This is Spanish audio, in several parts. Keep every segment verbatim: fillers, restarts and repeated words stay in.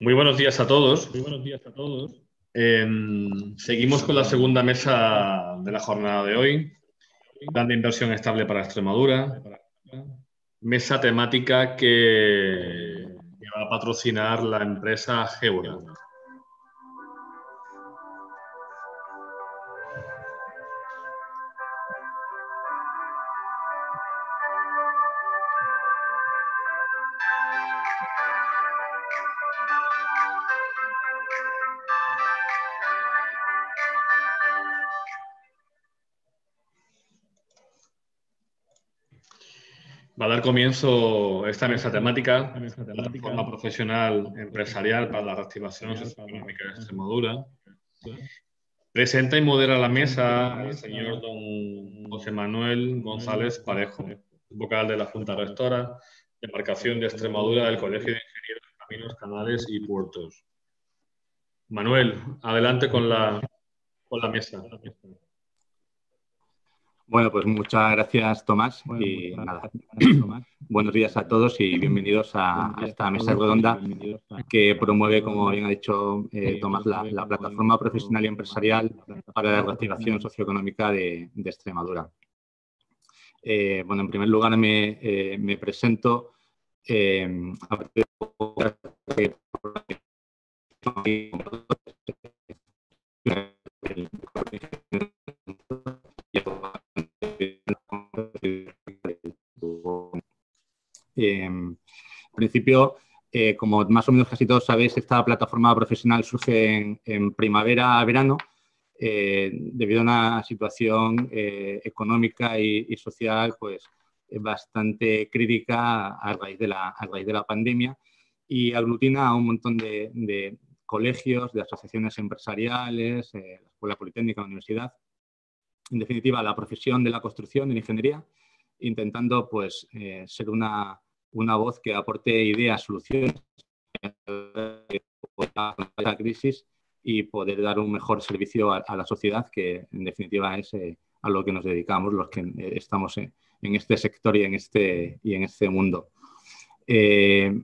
Muy buenos días a todos. Muy buenos días a todos. Eh, seguimos con la segunda mesa de la jornada de hoy. Plan de inversión estable para Extremadura. Mesa temática que, que va a patrocinar la empresa Géura. Va a dar comienzo esta mesa temática, plataforma profesional empresarial para la reactivación socioeconómica de Extremadura. Presenta y modera la mesa el señor don José Manuel González Parejo, vocal de la Junta Rectora, Demarcación de Extremadura del Colegio de Ingenieros de Caminos, Canales y Puertos. Manuel, adelante con la, con la mesa. Bueno, pues muchas gracias, Tomás. Bueno, y gracias, nada. Gracias, Tomás. Buenos días a todos y bienvenidos a, a esta mesa redonda que promueve, como bien ha dicho eh, Tomás, la, la plataforma profesional y empresarial para la reactivación socioeconómica de, de Extremadura. Eh, bueno, en primer lugar me, eh, me presento. Eh, a partir de... Eh, en principio, eh, como más o menos casi todos sabéis, esta plataforma profesional surge en, en primavera-verano eh, debido a una situación eh, económica y, y social pues, bastante crítica a raíz, de la, a raíz de la pandemia y aglutina a un montón de, de colegios, de asociaciones empresariales, eh, la Escuela Politécnica, la Universidad, en definitiva la profesión de la construcción, de la ingeniería, intentando pues, eh, ser una, una voz que aporte ideas, soluciones a la crisis y poder dar un mejor servicio a, a la sociedad, que en definitiva es eh, a lo que nos dedicamos los que eh, estamos en, en este sector y en este, y en este mundo. Eh,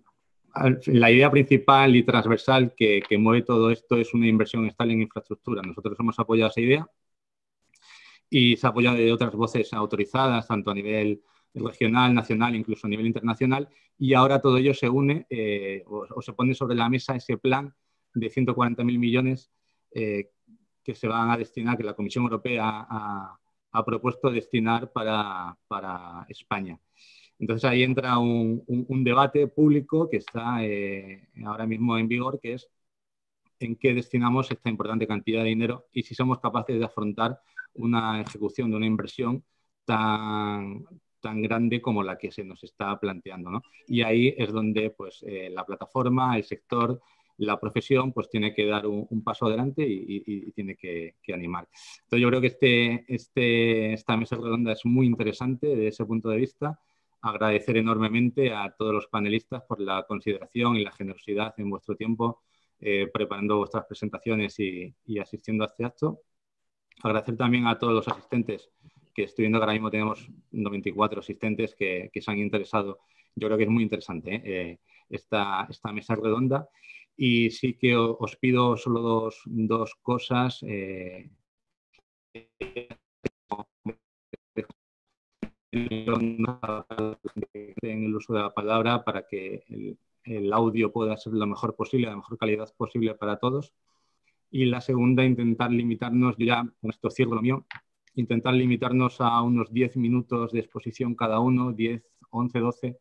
la idea principal y transversal que, que mueve todo esto es una inversión estable en infraestructura. Nosotros hemos apoyado esa idea y se ha apoyado de otras voces autorizadas, tanto a nivel regional, nacional, incluso a nivel internacional, y ahora todo ello se une eh, o, o se pone sobre la mesa ese plan de ciento cuarenta mil millones eh, que se van a destinar, que la Comisión Europea ha, ha propuesto destinar para, para España. Entonces ahí entra un, un, un debate público que está eh, ahora mismo en vigor, que es en qué destinamos esta importante cantidad de dinero y si somos capaces de afrontar una ejecución de una inversión tan, tan grande como la que se nos está planteando, ¿no? Y ahí es donde pues, eh, la plataforma, el sector, la profesión, pues tiene que dar un, un paso adelante y, y, y tiene que, que animar. Entonces yo creo que este, este, esta mesa redonda es muy interesante desde ese punto de vista. Agradecer enormemente a todos los panelistas por la consideración y la generosidad en vuestro tiempo eh, preparando vuestras presentaciones y, y asistiendo a este acto. Agradecer también a todos los asistentes que estoy viendo que ahora mismo tenemos noventa y cuatro asistentes que, que se han interesado. Yo creo que es muy interesante ¿eh? Eh, esta, esta mesa redonda y sí que os pido solo dos, dos cosas. Eh, en el uso de la palabra para que el, el audio pueda ser lo mejor posible, la mejor calidad posible para todos. Y la segunda, intentar limitarnos, yo ya con esto cierro lo mío, intentar limitarnos a unos diez minutos de exposición cada uno, diez, once, doce,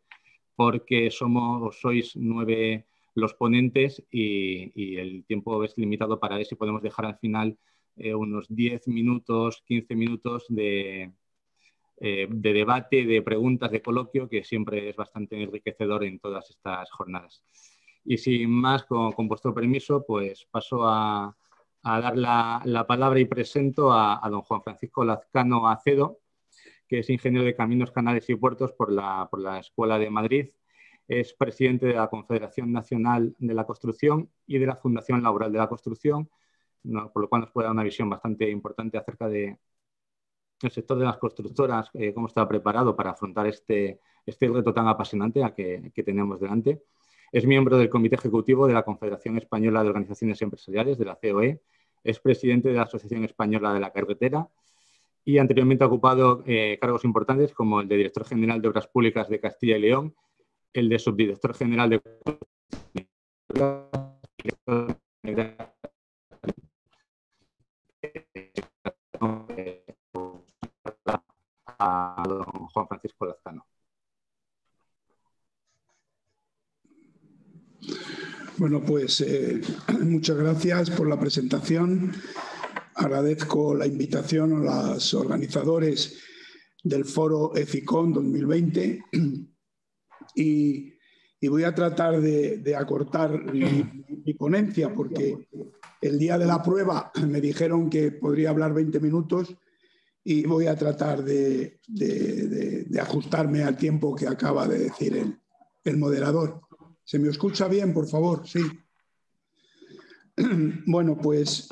porque somos, sois nueve los ponentes y, y el tiempo es limitado para ver si podemos dejar al final eh, unos diez minutos, quince minutos de, eh, de debate, de preguntas, de coloquio, que siempre es bastante enriquecedor en todas estas jornadas. Y sin más, con, con vuestro permiso, pues paso a, a dar la, la palabra y presento a, a don Juan Francisco Lazcano Acedo, que es ingeniero de Caminos, Canales y Puertos por la, por la Escuela de Madrid. Es presidente de la Confederación Nacional de la Construcción y de la Fundación Laboral de la Construcción, no, por lo cual nos puede dar una visión bastante importante acerca de el sector de las constructoras, eh, cómo está preparado para afrontar este, este reto tan apasionante a que, que tenemos delante. Es miembro del Comité Ejecutivo de la Confederación Española de Organizaciones Empresariales, de la C O E, es presidente de la Asociación Española de la Carretera y anteriormente ha ocupado eh, cargos importantes como el de Director General de Obras Públicas de Castilla y León, el de Subdirector General de... a don Juan Francisco Lazcano. Bueno, pues eh, muchas gracias por la presentación. Agradezco la invitación a los organizadores del foro EFICON dos mil veinte y, y voy a tratar de, de acortar mi, mi ponencia porque el día de la prueba me dijeron que podría hablar veinte minutos y voy a tratar de, de, de, de ajustarme al tiempo que acaba de decir el, el moderador. ¿Se me escucha bien, por favor? Sí. Bueno, pues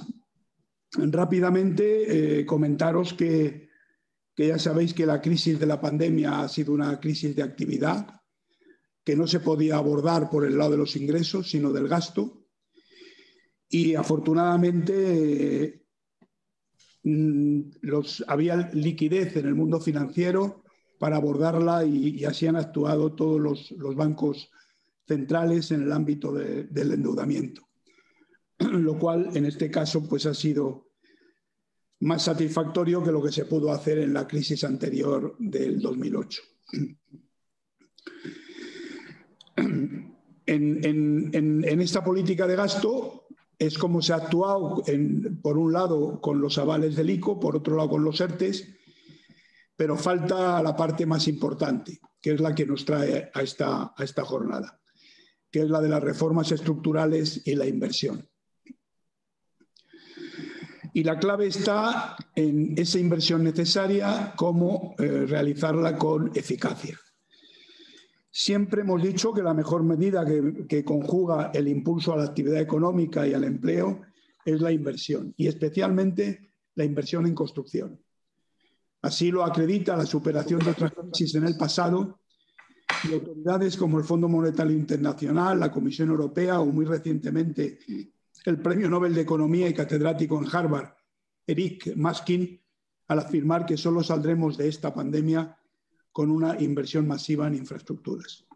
rápidamente eh, comentaros que, que ya sabéis que la crisis de la pandemia ha sido una crisis de actividad que no se podía abordar por el lado de los ingresos, sino del gasto. Y afortunadamente eh, los, había liquidez en el mundo financiero para abordarla y, y así han actuado todos los, los bancos centrales en el ámbito de, del endeudamiento, lo cual en este caso pues ha sido más satisfactorio que lo que se pudo hacer en la crisis anterior del dos mil ocho. En, en, en, en esta política de gasto es como se ha actuado en, por un lado con los avales del ICO, por otro lado con los ERTES, pero falta la parte más importante, que es la que nos trae a esta, a esta jornada, que es la de las reformas estructurales y la inversión. Y la clave está en esa inversión necesaria, cómo eh, realizarla con eficacia. Siempre hemos dicho que la mejor medida que, que conjuga el impulso a la actividad económica y al empleo es la inversión, y especialmente la inversión en construcción. Así lo acredita la superación de otras crisis en el pasado y autoridades como el Fondo Monetario Internacional, la Comisión Europea o muy recientemente el Premio Nobel de Economía y catedrático en Harvard, Eric Maskin, al afirmar que solo saldremos de esta pandemia con una inversión masiva en infraestructuras.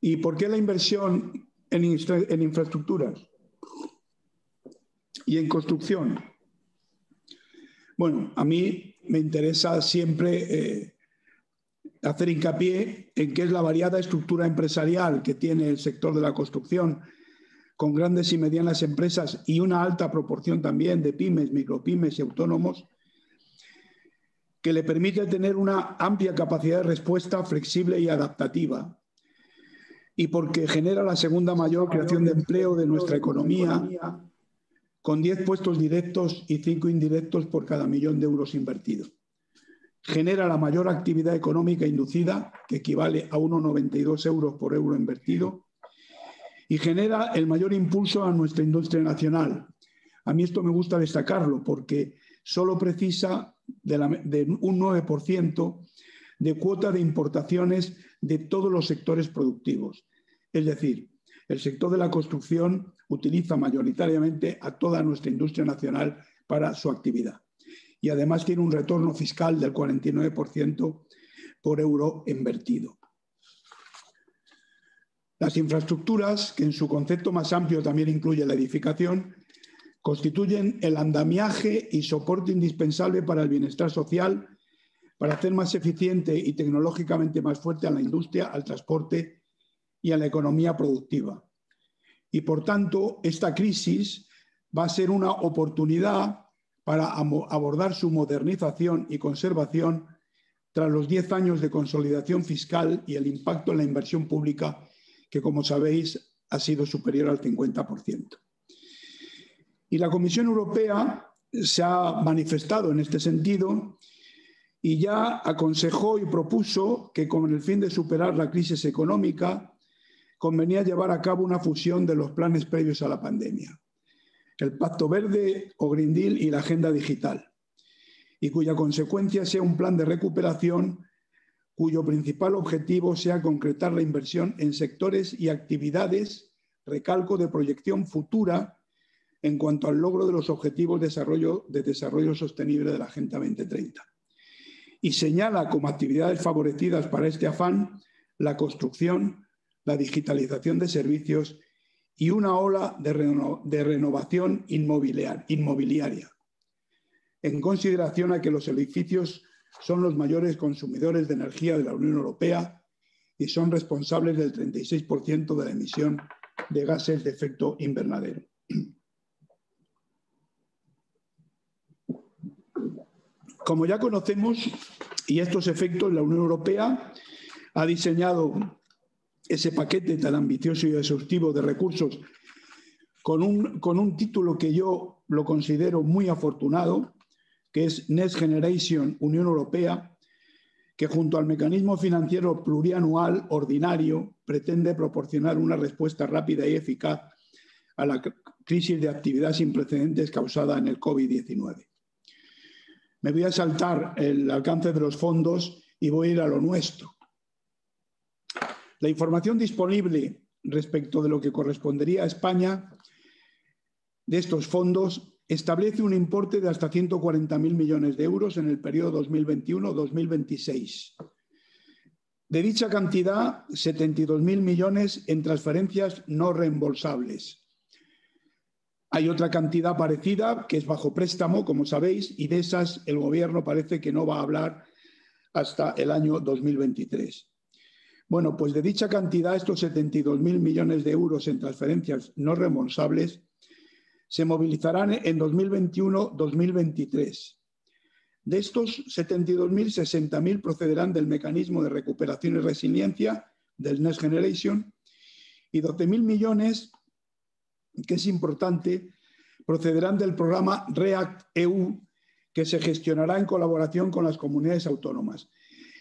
¿Y por qué la inversión en, infra en infraestructuras y en construcción? Bueno, a mí me interesa siempre eh, hacer hincapié en que es la variada estructura empresarial que tiene el sector de la construcción, con grandes y medianas empresas y una alta proporción también de pymes, micropymes y autónomos, que le permite tener una amplia capacidad de respuesta flexible y adaptativa, y porque genera la segunda mayor creación de empleo de nuestra economía, con diez puestos directos y cinco indirectos por cada millón de euros invertidos. Genera la mayor actividad económica inducida, que equivale a uno coma noventa y dos euros por euro invertido, y genera el mayor impulso a nuestra industria nacional. A mí esto me gusta destacarlo, porque solo precisa de, la, de un nueve por ciento de cuota de importaciones de todos los sectores productivos. Es decir, el sector de la construcción utiliza mayoritariamente a toda nuestra industria nacional para su actividad. Y además tiene un retorno fiscal del cuarenta y nueve por ciento por euro invertido. Las infraestructuras, que en su concepto más amplio también incluye la edificación, constituyen el andamiaje y soporte indispensable para el bienestar social, para hacer más eficiente y tecnológicamente más fuerte a la industria, al transporte y a la economía productiva. Y por tanto, esta crisis va a ser una oportunidad para abordar su modernización y conservación tras los diez años de consolidación fiscal y el impacto en la inversión pública, que como sabéis ha sido superior al cincuenta por ciento. Y la Comisión Europea se ha manifestado en este sentido y ya aconsejó y propuso que, con el fin de superar la crisis económica, convenía llevar a cabo una fusión de los planes previos a la pandemia, el Pacto Verde o Green Deal y la Agenda Digital, y cuya consecuencia sea un plan de recuperación cuyo principal objetivo sea concretar la inversión en sectores y actividades, recalco, de proyección futura en cuanto al logro de los objetivos de desarrollo, de desarrollo sostenible de la Agenda dos mil treinta. Y señala como actividades favorecidas para este afán la construcción, la digitalización de servicios y una ola de, reno, de renovación inmobiliar, inmobiliaria, en consideración a que los edificios son los mayores consumidores de energía de la Unión Europea y son responsables del treinta y seis por ciento de la emisión de gases de efecto invernadero. Como ya conocemos, y estos efectos, la Unión Europea ha diseñado ese paquete tan ambicioso y exhaustivo de recursos con un, con un título que yo lo considero muy afortunado, que es Next Generation Unión Europea, que junto al mecanismo financiero plurianual ordinario pretende proporcionar una respuesta rápida y eficaz a la crisis de actividad sin precedentes causada en el COVID diecinueve. Me voy a saltar el alcance de los fondos y voy a ir a lo nuestro. La información disponible respecto de lo que correspondería a España de estos fondos establece un importe de hasta ciento cuarenta mil millones de euros en el periodo dos mil veintiuno a dos mil veintiséis. De dicha cantidad, setenta y dos mil millones en transferencias no reembolsables. Hay otra cantidad parecida que es bajo préstamo, como sabéis, y de esas el Gobierno parece que no va a hablar hasta el año dos mil veintitrés. Bueno, pues de dicha cantidad, estos setenta y dos mil millones de euros en transferencias no reembolsables se movilizarán en dos mil veintiuno a dos mil veintitrés. De estos setenta y dos mil, sesenta mil procederán del mecanismo de recuperación y resiliencia del Next Generation y doce mil millones, que es importante, procederán del programa REACT-E U, que se gestionará en colaboración con las comunidades autónomas.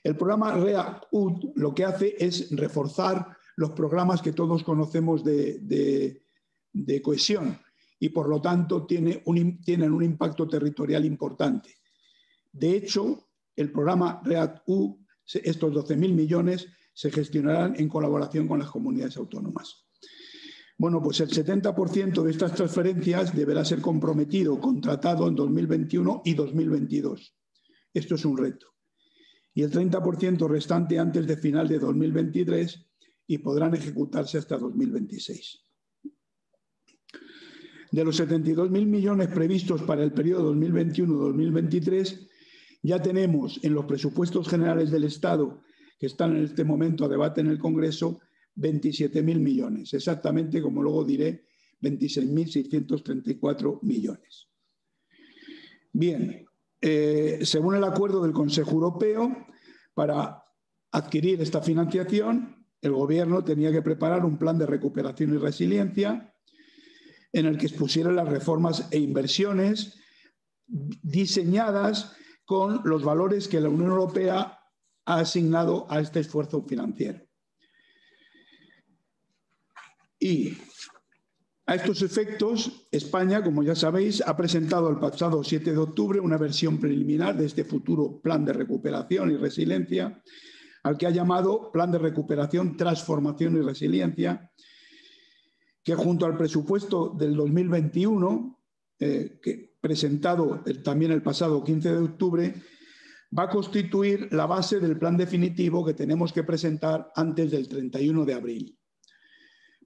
El programa REACT-E U lo que hace es reforzar los programas que todos conocemos de, de, de cohesión y, por lo tanto, tiene un, tienen un impacto territorial importante. De hecho, el programa REACT-E U, estos doce mil millones, se gestionarán en colaboración con las comunidades autónomas. Bueno, pues el setenta por ciento de estas transferencias deberá ser comprometido, contratado en dos mil veintiuno y dos mil veintidós. Esto es un reto. Y el treinta por ciento restante antes de final de dos mil veintitrés y podrán ejecutarse hasta dos mil veintiséis. De los setenta y dos mil millones previstos para el periodo dos mil veintiuno a dos mil veintitrés, ya tenemos en los presupuestos generales del Estado, que están en este momento a debate en el Congreso, veintisiete mil millones, exactamente como luego diré, veintiséis mil seiscientos treinta y cuatro millones. Bien, eh, según el acuerdo del Consejo Europeo, para adquirir esta financiación, el Gobierno tenía que preparar un plan de recuperación y resiliencia en el que expusiera las reformas e inversiones diseñadas con los valores que la Unión Europea ha asignado a este esfuerzo financiero. Y a estos efectos, España, como ya sabéis, ha presentado el pasado siete de octubre una versión preliminar de este futuro plan de recuperación y resiliencia, al que ha llamado Plan de Recuperación, Transformación y Resiliencia, que junto al presupuesto del dos mil veintiuno, eh, que presentado también el pasado quince de octubre, va a constituir la base del plan definitivo que tenemos que presentar antes del treinta y uno de abril.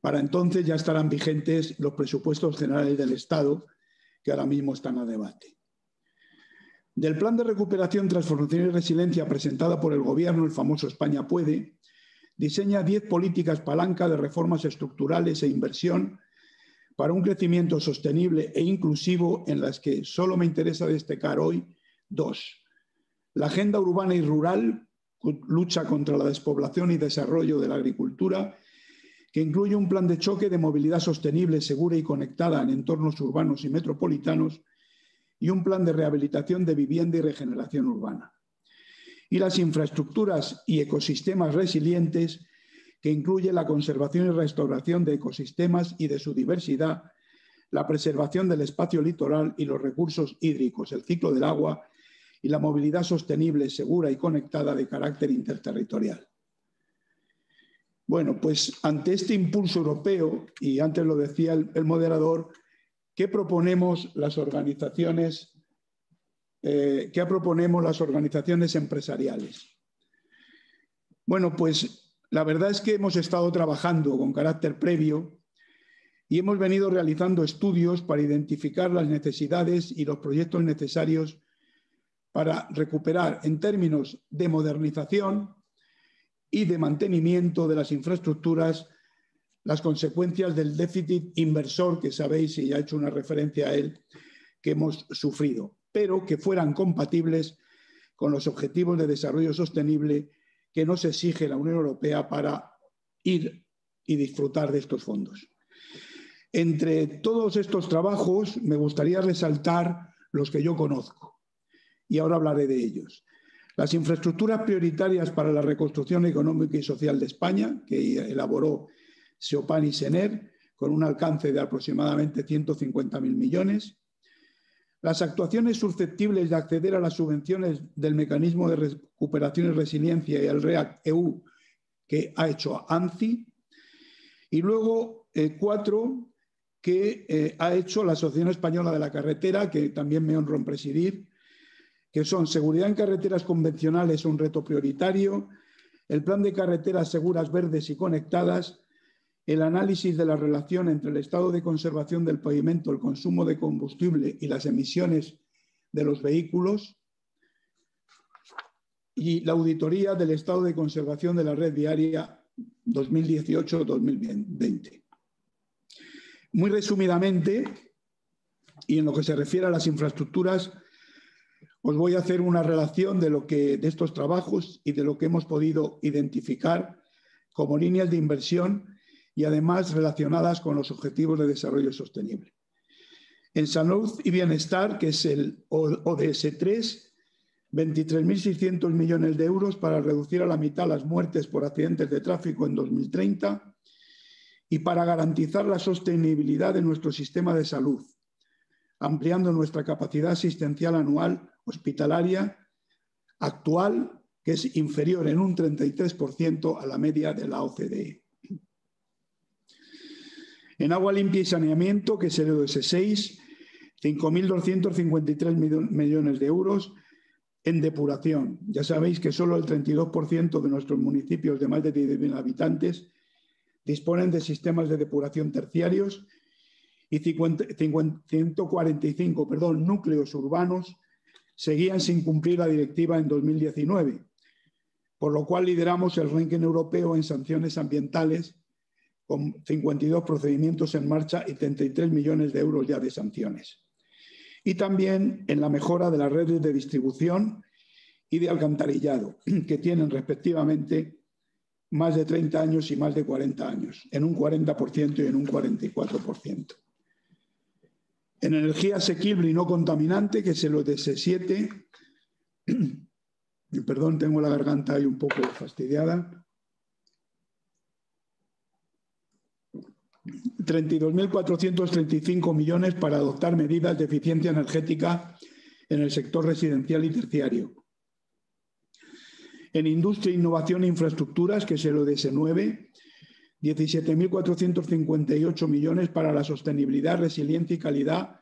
Para entonces ya estarán vigentes los presupuestos generales del Estado, que ahora mismo están a debate. Del Plan de Recuperación, Transformación y Resiliencia presentado por el Gobierno, el famoso España Puede, diseña diez políticas palanca de reformas estructurales e inversión para un crecimiento sostenible e inclusivo, en las que solo me interesa destacar hoy dos. La Agenda Urbana y Rural, lucha contra la despoblación y desarrollo de la agricultura, que incluye un plan de choque de movilidad sostenible, segura y conectada en entornos urbanos y metropolitanos, y un plan de rehabilitación de vivienda y regeneración urbana. Y las infraestructuras y ecosistemas resilientes, que incluye la conservación y restauración de ecosistemas y de su diversidad, la preservación del espacio litoral y los recursos hídricos, el ciclo del agua y la movilidad sostenible, segura y conectada de carácter interterritorial. Bueno, pues ante este impulso europeo, y antes lo decía el, el moderador, ¿qué proponemos las organizaciones, eh, ¿qué proponemos las organizaciones empresariales? Bueno, pues la verdad es que hemos estado trabajando con carácter previo y hemos venido realizando estudios para identificar las necesidades y los proyectos necesarios para recuperar en términos de modernización y de mantenimiento de las infraestructuras las consecuencias del déficit inversor, que sabéis, y ya he hecho una referencia a él, que hemos sufrido, pero que fueran compatibles con los objetivos de desarrollo sostenible que nos exige la Unión Europea para ir y disfrutar de estos fondos. Entre todos estos trabajos me gustaría resaltar los que yo conozco, y ahora hablaré de ellos. Las infraestructuras prioritarias para la reconstrucción económica y social de España, que elaboró SEOPAN y SENER, con un alcance de aproximadamente ciento cincuenta mil millones. Las actuaciones susceptibles de acceder a las subvenciones del Mecanismo de Recuperación y Resiliencia y el REACT-E U que ha hecho ANCI. Y luego, eh, cuatro, que eh, ha hecho la Asociación Española de la Carretera, que también me honro en presidir, que son seguridad en carreteras convencionales, un reto prioritario, el plan de carreteras seguras, verdes y conectadas, el análisis de la relación entre el estado de conservación del pavimento, el consumo de combustible y las emisiones de los vehículos, y la auditoría del estado de conservación de la red viaria dos mil dieciocho a dos mil veinte. Muy resumidamente, y en lo que se refiere a las infraestructuras, os voy a hacer una relación de, lo que, de estos trabajos y de lo que hemos podido identificar como líneas de inversión y además relacionadas con los objetivos de desarrollo sostenible. En salud y bienestar, que es el O D S tres, veintitrés mil seiscientos millones de euros para reducir a la mitad las muertes por accidentes de tráfico en dos mil treinta y para garantizar la sostenibilidad de nuestro sistema de salud, ampliando nuestra capacidad asistencial anual hospitalaria actual, que es inferior en un treinta y tres por ciento a la media de la O C D E. En agua limpia y saneamiento, que es el O D S seis, cinco mil doscientos cincuenta y tres millones de euros en depuración. Ya sabéis que solo el treinta y dos por ciento de nuestros municipios de más de diez mil habitantes disponen de sistemas de depuración terciarios y ciento cuarenta y cinco perdón, núcleos urbanos seguían sin cumplir la directiva en dos mil diecinueve, por lo cual lideramos el ranking europeo en sanciones ambientales con cincuenta y dos procedimientos en marcha y treinta y tres millones de euros ya de sanciones. Y también en la mejora de las redes de distribución y de alcantarillado, que tienen respectivamente más de treinta años y más de cuarenta años, en un cuarenta por ciento y en un cuarenta y cuatro por ciento. En energía asequible y no contaminante, que es el O D S siete, perdón, tengo la garganta ahí un poco fastidiada, treinta y dos mil cuatrocientos treinta y cinco millones para adoptar medidas de eficiencia energética en el sector residencial y terciario. En industria, innovación e infraestructuras, que es el O D S nueve, diecisiete mil cuatrocientos cincuenta y ocho millones para la sostenibilidad, resiliencia y calidad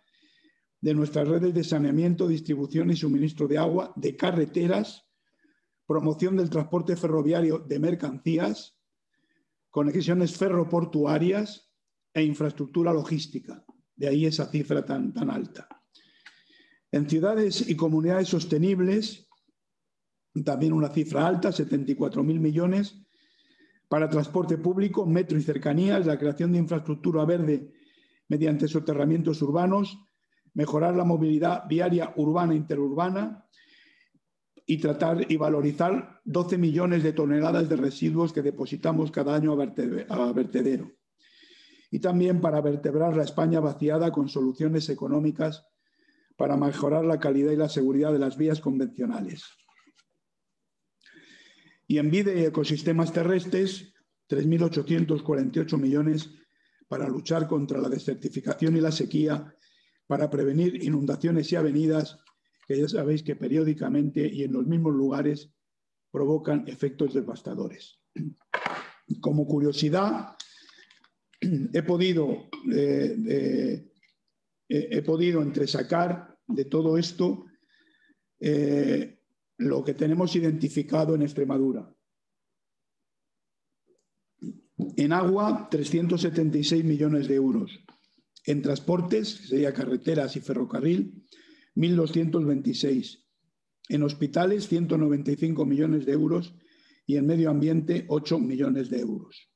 de nuestras redes de saneamiento, distribución y suministro de agua, de carreteras, promoción del transporte ferroviario de mercancías, conexiones ferroportuarias e infraestructura logística. De ahí esa cifra tan, tan alta. En ciudades y comunidades sostenibles, también una cifra alta, setenta y cuatro mil millones, para transporte público, metro y cercanías, la creación de infraestructura verde mediante soterramientos urbanos, mejorar la movilidad viaria urbana e interurbana y tratar y valorizar doce millones de toneladas de residuos que depositamos cada año a vertedero. Y también para vertebrar la España vaciada con soluciones económicas para mejorar la calidad y la seguridad de las vías convencionales. Y en vida y ecosistemas terrestres, tres mil ochocientos cuarenta y ocho millones para luchar contra la desertificación y la sequía, para prevenir inundaciones y avenidas, que ya sabéis que periódicamente y en los mismos lugares provocan efectos devastadores. Como curiosidad, he podido, eh, eh, he podido entresacar de todo esto eh, lo que tenemos identificado en Extremadura. En agua, trescientos setenta y seis millones de euros. En transportes, que sería carreteras y ferrocarril, mil doscientos veintiséis. En hospitales, ciento noventa y cinco millones de euros. Y en medio ambiente, ocho millones de euros.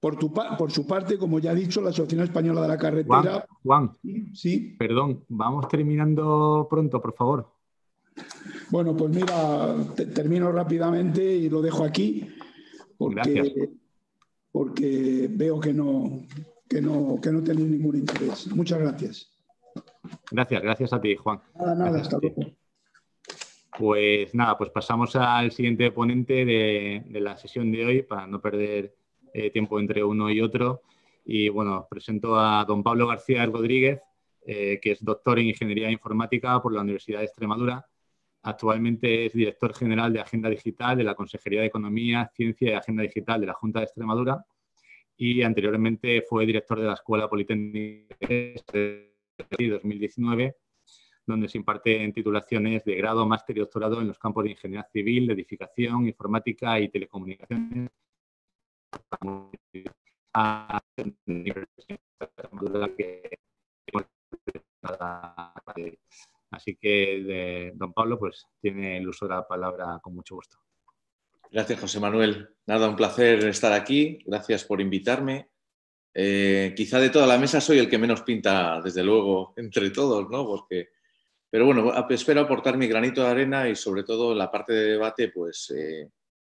Por, tu, por su parte, como ya he dicho, la Asociación Española de la Carretera... Juan, Juan, ¿sí? Perdón, vamos terminando pronto, por favor. Bueno, pues mira, te, termino rápidamente y lo dejo aquí. Porque, gracias. Porque veo que no, que, no, que no tenéis ningún interés. Muchas gracias. Gracias, gracias a ti, Juan. Nada, nada, gracias, hasta luego. Pues nada, pues pasamos al siguiente ponente de, de la sesión de hoy para no perder eh, tiempo entre uno y otro. Y bueno, os presento a don Pablo García Rodríguez, eh, que es doctor en Ingeniería Informática por la Universidad de Extremadura. Actualmente es director general de Agenda Digital de la Consejería de Economía, Ciencia y Agenda Digital de la Junta de Extremadura y anteriormente fue director de la Escuela Politécnica de dos mil diecinueve, donde se imparten titulaciones de grado, máster y doctorado en los campos de Ingeniería Civil, Edificación, Informática y Telecomunicaciones. Así que, de don Pablo, pues tiene el uso de la palabra con mucho gusto. Gracias, José Manuel. Nada, un placer estar aquí. Gracias por invitarme. Eh, quizá de toda la mesa soy el que menos pinta, desde luego, entre todos, ¿no? Porque... Pero bueno, espero aportar mi granito de arena y, sobre todo, en la parte de debate, pues eh,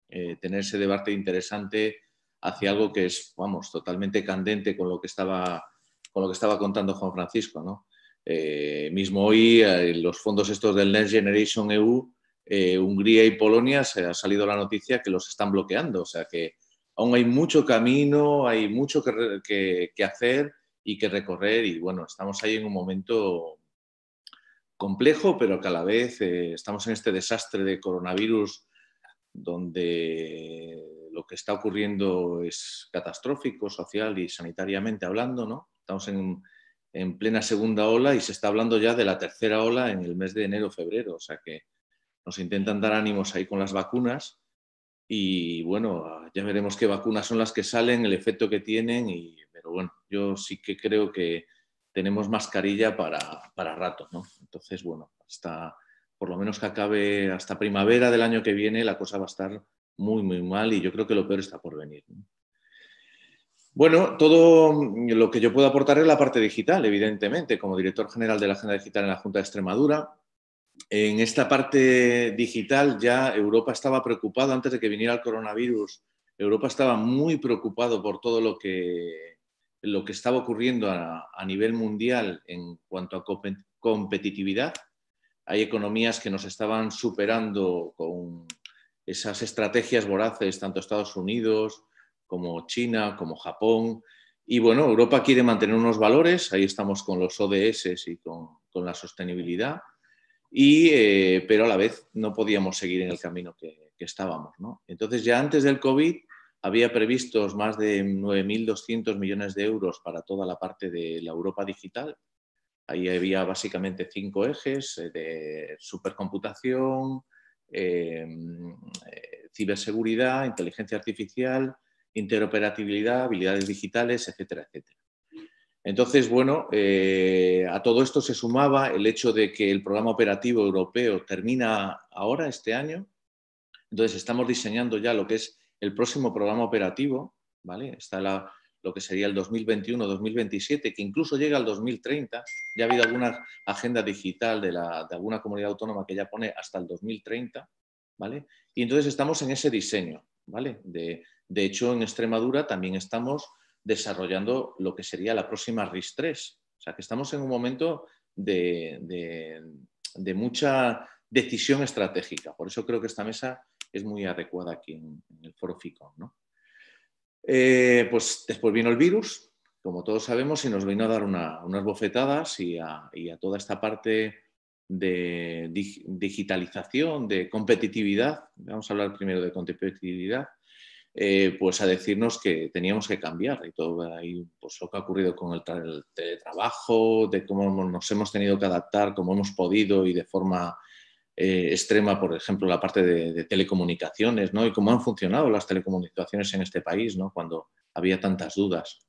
eh, tener ese debate interesante hacia algo que es, vamos, totalmente candente con lo que estaba, con lo que estaba contando Juan Francisco, ¿no? Eh, mismo hoy, eh, los fondos estos del Next Generation E U, eh, Hungría y Polonia, se ha salido la noticia que los están bloqueando. O sea que aún hay mucho camino, hay mucho que, que, que hacer y que recorrer. Y bueno, estamos ahí en un momento complejo, pero que a la vez eh, estamos en este desastre de coronavirus donde lo que está ocurriendo es catastrófico, social y sanitariamente hablando, ¿no? Estamos en... en plena segunda ola y se está hablando ya de la tercera ola en el mes de enero-febrero, o sea que nos intentan dar ánimos ahí con las vacunas y bueno, ya veremos qué vacunas son las que salen, el efecto que tienen, y, pero bueno, yo sí que creo que tenemos mascarilla para, para rato, ¿no? Entonces bueno, hasta por lo menos que acabe hasta primavera del año que viene la cosa va a estar muy muy mal y yo creo que lo peor está por venir, ¿no? Bueno, todo lo que yo puedo aportar es la parte digital, evidentemente, como director general de la Agenda Digital en la Junta de Extremadura. En esta parte digital ya Europa estaba preocupada, antes de que viniera el coronavirus, Europa estaba muy preocupado por todo lo que, lo que estaba ocurriendo a, a nivel mundial en cuanto a competitividad. Hay economías que nos estaban superando con esas estrategias voraces, tanto Estados Unidos como China, como Japón, y bueno, Europa quiere mantener unos valores, ahí estamos con los O D S y con, con la sostenibilidad, y, eh, pero a la vez no podíamos seguir en el camino que, que estábamos, ¿no? Entonces ya antes del COVID había previstos más de nueve mil doscientos millones de euros para toda la parte de la Europa digital, ahí había básicamente cinco ejes de supercomputación, eh, ciberseguridad, inteligencia artificial, interoperabilidad, habilidades digitales, etcétera, etcétera. Entonces, bueno, eh, a todo esto se sumaba el hecho de que el programa operativo europeo termina ahora, este año. Entonces, estamos diseñando ya lo que es el próximo programa operativo, ¿vale? Está la, lo que sería el dos mil veintiuno dos mil veintisiete, que incluso llega al dos mil treinta. Ya ha habido alguna agenda digital de, la, de alguna comunidad autónoma que ya pone hasta el dos mil treinta, ¿vale? Y entonces estamos en ese diseño, ¿vale? De... De hecho, en Extremadura también estamos desarrollando lo que sería la próxima RIS tres. O sea, que estamos en un momento de, de, de mucha decisión estratégica. Por eso creo que esta mesa es muy adecuada aquí en, en el foro FICOM, ¿no? Eh, pues después vino el virus, como todos sabemos, y nos vino a dar una, unas bofetadas y a, y a toda esta parte de dig digitalización, de competitividad, vamos a hablar primero de competitividad, eh, pues a decirnos que teníamos que cambiar y todo ahí, pues lo que ha ocurrido con el, el teletrabajo, de cómo nos hemos tenido que adaptar, cómo hemos podido y de forma eh, extrema, por ejemplo, la parte de, de telecomunicaciones, ¿no? Y cómo han funcionado las telecomunicaciones en este país, ¿no? Cuando había tantas dudas.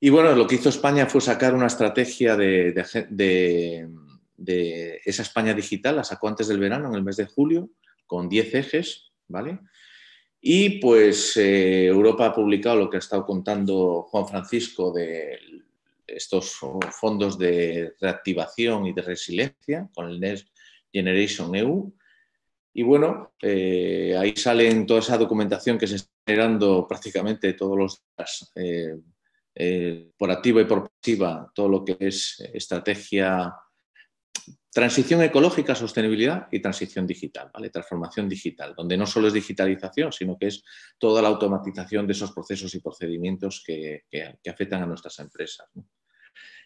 Y bueno, lo que hizo España fue sacar una estrategia de, de, de, de esa España digital, la sacó antes del verano, en el mes de julio, con diez ejes, ¿vale? Y pues eh, Europa ha publicado lo que ha estado contando Juan Francisco de estos fondos de reactivación y de resiliencia con el Next Generation E U. Y bueno, eh, ahí salen toda esa documentación que se está generando prácticamente todos los días, eh, Eh, por activa y por pasiva, todo lo que es estrategia, transición ecológica, sostenibilidad y transición digital, ¿vale? Transformación digital, donde no solo es digitalización, sino que es toda la automatización de esos procesos y procedimientos que, que, que afectan a nuestras empresas, ¿no?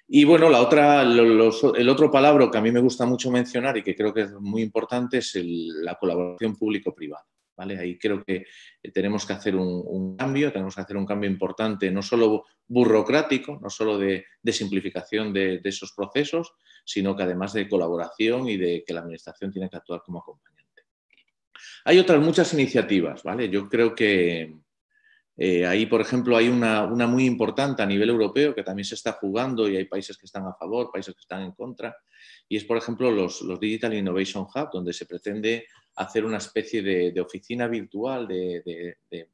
Y bueno, la otra, los, el otro palabra que a mí me gusta mucho mencionar y que creo que es muy importante es el, la colaboración público-privada, ¿vale? Ahí creo que tenemos que hacer un, un cambio, tenemos que hacer un cambio importante, no solo burocrático, no solo de, de simplificación de, de esos procesos, sino que además de colaboración y de que la Administración tiene que actuar como acompañante. Hay otras muchas iniciativas, ¿vale? Yo creo que eh, ahí, por ejemplo, hay una, una muy importante a nivel europeo que también se está jugando y hay países que están a favor, países que están en contra, y es, por ejemplo, los, los Digital Innovation Hub, donde se pretende hacer una especie de, de oficina virtual, de, de, de,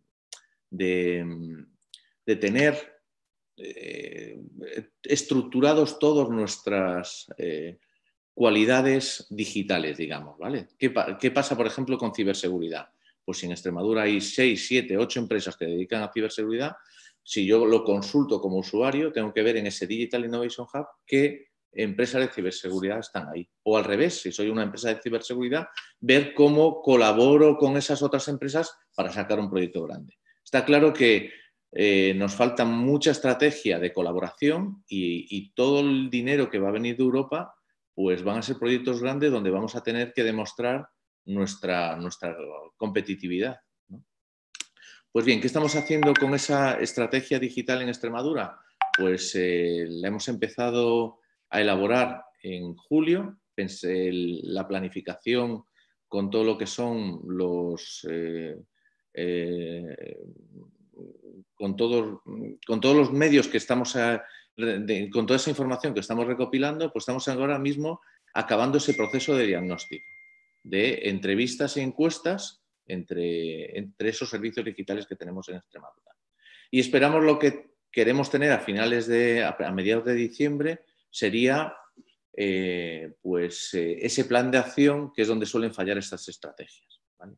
de, de tener eh, estructurados todas nuestras eh, cualidades digitales, digamos, ¿vale? ¿Qué, ¿Qué pasa, por ejemplo, con ciberseguridad? Pues si en Extremadura hay seis, siete, ocho empresas que dedican a ciberseguridad, si yo lo consulto como usuario, tengo que ver en ese Digital Innovation Hub qué empresas de ciberseguridad están ahí. O al revés, si soy una empresa de ciberseguridad, ver cómo colaboro con esas otras empresas para sacar un proyecto grande. Está claro que eh, nos falta mucha estrategia de colaboración y, y todo el dinero que va a venir de Europa, pues van a ser proyectos grandes donde vamos a tener que demostrar nuestra, nuestra competitividad, ¿no? Pues bien, ¿qué estamos haciendo con esa estrategia digital en Extremadura? Pues eh, la hemos empezado a elaborar en julio, pensé la planificación con todo lo que son los eh, eh, con, todos, con todos los medios que estamos a, de, con toda esa información que estamos recopilando, pues estamos ahora mismo acabando ese proceso de diagnóstico, de entrevistas e encuestas entre, entre esos servicios digitales que tenemos en Extremadura. Y esperamos lo que queremos tener a finales de, a mediados de diciembre, sería eh, pues, eh, ese plan de acción que es donde suelen fallar estas estrategias, ¿vale?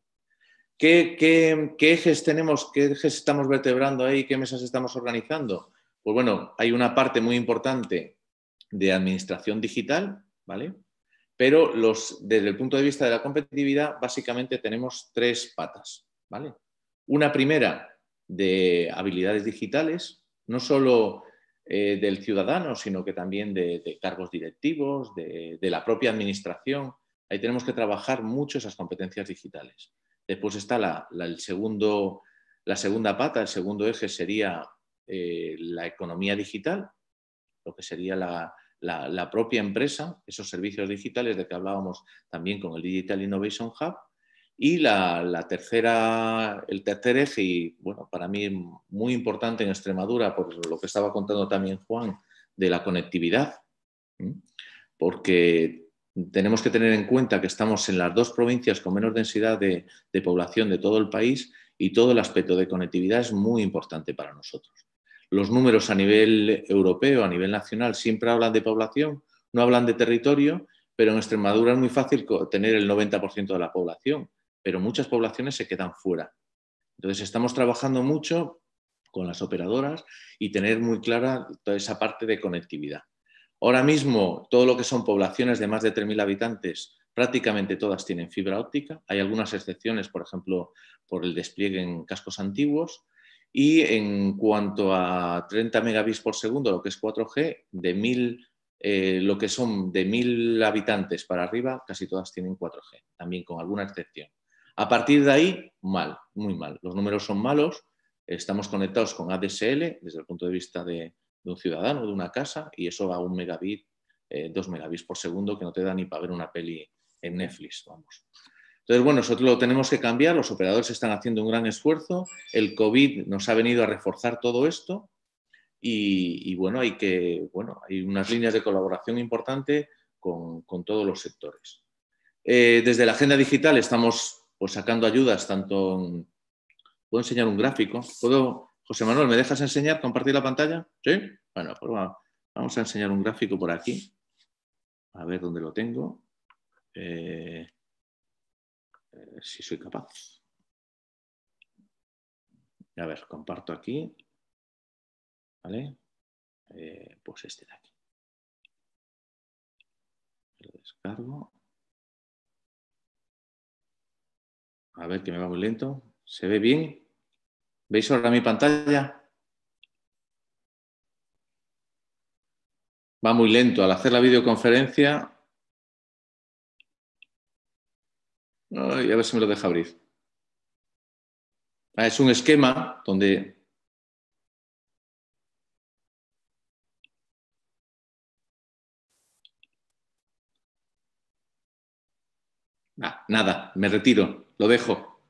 ¿Qué, qué, qué ejes tenemos, qué ejes estamos vertebrando ahí, qué mesas estamos organizando? Pues bueno, hay una parte muy importante de administración digital, ¿vale? Pero los, desde el punto de vista de la competitividad, básicamente tenemos tres patas, ¿vale? Una primera de habilidades digitales, no solo Eh, del ciudadano, sino que también de, de cargos directivos, de, de la propia administración. Ahí tenemos que trabajar mucho esas competencias digitales. Después está la, la, el segundo, la segunda pata, el segundo eje sería eh, la economía digital, lo que sería la, la, la propia empresa, esos servicios digitales de que hablábamos también con el Digital Innovation Hub. Y la, la tercera, el tercer eje, y bueno, para mí muy importante en Extremadura, por lo que estaba contando también Juan, de la conectividad, porque tenemos que tener en cuenta que estamos en las dos provincias con menos densidad de, de población de todo el país y todo el aspecto de conectividad es muy importante para nosotros. Los números a nivel europeo, a nivel nacional, siempre hablan de población, no hablan de territorio, pero en Extremadura es muy fácil tener el noventa por ciento de la población, pero muchas poblaciones se quedan fuera. Entonces estamos trabajando mucho con las operadoras y tener muy clara toda esa parte de conectividad. Ahora mismo todo lo que son poblaciones de más de tres mil habitantes, prácticamente todas tienen fibra óptica. Hay algunas excepciones, por ejemplo, por el despliegue en cascos antiguos. Y en cuanto a treinta megabits por segundo, lo que es cuatro G, de mil Eh, lo que son de mil habitantes para arriba, casi todas tienen cuatro G, también con alguna excepción. A partir de ahí, mal, muy mal. Los números son malos, estamos conectados con A D S L desde el punto de vista de, de un ciudadano, de una casa, y eso va a un megabit, eh, dos megabits por segundo, que no te da ni para ver una peli en Netflix, vamos. Entonces, bueno, nosotros lo tenemos que cambiar, los operadores están haciendo un gran esfuerzo, el COVID nos ha venido a reforzar todo esto, y, y bueno, hay que, bueno, hay unas líneas de colaboración importante con, con todos los sectores. Eh, desde la agenda digital estamos pues, sacando ayudas, tanto... En... ¿Puedo enseñar un gráfico? ¿Puedo... José Manuel, ¿me dejas enseñar, compartir la pantalla? ¿Sí? Bueno, pues vamos a enseñar un gráfico por aquí. A ver dónde lo tengo. Eh... Eh, si soy capaz. A ver, comparto aquí. ¿Vale? Eh, pues este de aquí. Lo descargo. A ver, que me va muy lento. ¿Se ve bien? ¿Veis ahora mi pantalla? Va muy lento. Al hacer la videoconferencia... Ay, a ver si me lo deja abrir. Ah, es un esquema donde... Ah, nada, me retiro, lo dejo.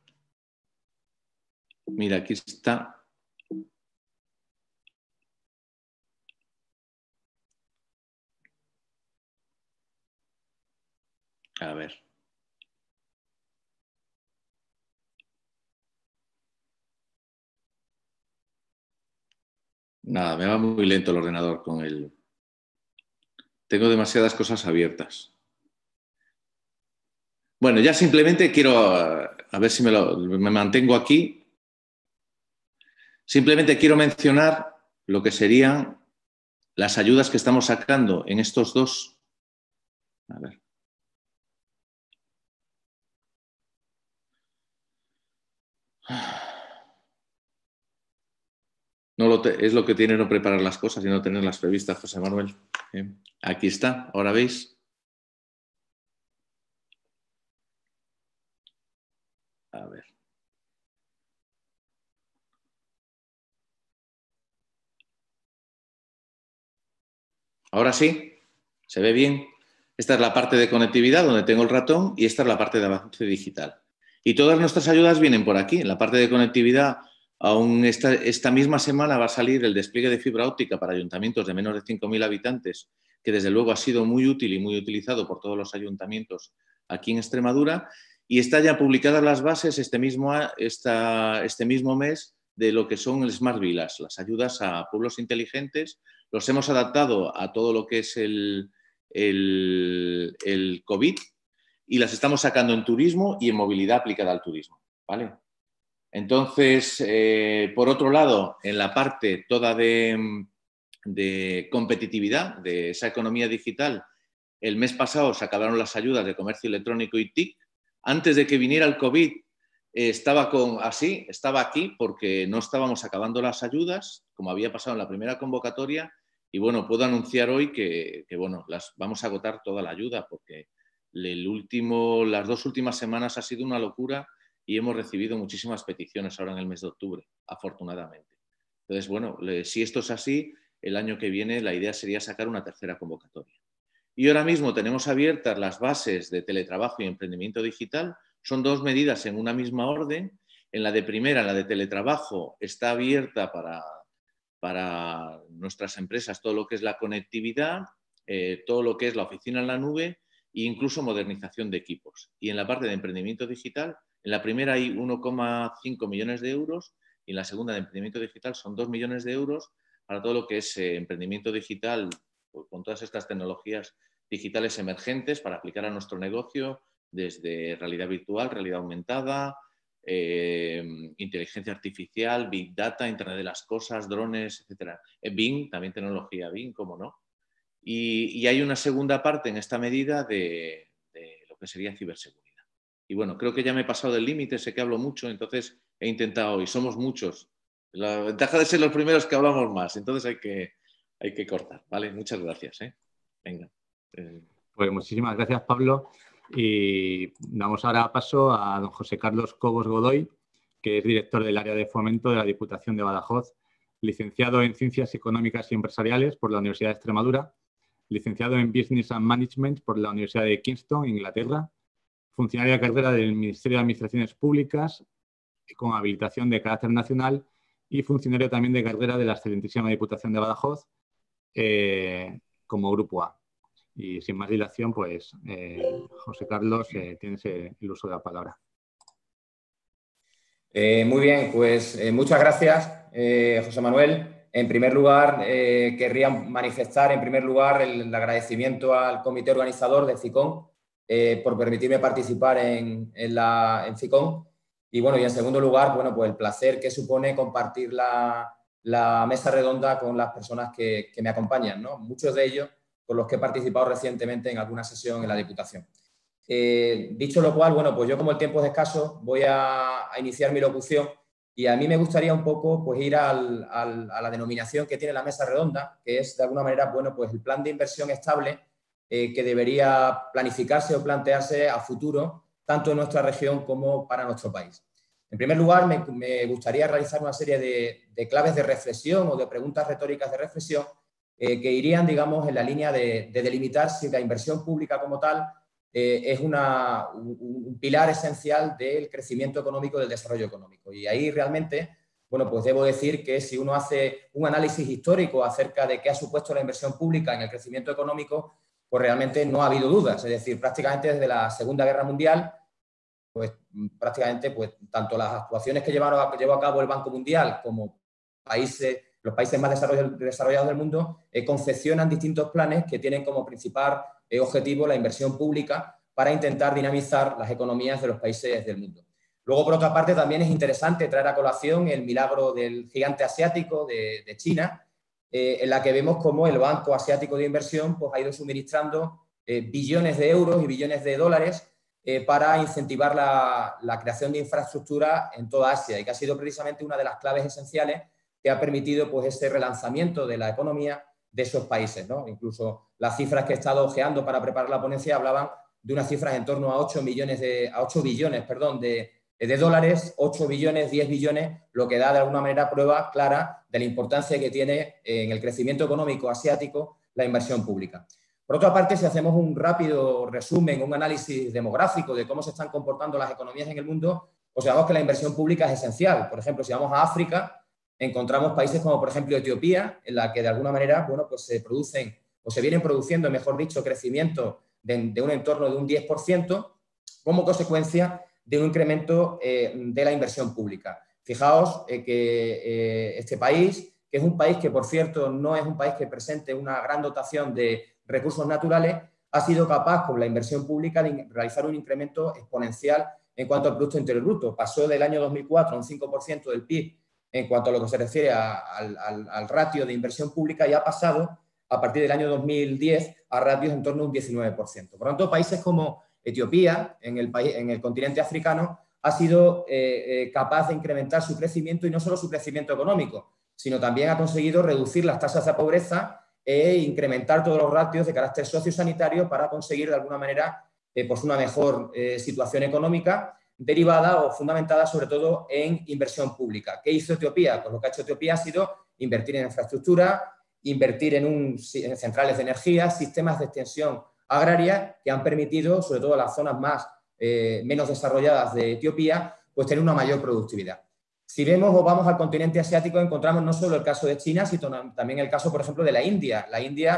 Mira, aquí está. A ver. Nada, me va muy lento el ordenador con el... Tengo demasiadas cosas abiertas. Bueno, ya simplemente quiero, a ver si me, lo, me mantengo aquí, simplemente quiero mencionar lo que serían las ayudas que estamos sacando en estos dos. A ver. No lo te, es lo que tiene no preparar las cosas y no tenerlas previstas, José Manuel. ¿Eh? Aquí está, ahora veis. A ver. Ahora sí, se ve bien. Esta es la parte de conectividad donde tengo el ratón y esta es la parte de avance digital. Y todas nuestras ayudas vienen por aquí. En la parte de conectividad, aún esta, esta misma semana va a salir el despliegue de fibra óptica para ayuntamientos de menos de cinco mil habitantes, que desde luego ha sido muy útil y muy utilizado por todos los ayuntamientos aquí en Extremadura. Y están ya publicadas las bases este mismo, esta, este mismo mes de lo que son el Smart Village, las ayudas a pueblos inteligentes. Los hemos adaptado a todo lo que es el, el, el COVID y las estamos sacando en turismo y en movilidad aplicada al turismo. ¿Vale? Entonces, eh, por otro lado, en la parte toda de, de competitividad, de esa economía digital, el mes pasado se acabaron las ayudas de comercio electrónico y T I C. Antes de que viniera el COVID, eh, estaba con, así, estaba aquí porque no estábamos acabando las ayudas, como había pasado en la primera convocatoria, y bueno, puedo anunciar hoy que, que bueno, las, vamos a agotar toda la ayuda, porque el último, las dos últimas semanas ha sido una locura y hemos recibido muchísimas peticiones ahora en el mes de octubre, afortunadamente. Entonces, bueno, le, si esto es así, el año que viene la idea sería sacar una tercera convocatoria. Y ahora mismo tenemos abiertas las bases de teletrabajo y emprendimiento digital. Son dos medidas en una misma orden. En la de primera, la de teletrabajo, está abierta para, para nuestras empresas todo lo que es la conectividad, eh, todo lo que es la oficina en la nube e incluso modernización de equipos. Y en la parte de emprendimiento digital, en la primera hay uno coma cinco millones de euros y en la segunda de emprendimiento digital son dos millones de euros para todo lo que es eh, emprendimiento digital con todas estas tecnologías digitales emergentes para aplicar a nuestro negocio desde realidad virtual, realidad aumentada, eh, inteligencia artificial, Big Data, Internet de las cosas, drones, etcétera. B I M, también tecnología B I M, cómo no. Y, y hay una segunda parte en esta medida de, de lo que sería ciberseguridad. Y bueno, creo que ya me he pasado del límite, sé que hablo mucho, entonces he intentado, y somos muchos. La ventaja de ser los primeros que hablamos más, entonces hay que... Hay que cortar, ¿vale? Muchas gracias, ¿eh? Venga. Eh. Pues muchísimas gracias, Pablo. Y damos ahora paso a don José Carlos Cobos Godoy, que es director del área de fomento de la Diputación de Badajoz, licenciado en Ciencias Económicas y Empresariales por la Universidad de Extremadura, licenciado en Business and Management por la Universidad de Kingston, Inglaterra, funcionario de carrera del Ministerio de Administraciones Públicas con habilitación de carácter nacional y funcionario también de carrera de la excelentísima Diputación de Badajoz eh, como Grupo A. Y sin más dilación, pues, eh, José Carlos, eh, tienes el uso de la palabra. Eh, muy bien, pues eh, muchas gracias, eh, José Manuel. En primer lugar, eh, querría manifestar en primer lugar el, el agradecimiento al comité organizador de FICON eh, por permitirme participar en, en, la, en FICON. Y bueno, y en segundo lugar, bueno, pues el placer que supone compartir la, la mesa redonda con las personas que, que me acompañan, ¿no? Muchos de ellos con los que he participado recientemente en alguna sesión en la Diputación. Eh, dicho lo cual, bueno, pues yo como el tiempo es escaso voy a, a iniciar mi locución y a mí me gustaría un poco pues ir al, al, a la denominación que tiene la mesa redonda, que es de alguna manera, bueno, pues el plan de inversión estable eh, que debería planificarse o plantearse a futuro, tanto en nuestra región como para nuestro país. En primer lugar, me, me gustaría realizar una serie de, de claves de reflexión o de preguntas retóricas de reflexión eh, que irían, digamos, en la línea de, de delimitar si la inversión pública como tal Eh, es una, un, un pilar esencial del crecimiento económico, del desarrollo económico. Y ahí realmente, bueno, pues debo decir que si uno hace un análisis histórico acerca de qué ha supuesto la inversión pública en el crecimiento económico, pues realmente no ha habido dudas. Es decir, prácticamente desde la Segunda Guerra Mundial, pues prácticamente pues, tanto las actuaciones que llevaron a, llevó a cabo el Banco Mundial como países, los países más desarrollados del mundo eh, confeccionan distintos planes que tienen como principal objetivo la inversión pública para intentar dinamizar las economías de los países del mundo. Luego, por otra parte, también es interesante traer a colación el milagro del gigante asiático de, de China, eh, en la que vemos cómo el Banco Asiático de Inversión pues, ha ido suministrando eh, billones de euros y billones de dólares eh, para incentivar la, la creación de infraestructura en toda Asia, y que ha sido precisamente una de las claves esenciales que ha permitido pues, ese relanzamiento de la economía de esos países, ¿no? Incluso las cifras que he estado ojeando para preparar la ponencia hablaban de unas cifras en torno a ocho millones de, a ocho billones, perdón, de, de dólares, ocho billones, diez billones, lo que da de alguna manera prueba clara de la importancia que tiene en el crecimiento económico asiático la inversión pública. Por otra parte, si hacemos un rápido resumen, un análisis demográfico de cómo se están comportando las economías en el mundo, observamos que la inversión pública es esencial. Por ejemplo, si vamos a África, encontramos países como, por ejemplo, Etiopía, en la que de alguna manera, bueno, pues se producen o se vienen produciendo, mejor dicho, crecimiento de, de un entorno de un diez por ciento como consecuencia de un incremento eh, de la inversión pública. Fijaos eh, que eh, este país, que es un país que, por cierto, no es un país que presente una gran dotación de recursos naturales, ha sido capaz con la inversión pública de realizar un incremento exponencial en cuanto al Producto Interior Bruto. Pasó del año dos mil cuatro a un cinco por ciento del P I B en cuanto a lo que se refiere a, al, al, al ratio de inversión pública, y ha pasado a partir del año dos mil diez a ratios en torno a un diecinueve por ciento. Por lo tanto, países como Etiopía, en el, país, en el continente africano, ha sido eh, eh, capaz de incrementar su crecimiento, y no solo su crecimiento económico, sino también ha conseguido reducir las tasas de pobreza e incrementar todos los ratios de carácter sociosanitario para conseguir de alguna manera eh, pues una mejor eh, situación económica, derivada o fundamentada sobre todo en inversión pública. ¿Qué hizo Etiopía? Pues lo que ha hecho Etiopía ha sido invertir en infraestructura, invertir en, un, en centrales de energía, sistemas de extensión agraria que han permitido, sobre todo a las zonas más, eh, menos desarrolladas de Etiopía, pues tener una mayor productividad. Si vemos o vamos al continente asiático, encontramos no solo el caso de China, sino también el caso, por ejemplo, de la India. La India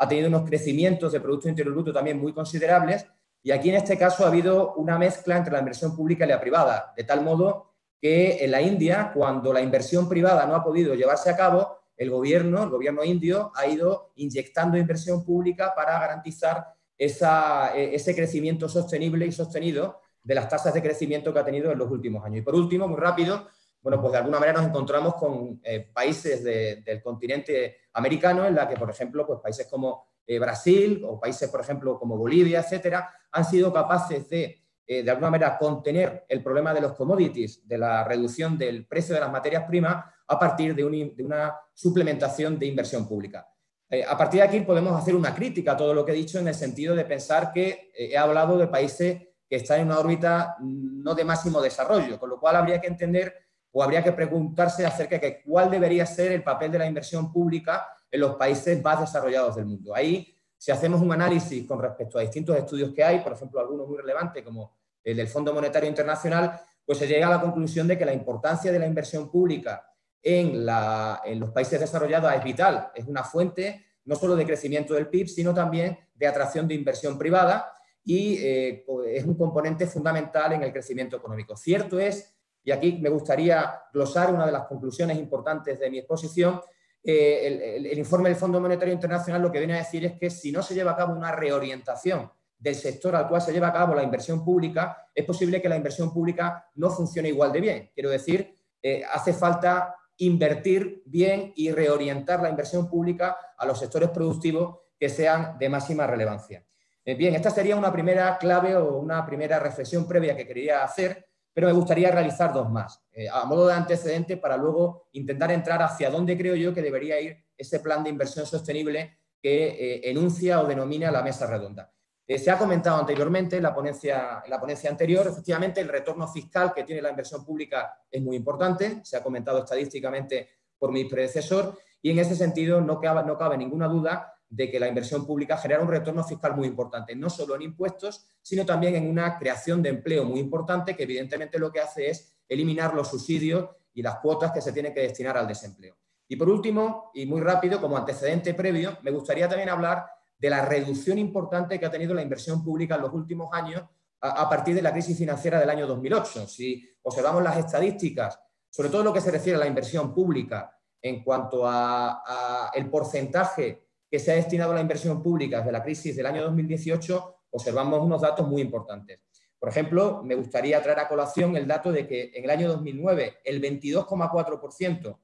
ha tenido unos crecimientos de Producto Interior Bruto también muy considerables, y aquí en este caso ha habido una mezcla entre la inversión pública y la privada, de tal modo que en la India, cuando la inversión privada no ha podido llevarse a cabo, el gobierno, el gobierno indio, ha ido inyectando inversión pública para garantizar esa, ese crecimiento sostenible y sostenido de las tasas de crecimiento que ha tenido en los últimos años. Y por último, muy rápido, bueno, pues de alguna manera nos encontramos con eh, países de, del continente americano, en la que, por ejemplo, pues países como Eh, Brasil o países, por ejemplo, como Bolivia, etcétera, han sido capaces de, eh, de alguna manera, contener el problema de los commodities, de la reducción del precio de las materias primas a partir de, un, de una suplementación de inversión pública. Eh, a partir de aquí podemos hacer una crítica a todo lo que he dicho, en el sentido de pensar que eh, he hablado de países que están en una órbita no de máximo desarrollo, con lo cual habría que entender o habría que preguntarse acerca de cuál debería ser el papel de la inversión pública en los países más desarrollados del mundo. Ahí, si hacemos un análisis con respecto a distintos estudios que hay, por ejemplo, algunos muy relevantes como el del Fondo Monetario Internacional, pues se llega a la conclusión de que la importancia de la inversión pública en, la, en los países desarrollados es vital. Es una fuente no solo de crecimiento del P I B, sino también de atracción de inversión privada, y eh, es un componente fundamental en el crecimiento económico. Cierto es, y aquí me gustaría glosar una de las conclusiones importantes de mi exposición, eh, el, el, el informe del Fondo Monetario Internacional lo que viene a decir es que si no se lleva a cabo una reorientación del sector al cual se lleva a cabo la inversión pública, es posible que la inversión pública no funcione igual de bien. Quiero decir, eh, hace falta invertir bien y reorientar la inversión pública a los sectores productivos que sean de máxima relevancia. Bien, esta sería una primera clave o una primera reflexión previa que quería hacer, pero me gustaría realizar dos más, eh, a modo de antecedente, para luego intentar entrar hacia dónde creo yo que debería ir ese plan de inversión sostenible que eh, enuncia o denomina la mesa redonda. Eh, se ha comentado anteriormente en la ponencia, en la ponencia anterior, efectivamente el retorno fiscal que tiene la inversión pública es muy importante, se ha comentado estadísticamente por mi predecesor, y en ese sentido no cabe, no cabe ninguna duda de que la inversión pública genera un retorno fiscal muy importante, no solo en impuestos, sino también en una creación de empleo muy importante, que evidentemente lo que hace es eliminar los subsidios y las cuotas que se tienen que destinar al desempleo. Y por último, y muy rápido, como antecedente previo, me gustaría también hablar de la reducción importante que ha tenido la inversión pública en los últimos años a, a partir de la crisis financiera del año dos mil ocho. Si observamos las estadísticas, sobre todo lo que se refiere a la inversión pública en cuanto a, a el porcentaje que se ha destinado a la inversión pública desde la crisis del año dos mil dieciocho, observamos unos datos muy importantes. Por ejemplo, me gustaría traer a colación el dato de que en el año dos mil nueve el veintidós coma cuatro por ciento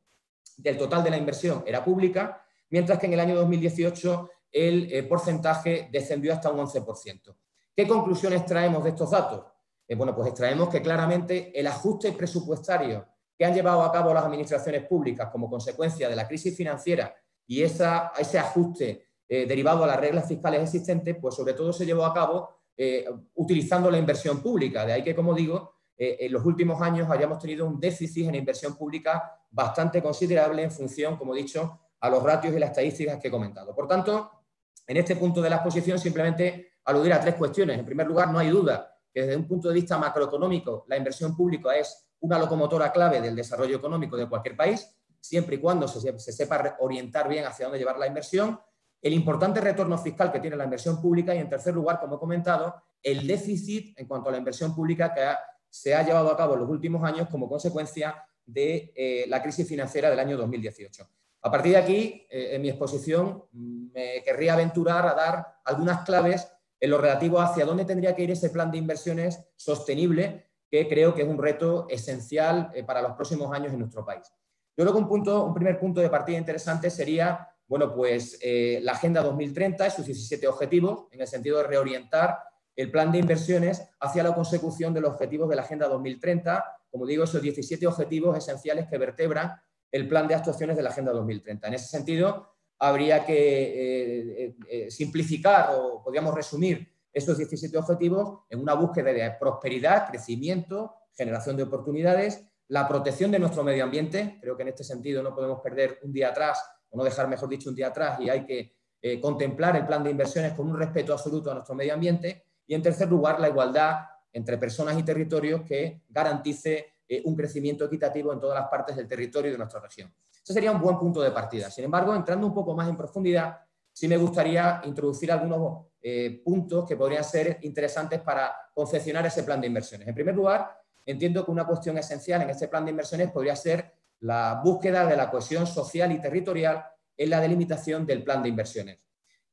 del total de la inversión era pública, mientras que en el año dos mil dieciocho el eh, porcentaje descendió hasta un once por ciento. ¿Qué conclusiones traemos de estos datos? Eh, bueno, pues extraemos que claramente el ajuste presupuestario que han llevado a cabo las administraciones públicas como consecuencia de la crisis financiera y esa, ese ajuste eh, derivado a las reglas fiscales existentes, pues sobre todo se llevó a cabo eh, utilizando la inversión pública. De ahí que, como digo, eh, en los últimos años hayamos tenido un déficit en inversión pública bastante considerable en función, como he dicho, a los ratios y las estadísticas que he comentado. Por tanto, en este punto de la exposición simplemente aludir a tres cuestiones. En primer lugar, no hay duda que desde un punto de vista macroeconómico la inversión pública es una locomotora clave del desarrollo económico de cualquier país, siempre y cuando se, se sepa orientar bien hacia dónde llevar la inversión, el importante retorno fiscal que tiene la inversión pública y, en tercer lugar, como he comentado, el déficit en cuanto a la inversión pública que ha, se ha llevado a cabo en los últimos años como consecuencia de eh, la crisis financiera del año dos mil dieciocho. A partir de aquí, eh, en mi exposición, me querría aventurar a dar algunas claves en lo relativo hacia dónde tendría que ir ese plan de inversiones sostenible, que creo que es un reto esencial eh, para los próximos años en nuestro país. Yo creo que un, punto, un primer punto de partida interesante sería, bueno, pues eh, la Agenda dos mil treinta y sus diecisiete objetivos, en el sentido de reorientar el plan de inversiones hacia la consecución de los objetivos de la Agenda dos mil treinta, como digo, esos diecisiete objetivos esenciales que vertebran el plan de actuaciones de la Agenda dos mil treinta. En ese sentido, habría que eh, eh, simplificar o podríamos resumir esos diecisiete objetivos en una búsqueda de prosperidad, crecimiento, generación de oportunidades, la protección de nuestro medio ambiente. Creo que en este sentido no podemos perder un día atrás, o no dejar, mejor dicho, un día atrás, y hay que eh, contemplar el plan de inversiones con un respeto absoluto a nuestro medio ambiente. Y, en tercer lugar, la igualdad entre personas y territorios que garantice eh, un crecimiento equitativo en todas las partes del territorio y de nuestra región. Ese sería un buen punto de partida. Sin embargo, entrando un poco más en profundidad, sí me gustaría introducir algunos eh, puntos que podrían ser interesantes para confeccionar ese plan de inversiones. En primer lugar, entiendo que una cuestión esencial en este plan de inversiones podría ser la búsqueda de la cohesión social y territorial en la delimitación del plan de inversiones.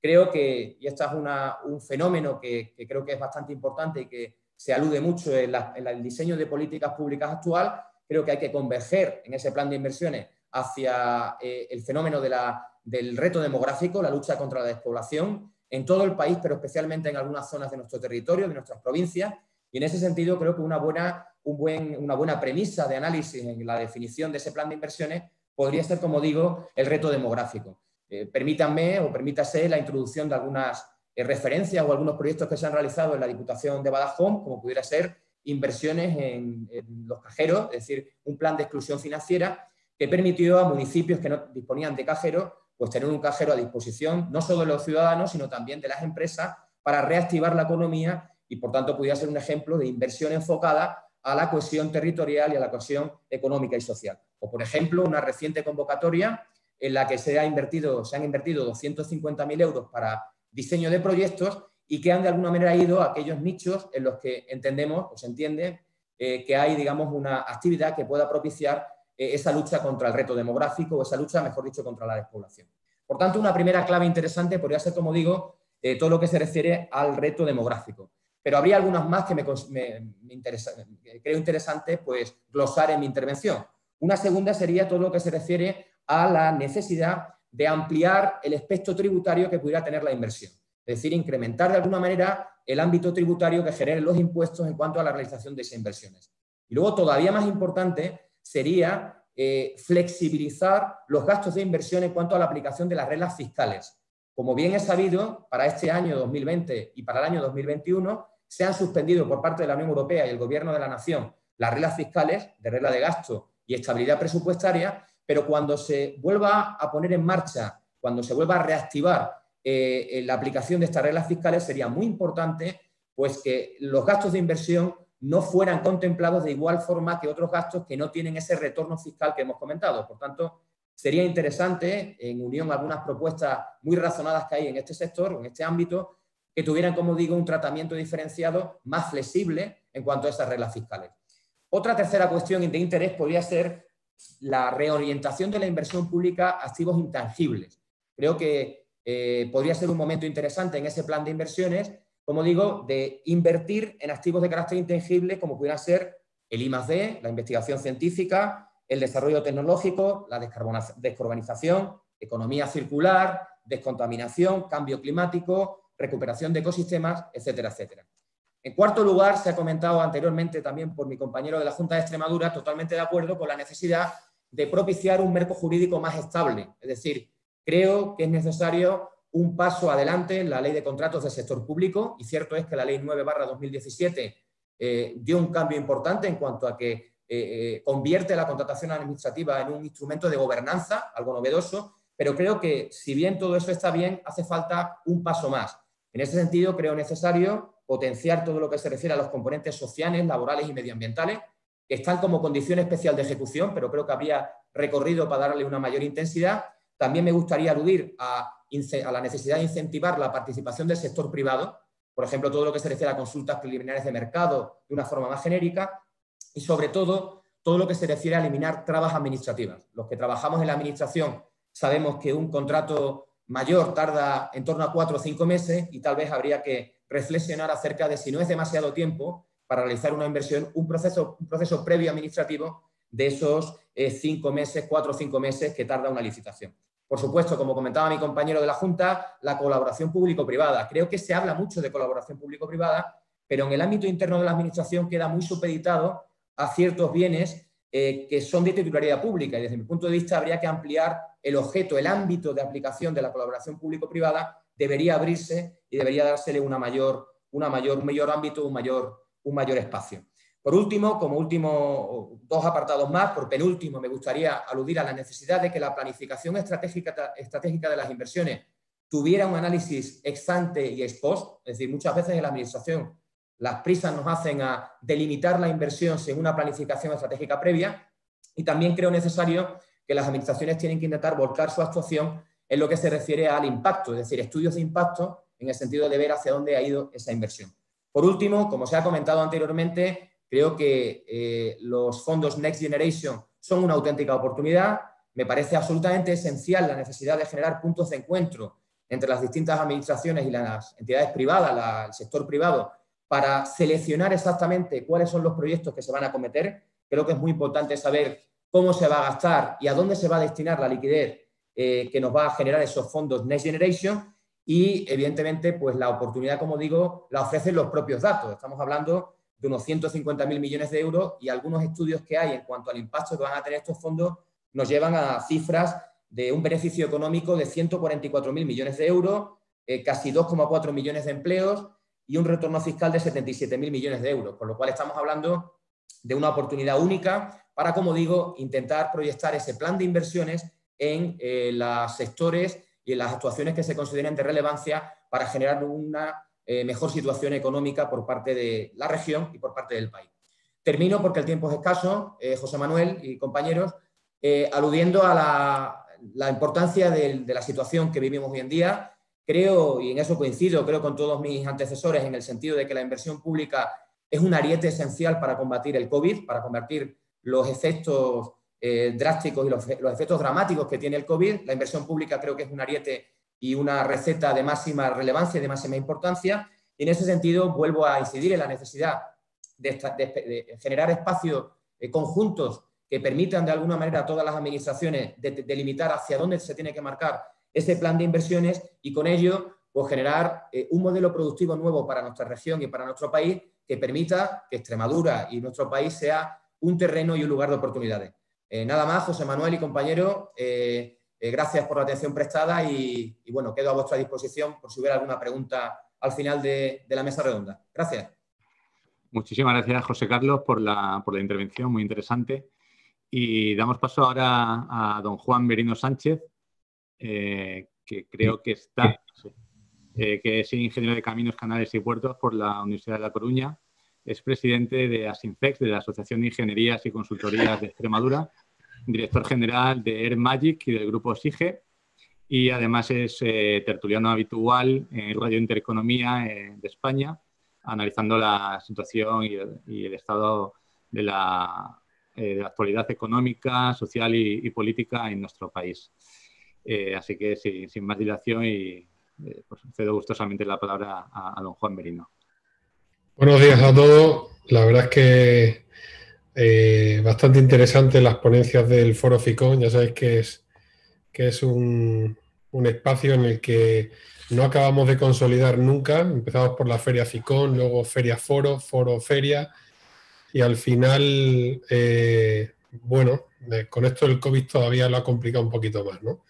Creo que, y este es una, un fenómeno que, que creo que es bastante importante y que se alude mucho en, la, en el diseño de políticas públicas actual, creo que hay que converger en ese plan de inversiones hacia eh, el fenómeno de la, del reto demográfico, la lucha contra la despoblación en todo el país, pero especialmente en algunas zonas de nuestro territorio, de nuestras provincias. Y en ese sentido creo que una buena, un buen, una buena premisa de análisis en la definición de ese plan de inversiones podría ser, como digo, el reto demográfico. Eh, permítanme o permítase la introducción de algunas eh, referencias o algunos proyectos que se han realizado en la Diputación de Badajoz, como pudiera ser inversiones en, en los cajeros, es decir, un plan de exclusión financiera que permitió a municipios que no disponían de cajeros, pues tener un cajero a disposición no solo de los ciudadanos, sino también de las empresas para reactivar la economía y, por tanto, pudiera ser un ejemplo de inversión enfocada a la cohesión territorial y a la cohesión económica y social. O, por ejemplo, una reciente convocatoria en la que se, ha invertido, se han invertido doscientos cincuenta mil euros para diseño de proyectos y que han de alguna manera ido a aquellos nichos en los que entendemos o se entiende eh, que hay, digamos, una actividad que pueda propiciar eh, esa lucha contra el reto demográfico o esa lucha, mejor dicho, contra la despoblación. Por tanto, una primera clave interesante podría ser, como digo, eh, todo lo que se refiere al reto demográfico. Pero habría algunas más que me, me, me interesa, creo interesante pues, glosar en mi intervención. Una segunda sería todo lo que se refiere a la necesidad de ampliar el espectro tributario que pudiera tener la inversión. Es decir, incrementar de alguna manera el ámbito tributario que generen los impuestos en cuanto a la realización de esas inversiones. Y luego, todavía más importante, sería eh, flexibilizar los gastos de inversión en cuanto a la aplicación de las reglas fiscales. Como bien es sabido, para este año dos mil veinte y para el año dos mil veintiuno se han suspendido por parte de la Unión Europea y el Gobierno de la Nación las reglas fiscales de regla de gasto y estabilidad presupuestaria, pero cuando se vuelva a poner en marcha, cuando se vuelva a reactivar eh, la aplicación de estas reglas fiscales, sería muy importante pues, que los gastos de inversión no fueran contemplados de igual forma que otros gastos que no tienen ese retorno fiscal que hemos comentado. Por tanto, sería interesante, en unión a algunas propuestas muy razonadas que hay en este sector, en este ámbito, que tuvieran, como digo, un tratamiento diferenciado más flexible en cuanto a esas reglas fiscales. Otra tercera cuestión de interés podría ser la reorientación de la inversión pública a activos intangibles. Creo que eh, podría ser un momento interesante en ese plan de inversiones, como digo, de invertir en activos de carácter intangible, como pudieran ser el I más D, la investigación científica, el desarrollo tecnológico, la descarbonización, economía circular, descontaminación, cambio climático, recuperación de ecosistemas, etcétera, etcétera. En cuarto lugar, se ha comentado anteriormente también por mi compañero de la Junta de Extremadura, totalmente de acuerdo con la necesidad de propiciar un marco jurídico más estable. Es decir, creo que es necesario un paso adelante en la Ley de Contratos del Sector Público, y cierto es que la Ley nueve barra dos mil diecisiete eh, dio un cambio importante en cuanto a que Eh, convierte la contratación administrativa en un instrumento de gobernanza, algo novedoso, pero creo que, si bien todo eso está bien, hace falta un paso más. En ese sentido, creo necesario potenciar todo lo que se refiere a los componentes sociales, laborales y medioambientales, que están como condición especial de ejecución, pero creo que habría recorrido para darle una mayor intensidad. También me gustaría aludir a, a la necesidad de incentivar la participación del sector privado, por ejemplo, todo lo que se refiere a consultas preliminares de mercado de una forma más genérica, y sobre todo, todo lo que se refiere a eliminar trabas administrativas. Los que trabajamos en la administración sabemos que un contrato mayor tarda en torno a cuatro o cinco meses y tal vez habría que reflexionar acerca de si no es demasiado tiempo para realizar una inversión, un proceso, un proceso previo administrativo de esos eh, cinco meses, cuatro o cinco meses que tarda una licitación. Por supuesto, como comentaba mi compañero de la Junta, la colaboración público-privada. Creo que se habla mucho de colaboración público-privada, pero en el ámbito interno de la administración queda muy supeditado a ciertos bienes eh, que son de titularidad pública, y desde mi punto de vista habría que ampliar el objeto, el ámbito de aplicación de la colaboración público-privada debería abrirse y debería dársele una mayor, una mayor, un mayor ámbito, un mayor, un mayor espacio. Por último, como último, dos apartados más, por penúltimo, me gustaría aludir a la necesidad de que la planificación estratégica, estratégica de las inversiones tuviera un análisis ex ante y ex post, es decir, muchas veces en la administración las prisas nos hacen a delimitar la inversión sin una planificación estratégica previa, y también creo necesario que las administraciones tienen que intentar volcar su actuación en lo que se refiere al impacto, es decir, estudios de impacto en el sentido de ver hacia dónde ha ido esa inversión. Por último, como se ha comentado anteriormente, creo que eh, los fondos Next Generation son una auténtica oportunidad. Me parece absolutamente esencial la necesidad de generar puntos de encuentro entre las distintas administraciones y las entidades privadas, la, el sector privado, para seleccionar exactamente cuáles son los proyectos que se van a acometer. Creo que es muy importante saber cómo se va a gastar y a dónde se va a destinar la liquidez eh, que nos va a generar esos fondos Next Generation, y evidentemente pues la oportunidad, como digo, la ofrecen los propios datos. Estamos hablando de unos ciento cincuenta mil millones de euros, y algunos estudios que hay en cuanto al impacto que van a tener estos fondos nos llevan a cifras de un beneficio económico de ciento cuarenta y cuatro mil millones de euros, eh, casi dos coma cuatro millones de empleos y un retorno fiscal de setenta y siete mil millones de euros, con lo cual estamos hablando de una oportunidad única para, como digo, intentar proyectar ese plan de inversiones en eh, los sectores y en las actuaciones que se consideren de relevancia para generar una eh, mejor situación económica por parte de la región y por parte del país. Termino, porque el tiempo es escaso, eh, José Manuel y compañeros, eh, aludiendo a la, la importancia de, de la situación que vivimos hoy en día. Creo, y en eso coincido, creo con todos mis antecesores, en el sentido de que la inversión pública es un ariete esencial para combatir el COVID, para combatir los efectos eh, drásticos y los, los efectos dramáticos que tiene el COVID. La inversión pública creo que es un ariete y una receta de máxima relevancia y de máxima importancia. Y en ese sentido vuelvo a incidir en la necesidad de, esta, de, de generar espacios eh, conjuntos que permitan de alguna manera a todas las administraciones delimitar hacia dónde se tiene que marcar ese plan de inversiones y con ello pues, generar eh, un modelo productivo nuevo para nuestra región y para nuestro país que permita que Extremadura y nuestro país sea un terreno y un lugar de oportunidades. Eh, nada más, José Manuel y compañeros, eh, eh, gracias por la atención prestada y, y bueno, quedo a vuestra disposición por si hubiera alguna pregunta al final de, de la mesa redonda. Gracias. Muchísimas gracias, José Carlos, por la, por la intervención, muy interesante. Y damos paso ahora a, a don Juan Merino Sánchez, eh, que creo que está... Sí. Eh, que es ingeniero de caminos, canales y puertos por la Universidad de La Coruña, es presidente de ASINFEX, de la Asociación de Ingenierías y Consultorías de Extremadura, director general de Air Magic y del grupo S I G E, y además es eh, tertuliano habitual en Radio Intereconomía eh, de España, analizando la situación y, y el estado de la, eh, de la actualidad económica, social y, y política en nuestro país. Eh, así que sí, sin más dilación y... Eh, pues cedo gustosamente la palabra a, a don Juan Merino. Buenos días a todos. La verdad es que eh, bastante interesante las ponencias del Foro FICON. Ya sabéis que es, que es un, un espacio en el que no acabamos de consolidar nunca. Empezamos por la Feria FICON, luego Feria Foro, Foro Feria y al final, eh, bueno, eh, con esto del COVID todavía lo ha complicado un poquito más, ¿no?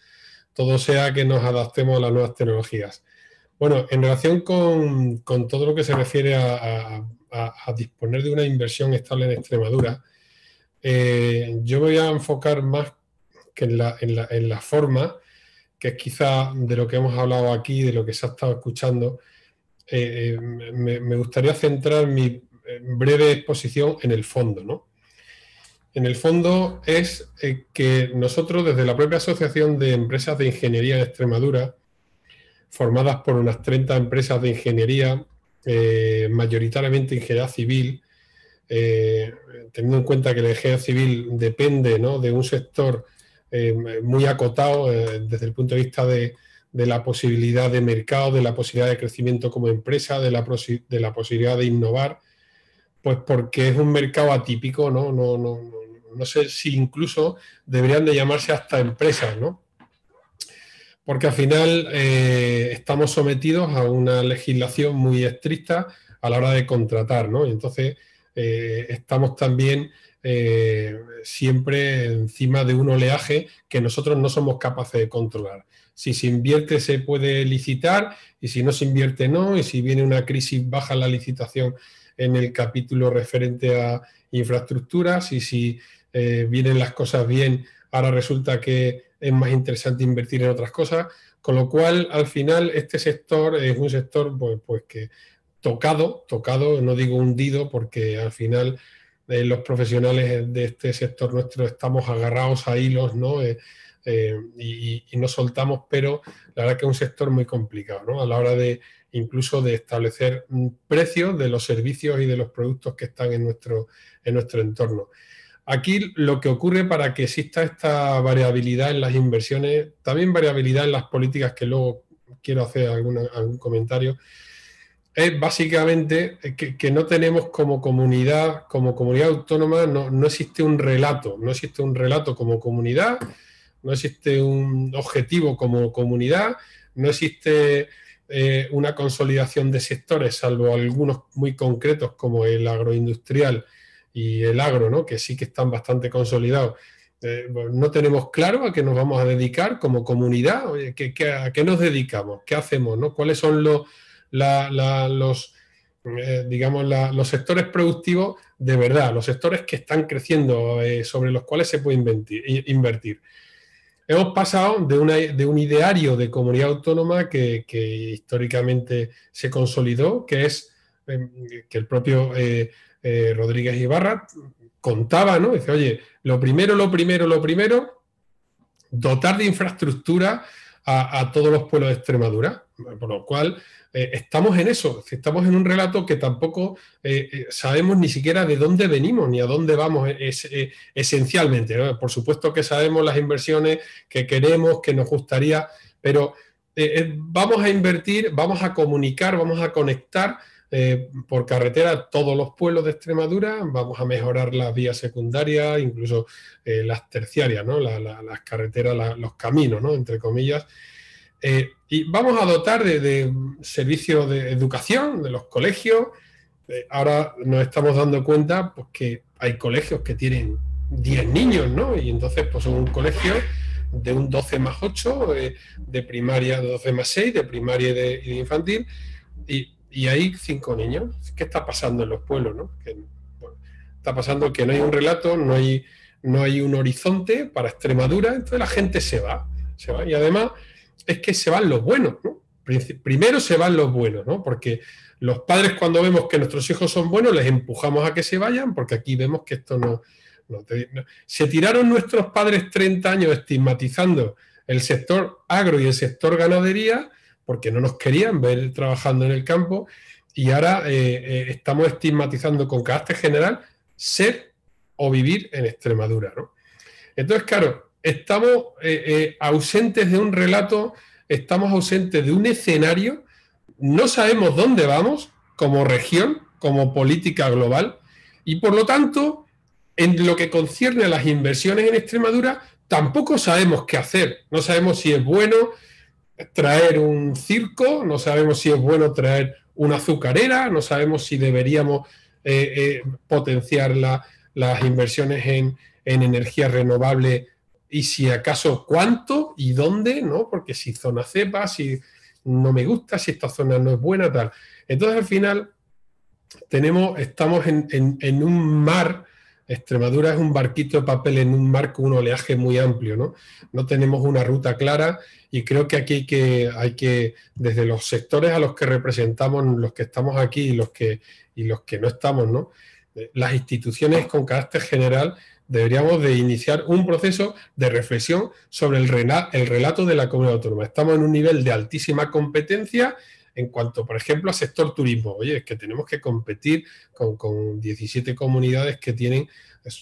Todo sea que nos adaptemos a las nuevas tecnologías. Bueno, en relación con, con todo lo que se refiere a, a, a disponer de una inversión estable en Extremadura, eh, yo me voy a enfocar más que en la, en, la, en la forma, que es quizá de lo que hemos hablado aquí, de lo que se ha estado escuchando. Eh, me, me gustaría centrar mi breve exposición en el fondo, ¿no? En el fondo es eh, que nosotros desde la propia Asociación de Empresas de Ingeniería de Extremadura, formadas por unas treinta empresas de ingeniería, eh, mayoritariamente ingeniería civil, eh, teniendo en cuenta que la ingeniería civil depende, ¿no?, de un sector eh, muy acotado eh, desde el punto de vista de, de la posibilidad de mercado, de la posibilidad de crecimiento como empresa, de la, posi- de la posibilidad de innovar, pues porque es un mercado atípico, ¿no? No, no, no, no sé si incluso deberían de llamarse hasta empresas, ¿no? Porque al final eh, estamos sometidos a una legislación muy estricta a la hora de contratar, ¿no? Y entonces eh, estamos también eh, siempre encima de un oleaje que nosotros no somos capaces de controlar. Si se invierte se puede licitar y si no se invierte no, y si viene una crisis baja la licitación en el capítulo referente a infraestructuras y si eh, vienen las cosas bien, ahora resulta que es más interesante invertir en otras cosas, con lo cual al final este sector es un sector pues, pues que tocado, tocado, no digo hundido porque al final eh, los profesionales de este sector nuestro estamos agarrados a hilos, ¿no? Eh, eh, y, y nos soltamos, pero la verdad que es un sector muy complicado, ¿no? A la hora de incluso de establecer precios de los servicios y de los productos que están en nuestro, en nuestro entorno. Aquí lo que ocurre para que exista esta variabilidad en las inversiones, también variabilidad en las políticas, que luego quiero hacer alguna, algún comentario, es básicamente que, que no tenemos como comunidad, como comunidad autónoma, no, no existe un relato, no existe un relato como comunidad, no existe un objetivo como comunidad, no existe... Eh, una consolidación de sectores, salvo algunos muy concretos como el agroindustrial y el agro, ¿no?, que sí que están bastante consolidados Eh, no tenemos claro a qué nos vamos a dedicar como comunidad. Oye, ¿qué, qué, ¿a qué nos dedicamos? ¿Qué hacemos? ¿No? ¿Cuáles son los, la, la, los eh, digamos, la, los sectores productivos de verdad, los sectores que están creciendo, eh, sobre los cuales se puede inventir, invertir? Hemos pasado de, una, de un ideario de comunidad autónoma que, que históricamente se consolidó, que es eh, que el propio eh, eh, Rodríguez Ibarra contaba, ¿no? Dice, oye, lo primero, lo primero, lo primero, dotar de infraestructura a, a todos los pueblos de Extremadura. Por lo cual, eh, estamos en eso, estamos en un relato que tampoco eh, sabemos ni siquiera de dónde venimos ni a dónde vamos es, eh, esencialmente, ¿no? Por supuesto que sabemos las inversiones que queremos, que nos gustaría, pero eh, vamos a invertir, vamos a comunicar, vamos a conectar eh, por carretera todos los pueblos de Extremadura, vamos a mejorar las vías secundarias, incluso eh, las terciarias, ¿no? la, la, las carreteras, la, los caminos, ¿no? Entre comillas. Eh, y vamos a dotar de, de servicios de educación, de los colegios. Eh, ahora nos estamos dando cuenta pues, que hay colegios que tienen diez niños, ¿no? Y entonces pues, son un colegio de un doce más ocho, eh, de primaria doce más seis, de primaria y de, de infantil, y, y hay cinco niños. ¿Qué está pasando en los pueblos, no? Que, bueno, está pasando que no hay un relato, no hay, no hay un horizonte para Extremadura, entonces la gente se va, se va. Y además... es que se van los buenos, ¿no? Primero se van los buenos, ¿no? Porque los padres, cuando vemos que nuestros hijos son buenos, les empujamos a que se vayan, porque aquí vemos que esto no... no, te, no. Se tiraron nuestros padres treinta años estigmatizando el sector agro y el sector ganadería, porque no nos querían ver trabajando en el campo, y ahora eh, eh, estamos estigmatizando con carácter general ser o vivir en Extremadura, ¿no? Entonces, claro... estamos eh, eh, ausentes de un relato, estamos ausentes de un escenario, no sabemos dónde vamos como región, como política global, y por lo tanto, en lo que concierne a las inversiones en Extremadura, tampoco sabemos qué hacer. No sabemos si es bueno traer un circo, no sabemos si es bueno traer una azucarera, no sabemos si deberíamos eh, eh, potenciar la, las inversiones en, en energía renovable. Y si acaso cuánto y dónde, ¿no? Porque si zona cepa, si no me gusta, si esta zona no es buena, tal. Entonces, al final, tenemos, estamos en, en, en un mar. Extremadura es un barquito de papel en un mar con un oleaje muy amplio, ¿no? No tenemos una ruta clara y creo que aquí hay que, hay que desde los sectores a los que representamos, los que estamos aquí y los que, y los que no estamos, ¿no? Las instituciones con carácter general deberíamos de iniciar un proceso de reflexión sobre el relato de la comunidad autónoma. Estamos en un nivel de altísima competencia en cuanto, por ejemplo, al sector turismo. Oye, es que tenemos que competir con, con diecisiete comunidades que tienen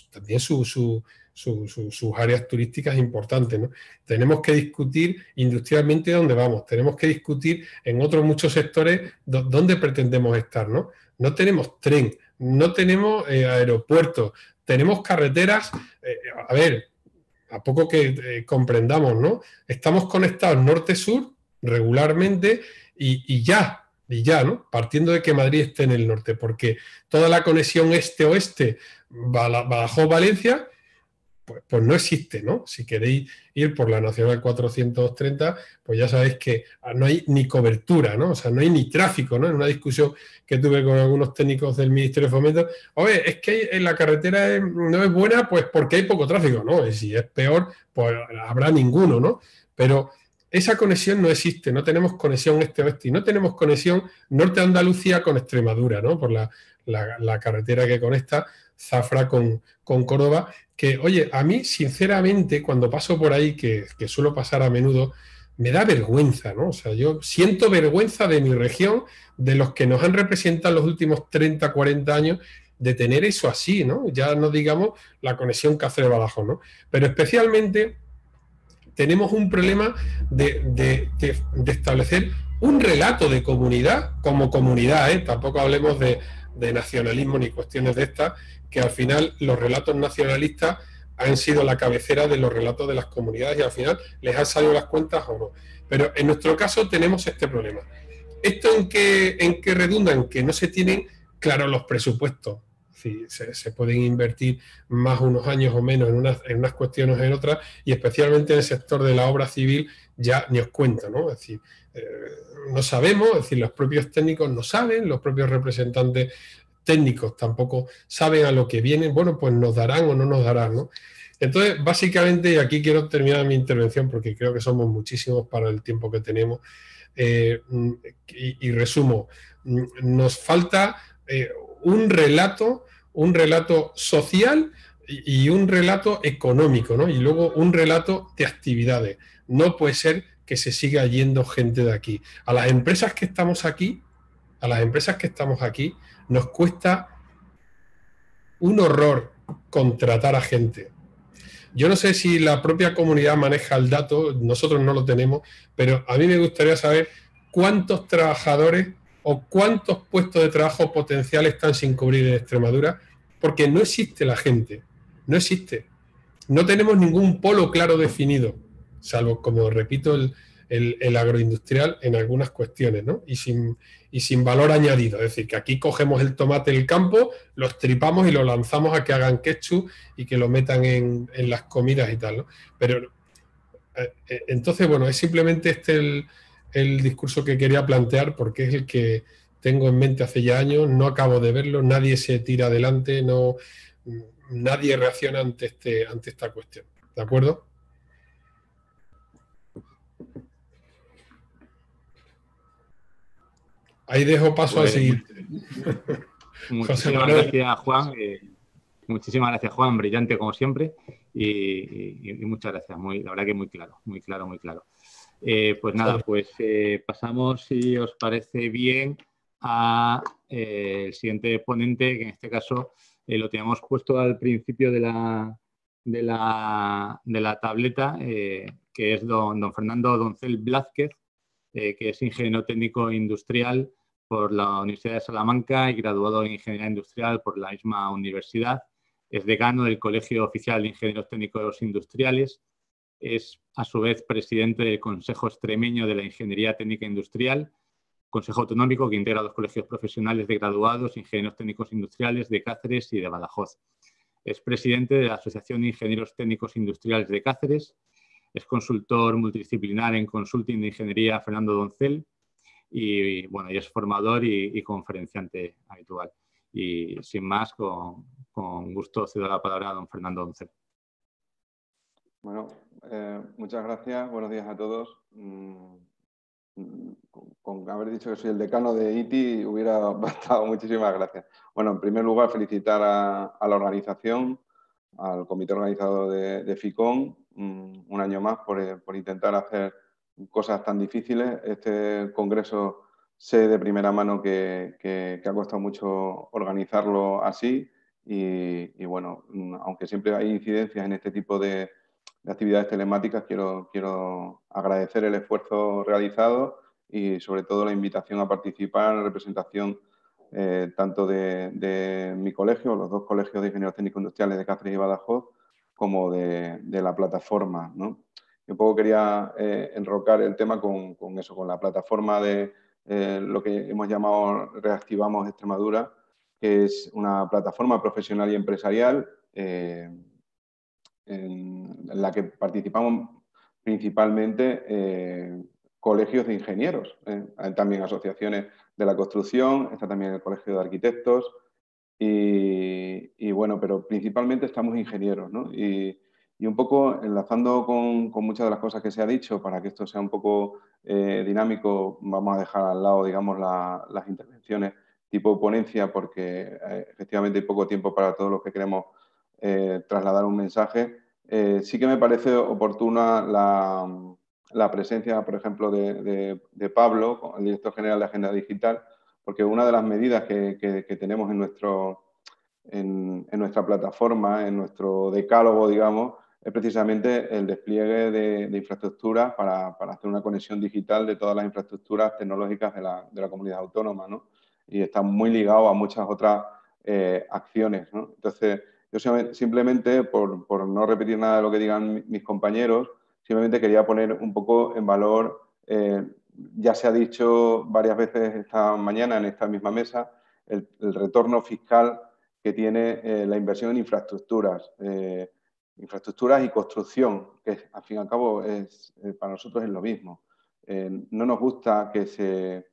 también su, su, su, su, sus áreas turísticas importantes, ¿no? Tenemos que discutir industrialmente dónde vamos, tenemos que discutir en otros muchos sectores dónde pretendemos estar, ¿no? No tenemos tren, no tenemos eh, aeropuertos, tenemos carreteras, eh, a ver, a poco que eh, comprendamos, ¿no? Estamos conectados norte-sur regularmente y, y ya, y ya, ¿no? Partiendo de que Madrid esté en el norte, porque toda la conexión este-oeste, Badajoz-Valencia, pues, pues no existe, ¿no? Si queréis ir por la Nacional cuatrocientos treinta, pues ya sabéis que no hay ni cobertura, ¿no? O sea, no hay ni tráfico, ¿no? En una discusión que tuve con algunos técnicos del Ministerio de Fomento, oye, es que en la carretera no es buena, pues porque hay poco tráfico, ¿no? Y si es peor, pues habrá ninguno, ¿no? Pero esa conexión no existe, no tenemos conexión este-oeste y no tenemos conexión norte de Andalucía con Extremadura, ¿no? Por la, la, la carretera que conecta Zafra con, con Córdoba, que, oye, a mí, sinceramente, cuando paso por ahí, que, que suelo pasar a menudo, me da vergüenza, ¿no? O sea, yo siento vergüenza de mi región, de los que nos han representado los últimos treinta, cuarenta años, de tener eso así, ¿no? Ya no digamos la conexión Cáceres-Badajoz, ¿no? Pero especialmente tenemos un problema de, de, de, de establecer un relato de comunidad como comunidad, ¿eh? Tampoco hablemos de... de nacionalismo ni cuestiones de estas, que al final los relatos nacionalistas han sido la cabecera de los relatos de las comunidades y al final les han salido las cuentas o no. Pero en nuestro caso tenemos este problema. ¿Esto en qué, en qué redunda? En que no se tienen claros los presupuestos. Sí, se, se pueden invertir más unos años o menos en unas, en unas cuestiones o en otras, y especialmente en el sector de la obra civil ya ni os cuento, ¿no? Es decir, eh, no sabemos, es decir, los propios técnicos no saben, los propios representantes técnicos tampoco saben a lo que vienen, bueno, pues nos darán o no nos darán, ¿no? Entonces, básicamente, y aquí quiero terminar mi intervención porque creo que somos muchísimos para el tiempo que tenemos, eh, y, y resumo, nos falta eh, un relato, un relato social y, y un relato económico, ¿no? Y luego un relato de actividades. No puede ser que se siga yendo gente de aquí. A las empresas que estamos aquí, a las empresas que estamos aquí, nos cuesta un horror contratar a gente. Yo no sé si la propia comunidad maneja el dato, nosotros no lo tenemos, pero a mí me gustaría saber cuántos trabajadores o cuántos puestos de trabajo potenciales están sin cubrir en Extremadura, porque no existe la gente, no existe. No tenemos ningún polo claro definido, salvo, como repito, el, el, el agroindustrial en algunas cuestiones, ¿no? Y sin, y sin valor añadido. Es decir, que aquí cogemos el tomate del campo, lo tripamos y lo lanzamos a que hagan ketchup y que lo metan en, en las comidas y tal, ¿no? Pero, eh, entonces, bueno, es simplemente este el, el discurso que quería plantear, porque es el que tengo en mente hace ya años, no acabo de verlo, nadie se tira adelante, no, nadie reacciona ante, este, ante esta cuestión, ¿de acuerdo? Ahí dejo paso pues, a seguir. Muchísimas gracias, Juan. Eh, muchísimas gracias, Juan. Brillante como siempre. Y, y, y muchas gracias. Muy, la verdad que muy claro, muy claro, muy claro. Eh, pues nada, pues eh, pasamos, si os parece bien, al eh, siguiente ponente, que en este caso eh, lo teníamos puesto al principio de la, de la, de la tableta, eh, que es don, don Fernando Doncel Blázquez, eh, que es ingeniero técnico industrial por la Universidad de Salamanca y graduado en Ingeniería Industrial por la misma universidad. Es decano del Colegio Oficial de Ingenieros Técnicos Industriales. Es, a su vez, presidente del Consejo Extremeño de la Ingeniería Técnica Industrial, consejo autonómico que integra los colegios profesionales de graduados, ingenieros técnicos industriales de Cáceres y de Badajoz. Es presidente de la Asociación de Ingenieros Técnicos Industriales de Cáceres. Es consultor multidisciplinar en Consulting de Ingeniería Fernando Doncel. Y, y bueno, y es formador y, y conferenciante habitual. Y sin más, con, con gusto cedo la palabra a don Fernando Doncel. Bueno, eh, muchas gracias. Buenos días a todos. Mm, con, con haber dicho que soy el decano de I T I hubiera bastado. Muchísimas gracias. Bueno, en primer lugar, felicitar a, a la organización, al comité organizador de, de FICON, mm, un año más por, por intentar hacer cosas tan difíciles. Este congreso sé de primera mano que, que, que ha costado mucho organizarlo así y, y, bueno, aunque siempre hay incidencias en este tipo de de actividades telemáticas, quiero, quiero agradecer el esfuerzo realizado y sobre todo la invitación a participar en representación eh, tanto de, de mi colegio, los dos colegios de ingenieros técnicos industriales de Cáceres y Badajoz, como de, de la plataforma, ¿no? Yo un poco quería eh, enrocar el tema con, con eso, con la plataforma de eh, lo que hemos llamado Reactivamos Extremadura, que es una plataforma profesional y empresarial eh, en la que participamos principalmente eh, colegios de ingenieros, eh, también asociaciones de la construcción, está también el Colegio de Arquitectos, y, y bueno, pero principalmente estamos ingenieros, ¿no? Y, y un poco enlazando con, con muchas de las cosas que se ha dicho, para que esto sea un poco eh, dinámico, vamos a dejar al lado, digamos, la, las intervenciones tipo ponencia, porque eh, efectivamente hay poco tiempo para todos los que queremos Eh, trasladar un mensaje. Eh, sí que me parece oportuna la, la presencia, por ejemplo, de, de, de Pablo, el director general de Agenda Digital, porque una de las medidas que, que, que tenemos en, nuestro, en, en nuestra plataforma, en nuestro decálogo, digamos, es precisamente el despliegue de, de infraestructuras para, para hacer una conexión digital de todas las infraestructuras tecnológicas de la, de la comunidad autónoma, ¿no? Y está muy ligado a muchas otras eh, acciones, ¿no? Entonces, yo simplemente, por, por no repetir nada de lo que digan mis compañeros, simplemente quería poner un poco en valor, eh, ya se ha dicho varias veces esta mañana en esta misma mesa, el, el retorno fiscal que tiene eh, la inversión en infraestructuras, eh, infraestructuras y construcción, que al fin y al cabo es, eh, para nosotros es lo mismo. Eh, no nos gusta que se,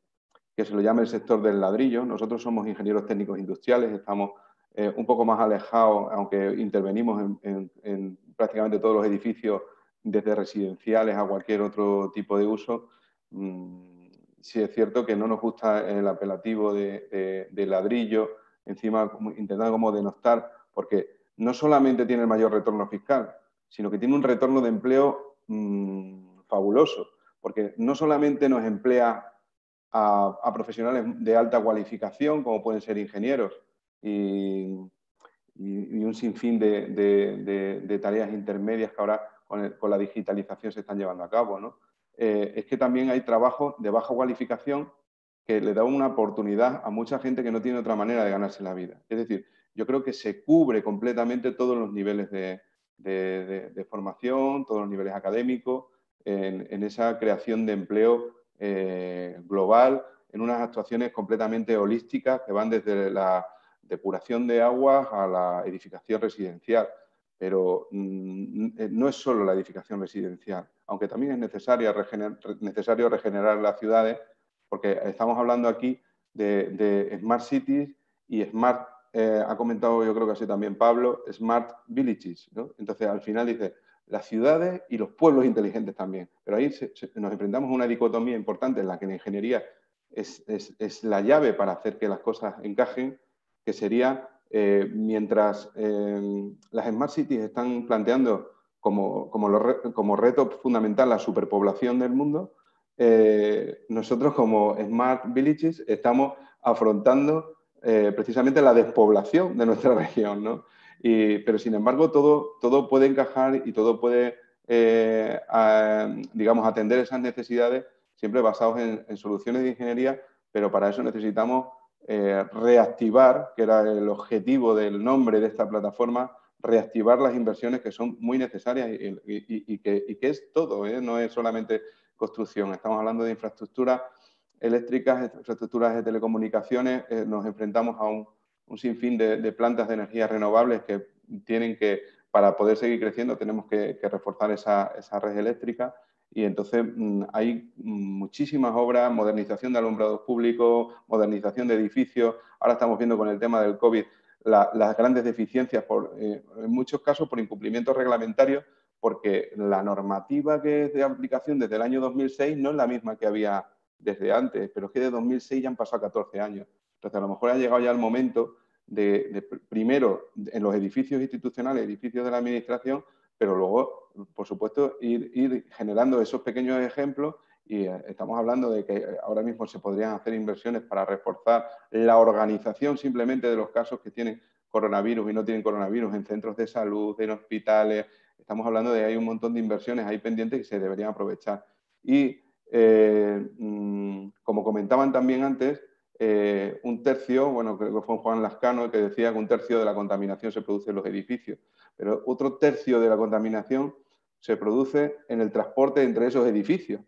que se lo llame el sector del ladrillo. Nosotros somos ingenieros técnicos industriales, estamos eh, un poco más alejados, aunque intervenimos en, en, en prácticamente todos los edificios, desde residenciales a cualquier otro tipo de uso. Mm, sí es cierto que no nos gusta el apelativo de, de, de ladrillo, encima intentando como denostar, porque no solamente tiene el mayor retorno fiscal, sino que tiene un retorno de empleo mm, fabuloso, porque no solamente nos emplea a, a profesionales de alta cualificación, como pueden ser ingenieros, y, y, y un sinfín de, de, de, de tareas intermedias que ahora con, el, con la digitalización se están llevando a cabo, ¿no? Eh, es que también hay trabajos de baja cualificación que le da una oportunidad a mucha gente que no tiene otra manera de ganarse la vida. Es decir, yo creo que se cubre completamente todos los niveles de, de, de, de formación, todos los niveles académicos, en, en esa creación de empleo eh, global, en unas actuaciones completamente holísticas que van desde la depuración de aguas a la edificación residencial. Pero mmm, no es solo la edificación residencial, aunque también es necesaria regener- necesario regenerar las ciudades, porque estamos hablando aquí de, de Smart Cities y Smart, eh, ha comentado yo creo que así también Pablo, Smart Villages, ¿no? Entonces al final dice las ciudades y los pueblos inteligentes también, pero ahí se, se, nos enfrentamos a una dicotomía importante en la que la ingeniería es, es, es la llave para hacer que las cosas encajen, que sería eh, mientras eh, las Smart Cities están planteando como, como, lo, como reto fundamental la superpoblación del mundo, Eh, nosotros como Smart Villages estamos afrontando eh, precisamente la despoblación de nuestra región, ¿no? Y, pero sin embargo todo, todo puede encajar y todo puede eh, a, digamos, atender esas necesidades siempre basados en, en soluciones de ingeniería, pero para eso necesitamos eh, reactivar, que era el objetivo del nombre de esta plataforma, reactivar las inversiones que son muy necesarias y, y, y, y, que, y que es todo, ¿eh? No es solamente construcción, estamos hablando de infraestructuras eléctricas, infraestructuras de telecomunicaciones, eh, nos enfrentamos a un, un sinfín de, de plantas de energías renovables que tienen que, para poder seguir creciendo, tenemos que, que reforzar esa, esa red eléctrica, y entonces mmm, hay muchísimas obras, modernización de alumbrados públicos, modernización de edificios. Ahora estamos viendo con el tema del COVID la, las grandes deficiencias, por, eh, en muchos casos por incumplimientos reglamentarios, porque la normativa que es de aplicación desde el año dos mil seis no es la misma que había desde antes, pero es que de dos mil seis ya han pasado catorce años. Entonces, a lo mejor ha llegado ya el momento de, de primero, en los edificios institucionales, edificios de la Administración, pero luego, por supuesto, ir, ir generando esos pequeños ejemplos, y estamos hablando de que ahora mismo se podrían hacer inversiones para reforzar la organización simplemente de los casos que tienen coronavirus y no tienen coronavirus en centros de salud, en hospitales. Estamos hablando de que hay un montón de inversiones ahí pendientes que se deberían aprovechar. Y, eh, como comentaban también antes, eh, un tercio, bueno, creo que fue Juan Lascano que decía que un tercio de la contaminación se produce en los edificios, pero otro tercio de la contaminación se produce en el transporte entre esos edificios,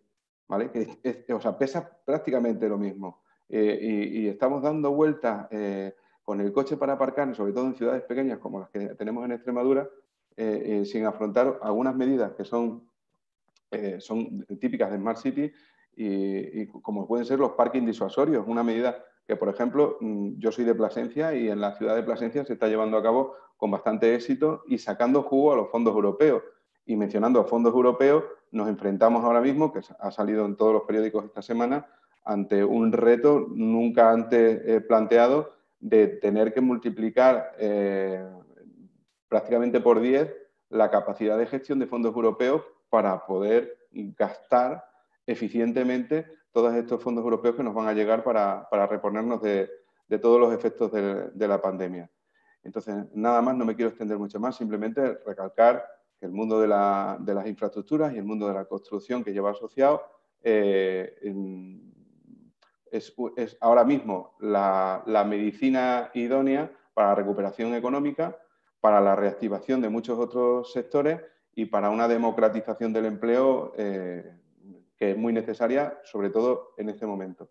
¿vale? Es, es, o sea, pesa prácticamente lo mismo. Eh, y, y estamos dando vueltas eh, con el coche para aparcar, sobre todo en ciudades pequeñas como las que tenemos en Extremadura, Eh, eh, sin afrontar algunas medidas que son, eh, son típicas de Smart City, y, y como pueden ser los parking disuasorios, una medida que, por ejemplo, yo soy de Plasencia y en la ciudad de Plasencia se está llevando a cabo con bastante éxito y sacando jugo a los fondos europeos. Y mencionando a fondos europeos, nos enfrentamos ahora mismo, que ha salido en todos los periódicos esta semana, ante un reto nunca antes eh, planteado de tener que multiplicar Eh, prácticamente por diez la capacidad de gestión de fondos europeos para poder gastar eficientemente todos estos fondos europeos que nos van a llegar para, para reponernos de, de todos los efectos de, de la pandemia. Entonces, nada más, no me quiero extender mucho más, simplemente recalcar que el mundo de, la, de las infraestructuras y el mundo de la construcción que lleva asociado eh, es, es ahora mismo la, la medicina idónea para la recuperación económica, para la reactivación de muchos otros sectores y para una democratización del empleo eh, que es muy necesaria, sobre todo en este momento.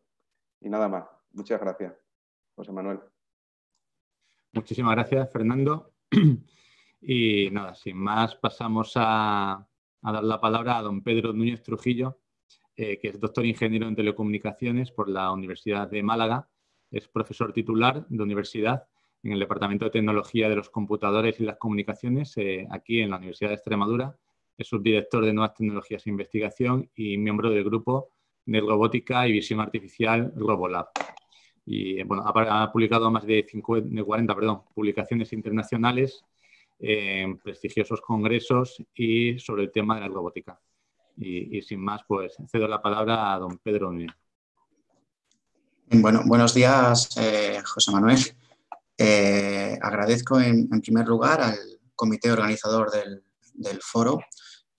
Y nada más. Muchas gracias, José Manuel. Muchísimas gracias, Fernando. Y nada, sin más, pasamos a, a dar la palabra a don Pedro Núñez Trujillo, eh, que es doctor ingeniero en telecomunicaciones por la Universidad de Málaga. Es profesor titular de universidad en el Departamento de Tecnología de los Computadores y las Comunicaciones, eh, aquí en la Universidad de Extremadura. Es subdirector de Nuevas Tecnologías e Investigación y miembro del grupo de Robótica y Visión Artificial Robolab. Y bueno, ha publicado más de cincuenta, cuarenta perdón, publicaciones internacionales en prestigiosos congresos y sobre el tema de la robótica. Y, y sin más, pues cedo la palabra a don Pedro Núñez. Bueno, buenos días, eh, José Manuel. Eh, agradezco en, en primer lugar al comité organizador del, del foro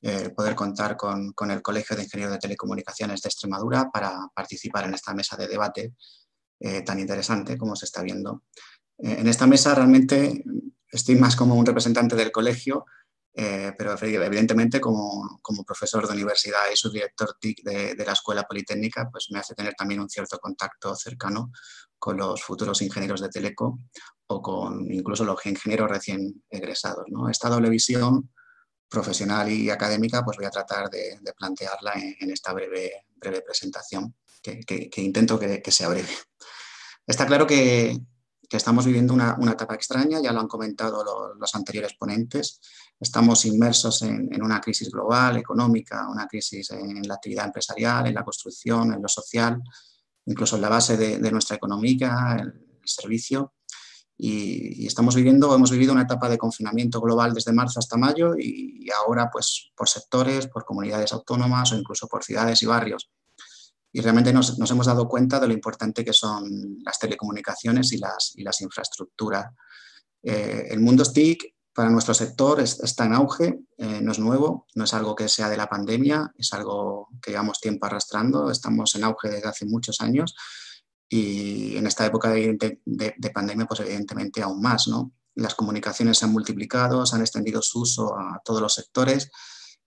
el eh, poder contar con, con el Colegio de Ingenieros de Telecomunicaciones de Extremadura para participar en esta mesa de debate Eh, tan interesante como se está viendo. Eh, en esta mesa realmente estoy más como un representante del colegio, eh, pero evidentemente como, como profesor de universidad y subdirector T I C de, de la Escuela Politécnica, pues me hace tener también un cierto contacto cercano con los futuros ingenieros de Teleco o con incluso los ingenieros recién egresados, ¿no? Esta doble visión profesional y académica pues voy a tratar de, de plantearla en, en esta breve, breve presentación. Que, que, que intento que, que sea breve. Está claro que, que estamos viviendo una, una etapa extraña, ya lo han comentado lo, los anteriores ponentes. Estamos inmersos en, en una crisis global, económica, una crisis en, en la actividad empresarial, en la construcción, en lo social, incluso en la base de, de nuestra economía, el, el servicio. Y, y estamos viviendo, hemos vivido una etapa de confinamiento global desde marzo hasta mayo y, y ahora pues por sectores, por comunidades autónomas o incluso por ciudades y barrios. Y realmente nos, nos hemos dado cuenta de lo importante que son las telecomunicaciones y las, y las infraestructuras. Eh, el mundo T I C para nuestro sector es, está en auge, eh, no es nuevo, no es algo que sea de la pandemia, es algo que llevamos tiempo arrastrando, estamos en auge desde hace muchos años y en esta época de, de, de pandemia, pues evidentemente aún más, ¿no? Las comunicaciones se han multiplicado, se han extendido su uso a todos los sectores,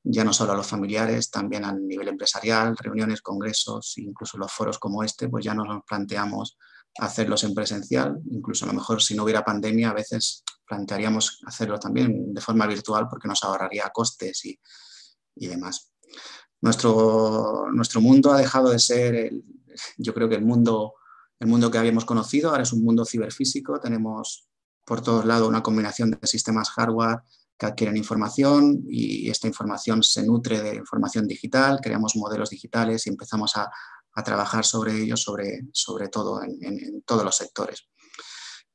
ya no solo a los familiares, también a nivel empresarial, reuniones, congresos, incluso los foros como este, pues ya nos planteamos hacerlos en presencial, incluso a lo mejor si no hubiera pandemia a veces plantearíamos hacerlo también de forma virtual porque nos ahorraría costes y, y demás. Nuestro, nuestro mundo ha dejado de ser, el, yo creo que el mundo, el mundo que habíamos conocido, ahora es un mundo ciberfísico, tenemos por todos lados una combinación de sistemas hardware, que adquieren información y esta información se nutre de información digital, creamos modelos digitales y empezamos a, a trabajar sobre ellos, sobre, sobre todo en, en, en todos los sectores.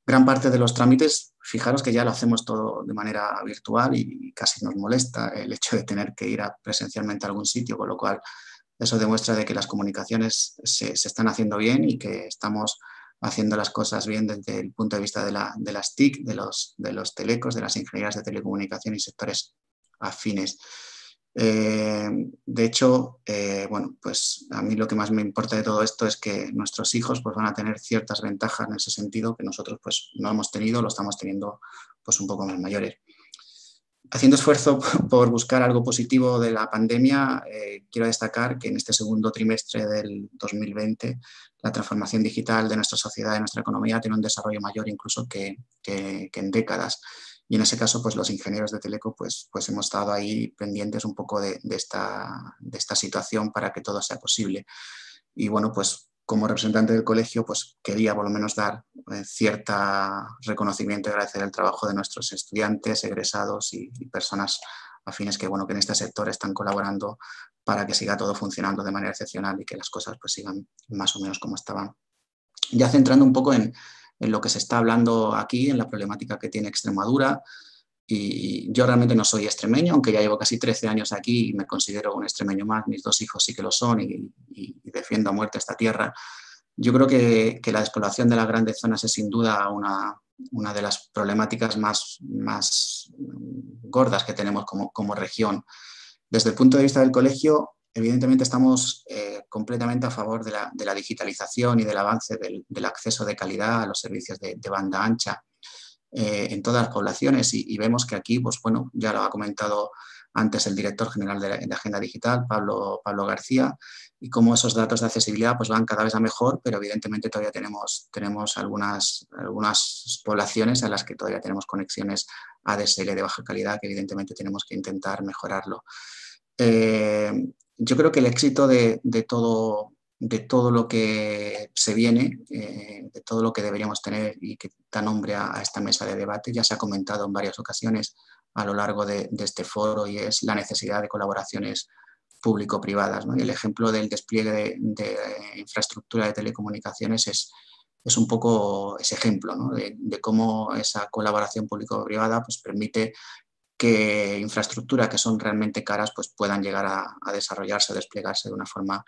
Gran parte de los trámites, fijaros que ya lo hacemos todo de manera virtual y casi nos molesta el hecho de tener que ir a presencialmente a algún sitio, con lo cual eso demuestra de que las comunicaciones se, se están haciendo bien y que estamos haciendo las cosas bien desde el punto de vista de, la, de las T I C, de los, de los telecos, de las ingenierías de telecomunicación y sectores afines. Eh, de hecho, eh, bueno, pues a mí lo que más me importa de todo esto es que nuestros hijos pues, van a tener ciertas ventajas en ese sentido que nosotros pues, no hemos tenido, lo estamos teniendo pues, un poco más mayores. Haciendo esfuerzo por buscar algo positivo de la pandemia, eh, quiero destacar que en este segundo trimestre del dos mil veinte la transformación digital de nuestra sociedad, de nuestra economía, tiene un desarrollo mayor incluso que, que, que en décadas. Y en ese caso, pues los ingenieros de Teleco pues, pues hemos estado ahí pendientes un poco de, de, esta, de esta situación para que todo sea posible. Y bueno, pues como representante del colegio, pues quería por lo menos dar eh, cierto reconocimiento y agradecer el trabajo de nuestros estudiantes, egresados y, y personas afines que, bueno, que en este sector están colaborando para que siga todo funcionando de manera excepcional y que las cosas pues, sigan más o menos como estaban. Ya centrando un poco en, en lo que se está hablando aquí, en la problemática que tiene Extremadura, y yo realmente no soy extremeño, aunque ya llevo casi trece años aquí y me considero un extremeño más, mis dos hijos sí que lo son y, y, y defiendo a muerte esta tierra. Yo creo que, que la despoblación de las grandes zonas es sin duda una, una de las problemáticas más, más gordas que tenemos como, como región. Desde el punto de vista del colegio, evidentemente estamos eh, completamente a favor de la, de la digitalización y del avance del, del acceso de calidad a los servicios de, de banda ancha. Eh, en todas las poblaciones y, y vemos que aquí, pues bueno, ya lo ha comentado antes el director general de, la, de Agenda Digital, Pablo, Pablo García, y cómo esos datos de accesibilidad pues, van cada vez a mejor, pero evidentemente todavía tenemos, tenemos algunas, algunas poblaciones a las que todavía tenemos conexiones A D S L de baja calidad, que evidentemente tenemos que intentar mejorarlo. Eh, yo creo que el éxito de, de todo... de todo lo que se viene, eh, de todo lo que deberíamos tener y que da nombre a, a esta mesa de debate, ya se ha comentado en varias ocasiones a lo largo de, de este foro, y es la necesidad de colaboraciones público-privadas, ¿no? Y el ejemplo del despliegue de, de infraestructura de telecomunicaciones es, es un poco ese ejemplo, ¿no? de, de cómo esa colaboración público-privada pues, permite que infraestructuras que son realmente caras pues, puedan llegar a, a desarrollarse, a desplegarse de una forma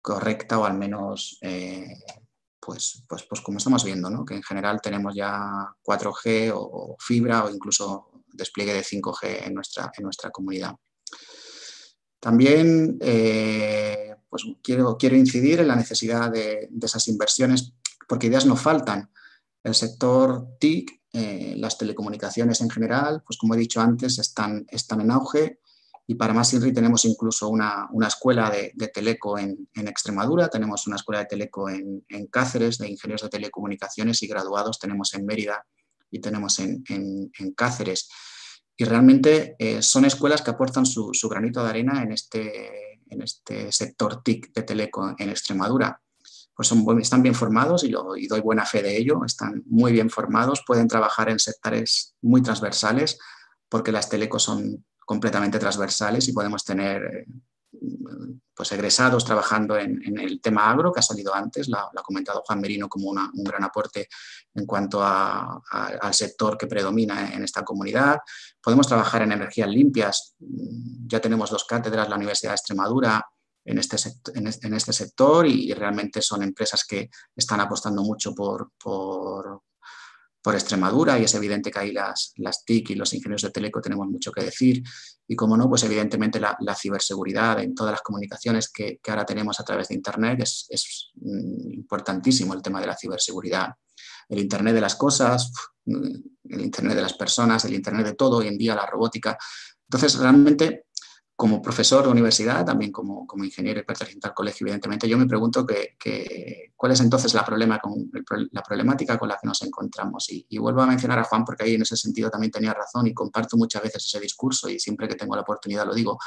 correcta, o al menos, eh, pues, pues, pues como estamos viendo, ¿no? Que en general tenemos ya cuatro G o, o fibra o incluso despliegue de cinco G en nuestra, en nuestra comunidad. También eh, pues quiero, quiero incidir en la necesidad de, de esas inversiones, porque ideas no faltan. El sector T I C, eh, las telecomunicaciones en general, pues como he dicho antes, están, están en auge. Y para más I N R I tenemos incluso una, una escuela de, de teleco en, en Extremadura, tenemos una escuela de teleco en, en Cáceres, de ingenieros de telecomunicaciones, y graduados tenemos en Mérida y tenemos en, en, en Cáceres. Y realmente eh, son escuelas que aportan su, su granito de arena en este, en este sector T I C de teleco en Extremadura. Pues son, están bien formados y, lo, y doy buena fe de ello, están muy bien formados, pueden trabajar en sectores muy transversales porque las telecos son completamente transversales y podemos tener pues, egresados trabajando en, en el tema agro, que ha salido antes, lo ha comentado Juan Merino como una, un gran aporte en cuanto a, a, al sector que predomina en esta comunidad. Podemos trabajar en energías limpias, ya tenemos dos cátedras, la Universidad de Extremadura en este, sector, en este, en este sector y, y realmente son empresas que están apostando mucho por... por por Extremadura, y es evidente que ahí las, las T I C y los ingenieros de teleco tenemos mucho que decir. Y como no, pues evidentemente la, la ciberseguridad en todas las comunicaciones que, que ahora tenemos a través de Internet es, es importantísimo el tema de la ciberseguridad. El Internet de las cosas, el Internet de las personas, el Internet de todo, hoy en día la robótica. Entonces realmente como profesor de universidad, también como, como ingeniero y perteneciente al colegio, evidentemente, yo me pregunto que, que, cuál es entonces la, problema con, la problemática con la que nos encontramos. Y, y vuelvo a mencionar a Juan porque ahí en ese sentido también tenía razón y comparto muchas veces ese discurso y siempre que tengo la oportunidad lo digo.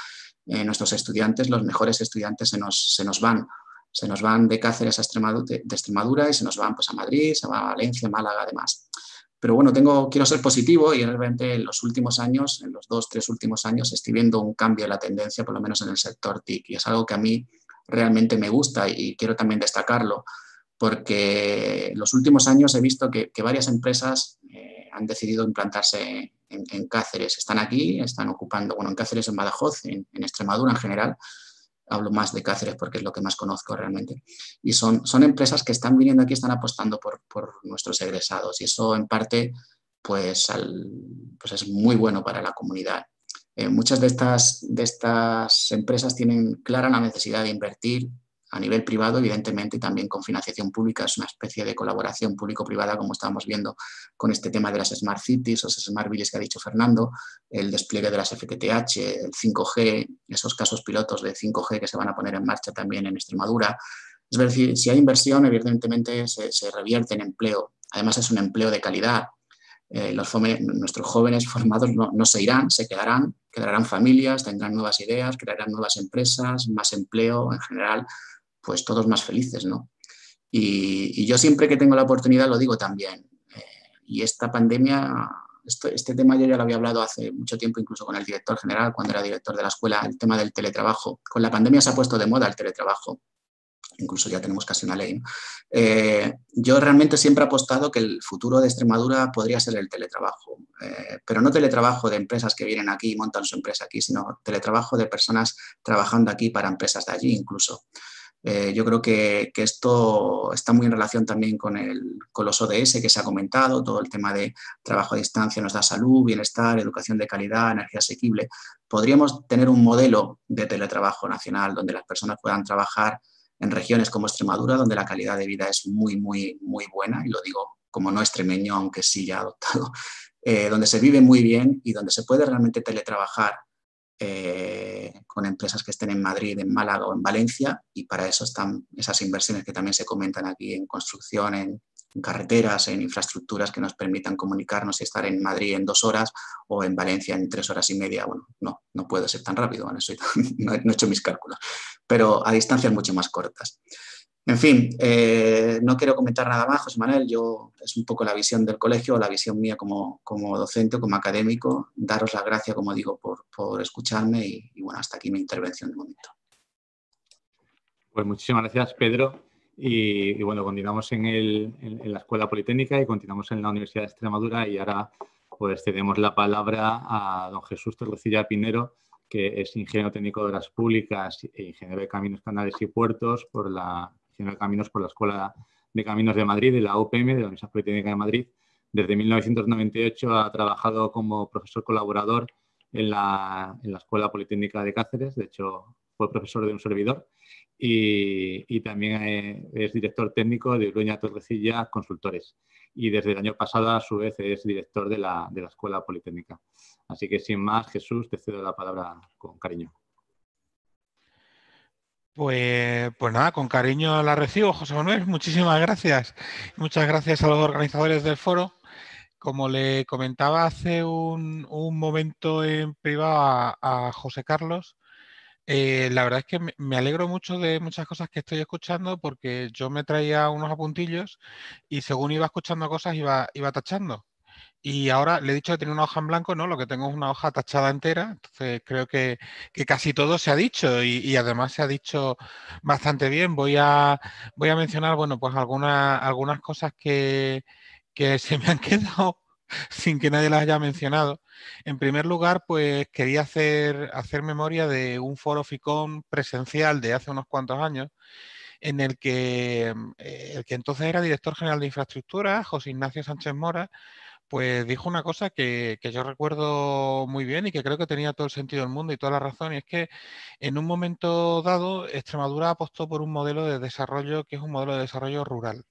Eh, nuestros estudiantes, los mejores estudiantes se nos, se nos van. Se nos van de Cáceres a Extremadura, de, de Extremadura y se nos van pues, a Madrid, se va a Valencia, Málaga, además. Pero bueno, tengo, quiero ser positivo y realmente en los últimos años, en los dos, tres últimos años, estoy viendo un cambio en la tendencia, por lo menos en el sector T I C. Y es algo que a mí realmente me gusta y quiero también destacarlo, porque en los últimos años he visto que, que varias empresas eh, han decidido implantarse en, en Cáceres. Están aquí, están ocupando, bueno, en Cáceres, en Badajoz, en, en Extremadura en general. Hablo más de Cáceres porque es lo que más conozco realmente, y son, son empresas que están viniendo aquí, están apostando por, por nuestros egresados, y eso en parte pues, al, pues es muy bueno para la comunidad. Eh, muchas de estas, de estas empresas tienen clara la necesidad de invertir a nivel privado, evidentemente, y también con financiación pública. Es una especie de colaboración público-privada, como estábamos viendo con este tema de las Smart Cities o Smart Villas que ha dicho Fernando, el despliegue de las F T T H, el cinco G, esos casos pilotos de cinco G que se van a poner en marcha también en Extremadura. Es decir, si hay inversión, evidentemente se, se revierte en empleo. Además, es un empleo de calidad. Eh, los nuestros jóvenes formados no, no se irán, se quedarán, crearán familias, tendrán nuevas ideas, crearán nuevas empresas, más empleo en general, pues todos más felices, ¿no? Y, y yo siempre que tengo la oportunidad lo digo también. Eh, y esta pandemia, esto, este tema yo ya lo había hablado hace mucho tiempo, incluso con el director general, cuando era director de la escuela, el tema del teletrabajo. Con la pandemia se ha puesto de moda el teletrabajo. Incluso ya tenemos casi una ley, ¿no? Eh, yo realmente siempre he apostado que el futuro de Extremadura podría ser el teletrabajo, eh, pero no teletrabajo de empresas que vienen aquí y montan su empresa aquí, sino teletrabajo de personas trabajando aquí para empresas de allí incluso. Eh, yo creo que, que esto está muy en relación también con, el, con los O D S que se ha comentado, todo el tema de trabajo a distancia nos da salud, bienestar, educación de calidad, energía asequible. Podríamos tener un modelo de teletrabajo nacional donde las personas puedan trabajar en regiones como Extremadura, donde la calidad de vida es muy, muy, muy buena, y lo digo como no extremeño, aunque sí ya adoptado, eh, donde se vive muy bien y donde se puede realmente teletrabajar eh, con empresas que estén en Madrid, en Málaga o en Valencia, y para eso están esas inversiones que también se comentan aquí en construcción, en, en carreteras, en infraestructuras que nos permitan comunicarnos y estar en Madrid en dos horas o en Valencia en tres horas y media. Bueno, no, no puedo ser tan rápido, bueno, soy tan, no, no he hecho mis cálculos, pero a distancias mucho más cortas. En fin, eh, no quiero comentar nada más, José Manuel. Yo, es un poco la visión del colegio, la visión mía como, como docente, como académico. Daros las gracias, como digo, por, por escucharme y, y bueno, hasta aquí mi intervención de momento. Pues muchísimas gracias, Pedro. Y, y bueno, continuamos en, el, en, en la Escuela Politécnica y continuamos en la Universidad de Extremadura, y ahora pues cedemos la palabra a don Jesús Torrecilla Pinero, que es ingeniero técnico de obras públicas e ingeniero de caminos, canales y puertos por la... de Caminos por la Escuela de Caminos de Madrid, de la U P M, de la Universidad Politécnica de Madrid. Desde mil novecientos noventa y ocho ha trabajado como profesor colaborador en la, en la Escuela Politécnica de Cáceres. De hecho, fue profesor de un servidor, y, y también eh, es director técnico de Uruña Torrecilla Consultores. Y desde el año pasado, a su vez, es director de la, de la Escuela Politécnica. Así que, sin más, Jesús, te cedo la palabra con cariño. Pues, pues nada, con cariño la recibo, José Manuel. Muchísimas gracias. Muchas gracias a los organizadores del foro. Como le comentaba hace un, un momento en privado a, a José Carlos, eh, la verdad es que me alegro mucho de muchas cosas que estoy escuchando, porque yo me traía unos apuntillos y según iba escuchando cosas iba, iba tachando. Y ahora le he dicho que tenía una hoja en blanco, no, lo que tengo es una hoja tachada entera, entonces creo que, que casi todo se ha dicho y, y además se ha dicho bastante bien. Voy a, voy a mencionar, bueno, pues alguna, algunas cosas que, que se me han quedado sin que nadie las haya mencionado. En primer lugar, pues quería hacer, hacer memoria de un foro FICOM presencial de hace unos cuantos años, en el que el que entonces era director general de infraestructura, José Ignacio Sánchez Mora, pues dijo una cosa que, que yo recuerdo muy bien y que creo que tenía todo el sentido del mundo y toda la razón, y es que en un momento dado Extremadura apostó por un modelo de desarrollo que es un modelo de desarrollo rural.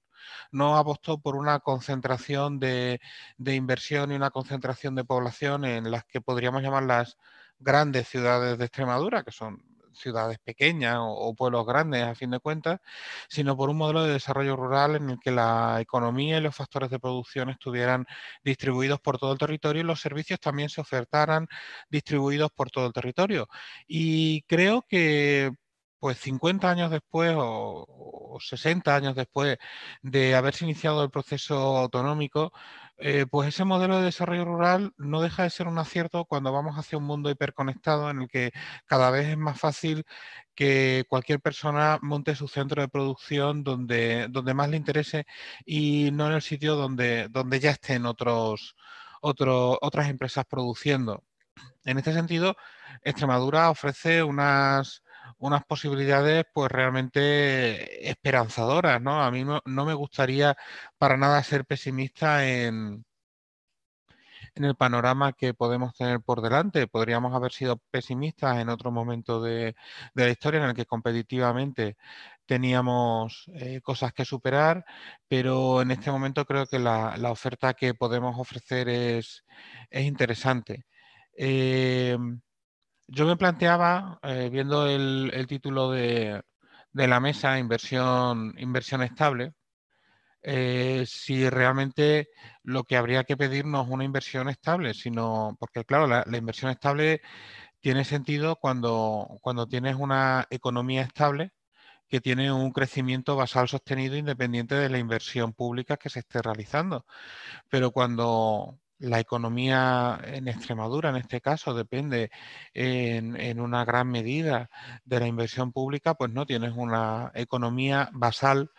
No apostó por una concentración de, de inversión y una concentración de población en las que podríamos llamar las grandes ciudades de Extremadura, que son ciudades pequeñas o, o pueblos grandes a fin de cuentas, sino por un modelo de desarrollo rural en el que la economía y los factores de producción estuvieran distribuidos por todo el territorio y los servicios también se ofertaran distribuidos por todo el territorio. Y creo que pues cincuenta años después o, o sesenta años después de haberse iniciado el proceso autonómico, eh, pues ese modelo de desarrollo rural no deja de ser un acierto cuando vamos hacia un mundo hiperconectado en el que cada vez es más fácil que cualquier persona monte su centro de producción donde, donde más le interese y no en el sitio donde, donde ya estén otros, otro, otras empresas produciendo. En este sentido, Extremadura ofrece unas... unas posibilidades pues realmente esperanzadoras, ¿no? A mí no, no me gustaría para nada ser pesimista en, en el panorama que podemos tener por delante. Podríamos haber sido pesimistas en otro momento de, de la historia en el que competitivamente teníamos eh, cosas que superar, pero en este momento creo que la, la oferta que podemos ofrecer es, es interesante. Eh, Yo me planteaba, eh, viendo el, el título de, de la mesa, inversión, inversión estable, eh, si realmente lo que habría que pedirnos es una inversión estable, sino porque claro, la, la inversión estable tiene sentido cuando, cuando tienes una economía estable que tiene un crecimiento basal sostenido independiente de la inversión pública que se esté realizando. Pero cuando... la economía en Extremadura, en este caso, depende en, en una gran medida de la inversión pública, pues no tienes una economía basal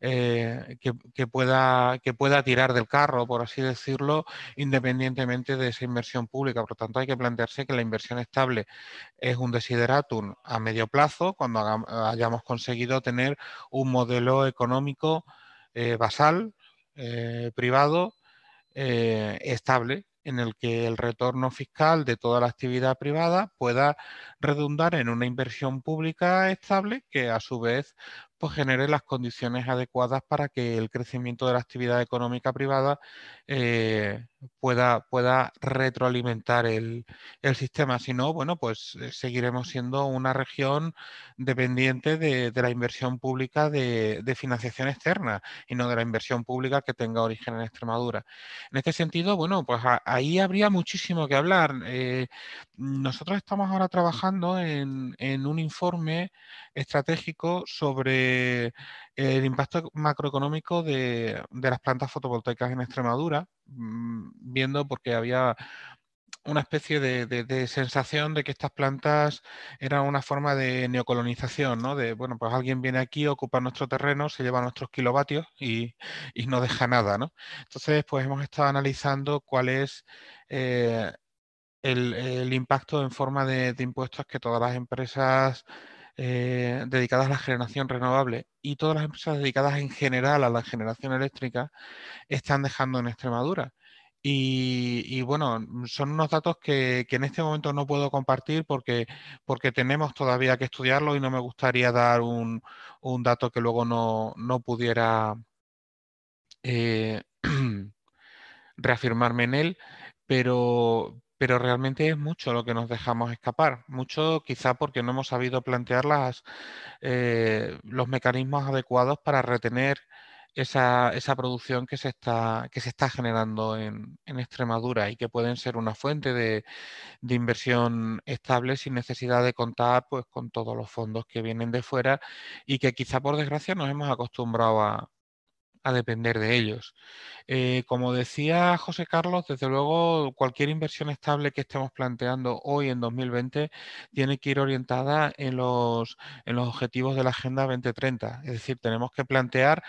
eh, que, que, pueda, que pueda tirar del carro, por así decirlo, independientemente de esa inversión pública. Por lo tanto, hay que plantearse que la inversión estable es un desideratum a medio plazo, cuando hagamos, hayamos conseguido tener un modelo económico eh, basal, eh, privado, Eh, estable, en el que el retorno fiscal de toda la actividad privada pueda redundar en una inversión pública estable que a su vez pues genere las condiciones adecuadas para que el crecimiento de la actividad económica privada eh, pueda, pueda retroalimentar el, el sistema. Si no, bueno, pues seguiremos siendo una región dependiente de, de la inversión pública de, de financiación externa y no de la inversión pública que tenga origen en Extremadura. En este sentido, bueno, pues a, ahí habría muchísimo que hablar. Eh, nosotros estamos ahora trabajando en, en un informe estratégico sobre el impacto macroeconómico de, de las plantas fotovoltaicas en Extremadura, viendo porque había una especie de, de, de sensación de que estas plantas eran una forma de neocolonización, ¿no? De, bueno, pues alguien viene aquí, ocupa nuestro terreno, se lleva nuestros kilovatios y, y no deja nada, ¿no? Entonces, pues hemos estado analizando cuál es eh, el, el impacto en forma de, de impuestos que todas las empresas eh, dedicadas a la generación renovable y todas las empresas dedicadas en general a la generación eléctrica están dejando en Extremadura. Y, y bueno, son unos datos que, que en este momento no puedo compartir porque, porque tenemos todavía que estudiarlo y no me gustaría dar un, un dato que luego no, no pudiera eh, reafirmarme en él, pero, pero realmente es mucho lo que nos dejamos escapar. Mucho quizá porque no hemos sabido plantear las, eh, los mecanismos adecuados para retener Esa, esa producción que se está, que se está generando en, en Extremadura y que pueden ser una fuente de, de inversión estable sin necesidad de contar pues, con todos los fondos que vienen de fuera y que quizá por desgracia nos hemos acostumbrado a, a depender de ellos. Eh, como decía José Carlos, desde luego cualquier inversión estable que estemos planteando hoy en dos mil veinte tiene que ir orientada en los, en los objetivos de la Agenda dos mil treinta. Es decir, tenemos que plantear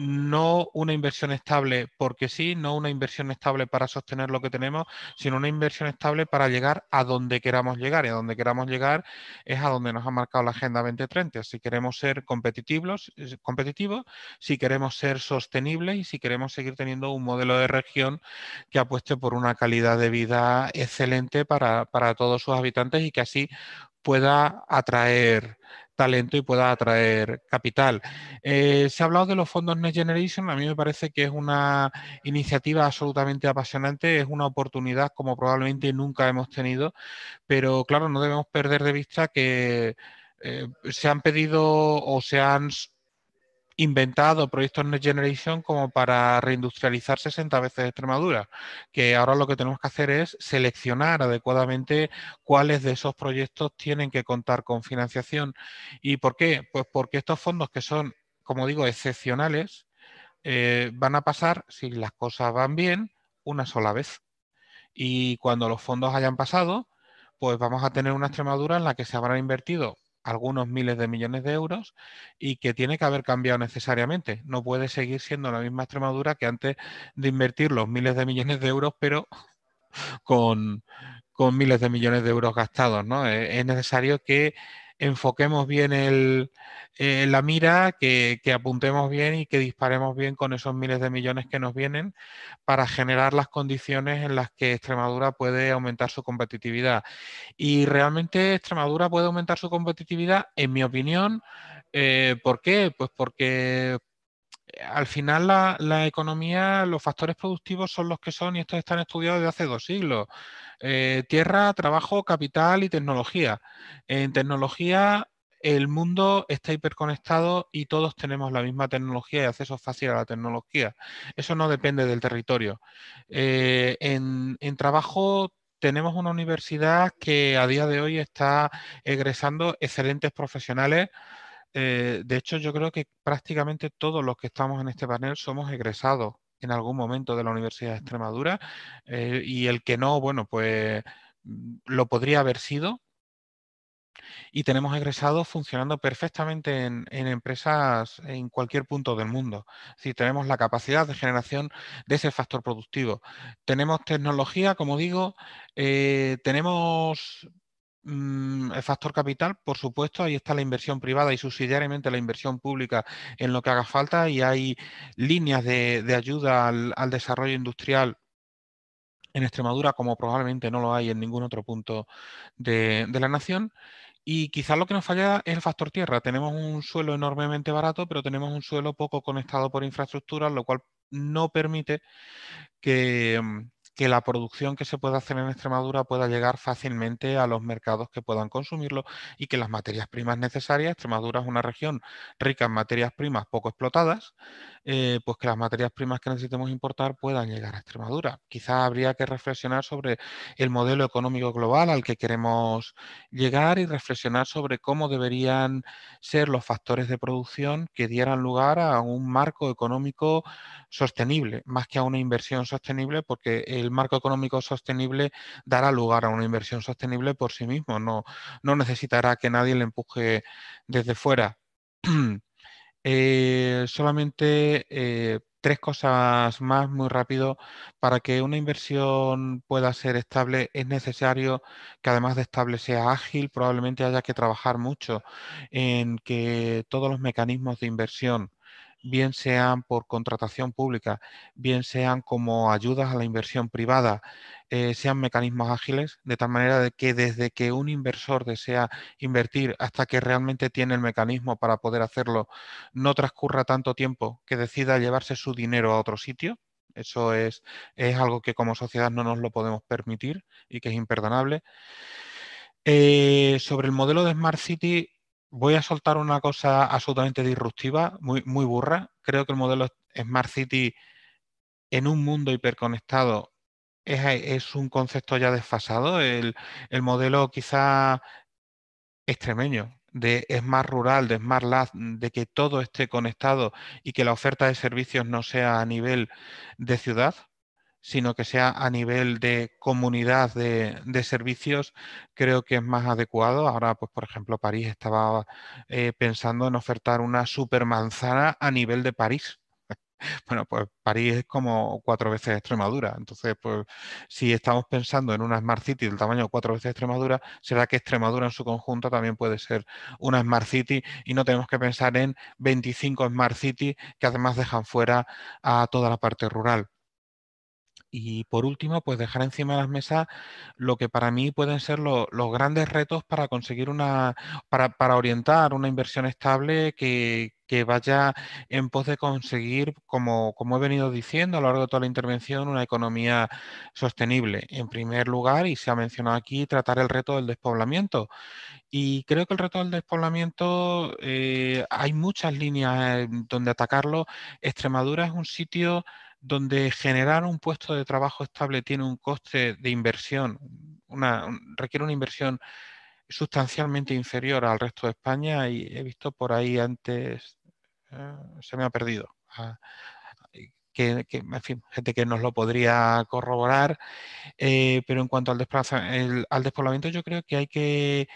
no una inversión estable porque sí, no una inversión estable para sostener lo que tenemos, sino una inversión estable para llegar a donde queramos llegar. Y a donde queramos llegar es a donde nos ha marcado la Agenda dos mil treinta. Si queremos ser competitivos, competitivos, si queremos ser sostenibles y si queremos seguir teniendo un modelo de región que apueste por una calidad de vida excelente para, para todos sus habitantes y que así pueda atraer talento y pueda atraer capital. Eh, se ha hablado de los fondos Next Generation. A mí me parece que es una iniciativa absolutamente apasionante, es una oportunidad como probablemente nunca hemos tenido, pero claro, no debemos perder de vista que eh, se han pedido o se han inventado proyectos Next Generation como para reindustrializar sesenta veces Extremadura, que ahora lo que tenemos que hacer es seleccionar adecuadamente cuáles de esos proyectos tienen que contar con financiación. ¿Y por qué? Pues porque estos fondos que son, como digo, excepcionales, eh, van a pasar, si las cosas van bien, una sola vez. Y cuando los fondos hayan pasado, pues vamos a tener una Extremadura en la que se habrán invertido algunos miles de millones de euros y que tiene que haber cambiado necesariamente. No puede seguir siendo la misma Extremadura que antes de invertir los miles de millones de euros, pero con, con miles de millones de euros gastados, ¿no? Es necesario que enfoquemos bien el, eh, la mira, que, que apuntemos bien y que disparemos bien con esos miles de millones que nos vienen para generar las condiciones en las que Extremadura puede aumentar su competitividad. Y realmente Extremadura puede aumentar su competitividad, en mi opinión. Eh, ¿por qué? Pues porque al final la, la economía, los factores productivos son los que son y estos están estudiados desde hace dos siglos. Eh, tierra, trabajo, capital y tecnología. En tecnología el mundo está hiperconectado y todos tenemos la misma tecnología y acceso fácil a la tecnología. Eso no depende del territorio. Eh, en, en trabajo tenemos una universidad que a día de hoy está egresando excelentes profesionales. Eh, de hecho, yo creo que prácticamente todos los que estamos en este panel somos egresados en algún momento de la Universidad de Extremadura eh, y el que no, bueno, pues lo podría haber sido. Y tenemos egresados funcionando perfectamente en, en empresas en cualquier punto del mundo. Es decir, tenemos la capacidad de generación de ese factor productivo. Tenemos tecnología, como digo, eh, tenemos el factor capital, por supuesto, ahí está la inversión privada y subsidiariamente la inversión pública en lo que haga falta y hay líneas de, de ayuda al, al desarrollo industrial en Extremadura como probablemente no lo hay en ningún otro punto de, de la nación. Y quizás lo que nos falla es el factor tierra. Tenemos un suelo enormemente barato, pero tenemos un suelo poco conectado por infraestructuras, lo cual no permite que, que la producción que se pueda hacer en Extremadura pueda llegar fácilmente a los mercados que puedan consumirlo y que las materias primas necesarias, Extremadura es una región rica en materias primas poco explotadas, eh, pues que las materias primas que necesitemos importar puedan llegar a Extremadura. Quizás habría que reflexionar sobre el modelo económico global al que queremos llegar y reflexionar sobre cómo deberían ser los factores de producción que dieran lugar a un marco económico sostenible, más que a una inversión sostenible, porque el marco económico sostenible dará lugar a una inversión sostenible por sí mismo, no, no necesitará que nadie le empuje desde fuera. Eh, solamente eh, tres cosas más muy rápido. Para que una inversión pueda ser estable es necesario que además de estable sea ágil. Probablemente haya que trabajar mucho en que todos los mecanismos de inversión, bien sean por contratación pública, bien sean como ayudas a la inversión privada, eh, sean mecanismos ágiles, de tal manera de que desde que un inversor desea invertir hasta que realmente tiene el mecanismo para poder hacerlo, no transcurra tanto tiempo que decida llevarse su dinero a otro sitio. Eso es, es algo que como sociedad no nos lo podemos permitir y que es imperdonable. Eh, sobre el modelo de Smart City, voy a soltar una cosa absolutamente disruptiva, muy, muy burra. Creo que el modelo Smart City en un mundo hiperconectado es, es un concepto ya desfasado. El, el modelo quizá extremeño de Smart Rural, de Smart Lab, de que todo esté conectado y que la oferta de servicios no sea a nivel de ciudad, sino que sea a nivel de comunidad de, de servicios, creo que es más adecuado. Ahora, pues por ejemplo, París estaba eh, pensando en ofertar una supermanzana a nivel de París. Bueno, pues París es como cuatro veces Extremadura. Entonces, pues si estamos pensando en una Smart City del tamaño de cuatro veces Extremadura, será que Extremadura en su conjunto también puede ser una Smart City y no tenemos que pensar en veinticinco Smart City que además dejan fuera a toda la parte rural. Y por último, pues dejar encima de las mesas lo que para mí pueden ser lo, los grandes retos para conseguir una, para, para orientar una inversión estable que, que vaya en pos de conseguir, como, como he venido diciendo a lo largo de toda la intervención, una economía sostenible. En primer lugar, y se ha mencionado aquí, tratar el reto del despoblamiento. Y creo que el reto del despoblamiento, eh, hay muchas líneas donde atacarlo. Extremadura es un sitio donde generar un puesto de trabajo estable tiene un coste de inversión, una, requiere una inversión sustancialmente inferior al resto de España, y he visto por ahí antes, eh, se me ha perdido, eh, que, que, en fin, gente que nos lo podría corroborar, eh, pero en cuanto al, el, al despoblamiento yo creo que hay que...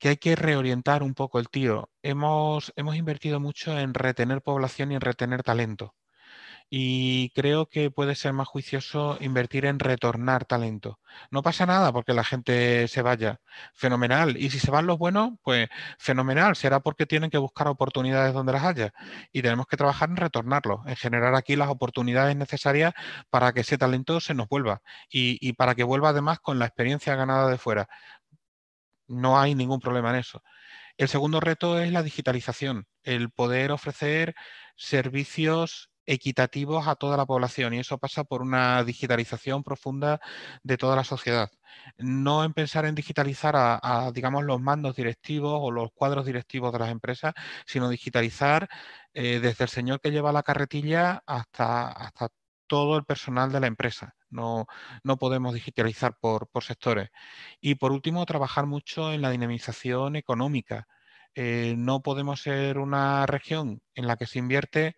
que hay que reorientar un poco el tiro. Hemos, hemos invertido mucho en retener población y en retener talento. Y creo que puede ser más juicioso invertir en retornar talento. No pasa nada porque la gente se vaya. Fenomenal. Y si se van los buenos, pues fenomenal. Será porque tienen que buscar oportunidades donde las haya. Y tenemos que trabajar en retornarlos, en generar aquí las oportunidades necesarias para que ese talento se nos vuelva. Y, y para que vuelva además con la experiencia ganada de fuera. No hay ningún problema en eso. El segundo reto es la digitalización. El poder ofrecer servicios equitativos a toda la población, y eso pasa por una digitalización profunda de toda la sociedad. No en pensar en digitalizar a, a digamos, los mandos directivos o los cuadros directivos de las empresas, sino digitalizar eh, desde el señor que lleva la carretilla hasta, hasta todo el personal de la empresa. No, no podemos digitalizar por, por sectores. Y por último, trabajar mucho en la dinamización económica. Eh, no podemos ser una región en la que se invierte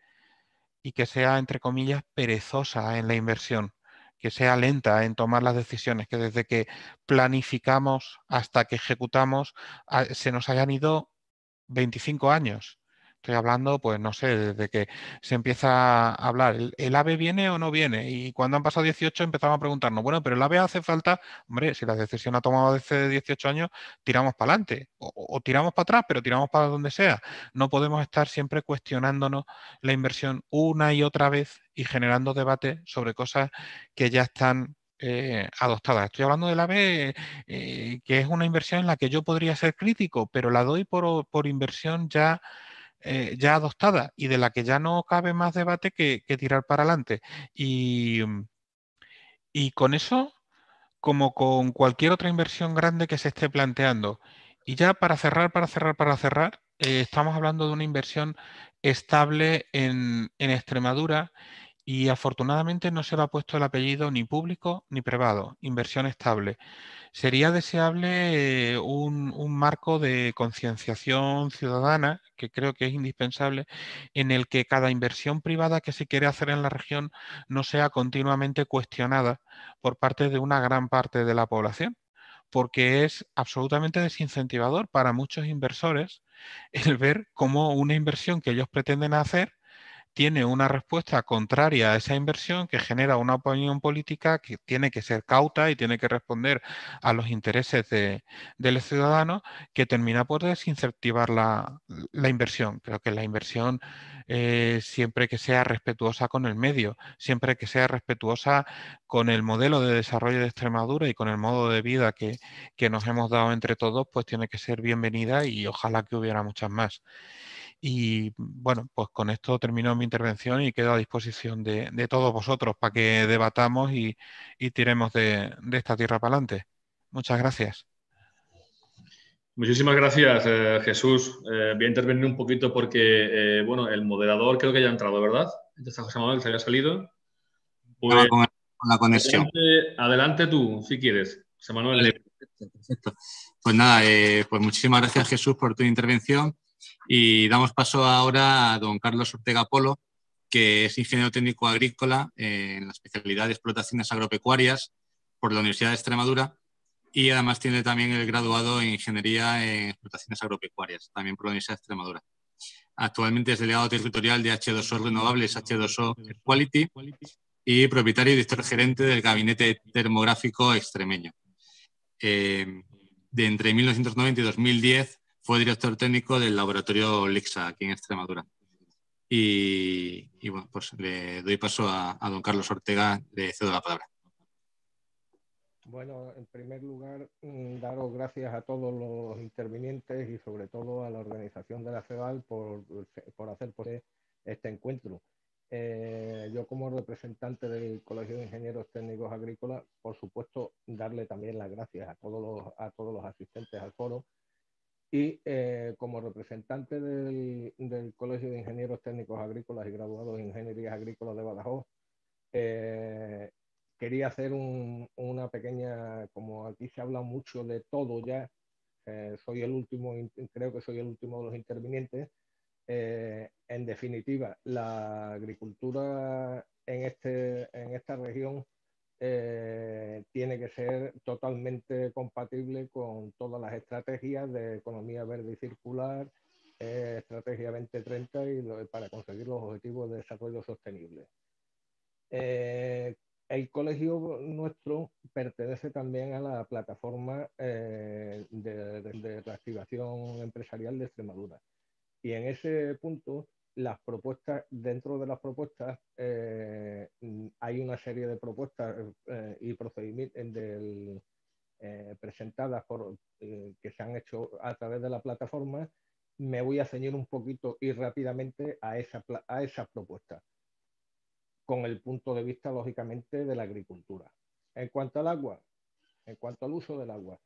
y que sea, entre comillas, perezosa en la inversión, que sea lenta en tomar las decisiones, que desde que planificamos hasta que ejecutamos se nos hayan ido veinticinco años. Estoy hablando, pues no sé, desde que se empieza a hablar, ¿el, el AVE viene o no viene? Y cuando han pasado dieciocho empezamos a preguntarnos, bueno, pero el AVE hace falta, hombre, si la decisión ha tomado desde dieciocho años, tiramos para adelante, o, o tiramos para atrás, pero tiramos para donde sea. No podemos estar siempre cuestionándonos la inversión una y otra vez y generando debate sobre cosas que ya están eh, adoptada. Estoy hablando de la B, eh, que es una inversión en la que yo podría ser crítico, pero la doy por, por inversión ya, eh, ya adoptada y de la que ya no cabe más debate que, que tirar para adelante. Y, y con eso, como con cualquier otra inversión grande que se esté planteando. Y ya para cerrar, para cerrar, para cerrar, eh, estamos hablando de una inversión estable en, en Extremadura y afortunadamente no se le ha puesto el apellido ni público ni privado, inversión estable. Sería deseable eh, un, un marco de concienciación ciudadana, que creo que es indispensable, en el que cada inversión privada que se quiere hacer en la región no sea continuamente cuestionada por parte de una gran parte de la población, porque es absolutamente desincentivador para muchos inversores el ver cómo una inversión que ellos pretenden hacer tiene una respuesta contraria a esa inversión, que genera una opinión política que tiene que ser cauta y tiene que responder a los intereses de, de los ciudadanos, que termina por desincentivar la, la inversión. Creo que la inversión, eh, siempre que sea respetuosa con el medio, siempre que sea respetuosa con el modelo de desarrollo de Extremadura y con el modo de vida que, que nos hemos dado entre todos, pues tiene que ser bienvenida y ojalá que hubiera muchas más. Y bueno, pues con esto termino mi intervención y quedo a disposición de, de todos vosotros para que debatamos y, y tiremos de, de esta tierra para adelante. Muchas gracias. Muchísimas gracias, eh, Jesús. Eh, voy a intervenir un poquito porque, eh, bueno, el moderador creo que ya ha entrado, ¿verdad? Está José Manuel, que había salido. Pues, con la conexión. Adelante, adelante tú, si quieres. José Manuel. Vale, perfecto, perfecto. Pues nada, eh, pues muchísimas gracias, Jesús, por tu intervención. Y damos paso ahora a don Carlos Ortega Polo, que es ingeniero técnico agrícola en la especialidad de explotaciones agropecuarias por la Universidad de Extremadura y además tiene también el graduado en ingeniería en explotaciones agropecuarias, también por la Universidad de Extremadura. Actualmente es delegado territorial de hache dos o Renovables, hache dos o Quality y propietario y director gerente del Gabinete Termográfico Extremeño. Eh, de entre mil novecientos noventa y dos mil diez fue director técnico del laboratorio LIXA, aquí en Extremadura. Y, y bueno, pues le doy paso a, a don Carlos Ortega, le cedo la palabra. Bueno, en primer lugar, daros gracias a todos los intervinientes y sobre todo a la organización de la CEBAL por, por hacer por este encuentro. Eh, yo como representante del Colegio de Ingenieros Técnicos Agrícolas, por supuesto, darle también las gracias a todos los, a todos los asistentes al foro. Y eh, como representante del, del Colegio de Ingenieros Técnicos Agrícolas y Graduados en Ingenierías Agrícolas de Badajoz, eh, quería hacer un, una pequeña, como aquí se habla mucho de todo ya, eh, soy el último, creo que soy el último de los intervinientes, eh, en definitiva, la agricultura en, este, en esta región Eh, tiene que ser totalmente compatible con todas las estrategias de economía verde y circular, eh, estrategia veinte treinta y lo, para conseguir los objetivos de desarrollo sostenible. Eh, el colegio nuestro pertenece también a la plataforma eh, de, de reactivación empresarial de Extremadura y en ese punto las propuestas, dentro de las propuestas eh, hay una serie de propuestas eh, y procedimientos del, eh, presentadas por, eh, que se han hecho a través de la plataforma. Me voy a ceñir un poquito y rápidamente a, esa, a esas propuestas, con el punto de vista, lógicamente, de la agricultura. En cuanto al agua, en cuanto al uso del agua,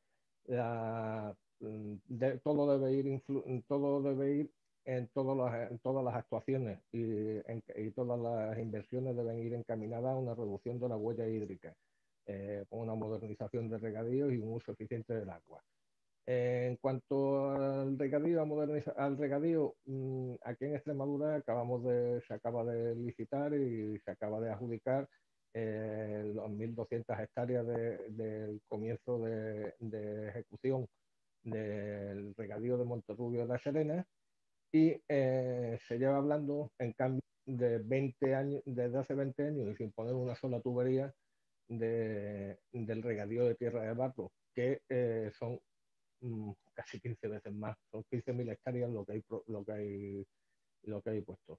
la, de, todo debe ir influ, todo debe ir En todas, las, en todas las actuaciones y, en, y todas las inversiones deben ir encaminadas a una reducción de la huella hídrica, eh, con una modernización de regadíos y un uso eficiente del agua. Eh, en cuanto al regadío, a al regadío mmm, aquí en Extremadura acabamos de, se acaba de licitar y se acaba de adjudicar eh, las mil doscientas hectáreas de, del comienzo de, de ejecución del regadío de Monterrubio de la Serena. Y eh, se lleva hablando, en cambio, de veinte años, desde hace veinte años y sin poner una sola tubería de, del regadío de tierra de barro, que eh, son mm, casi quince veces más, son quince mil hectáreas lo que hay, lo que hay, lo que hay puesto.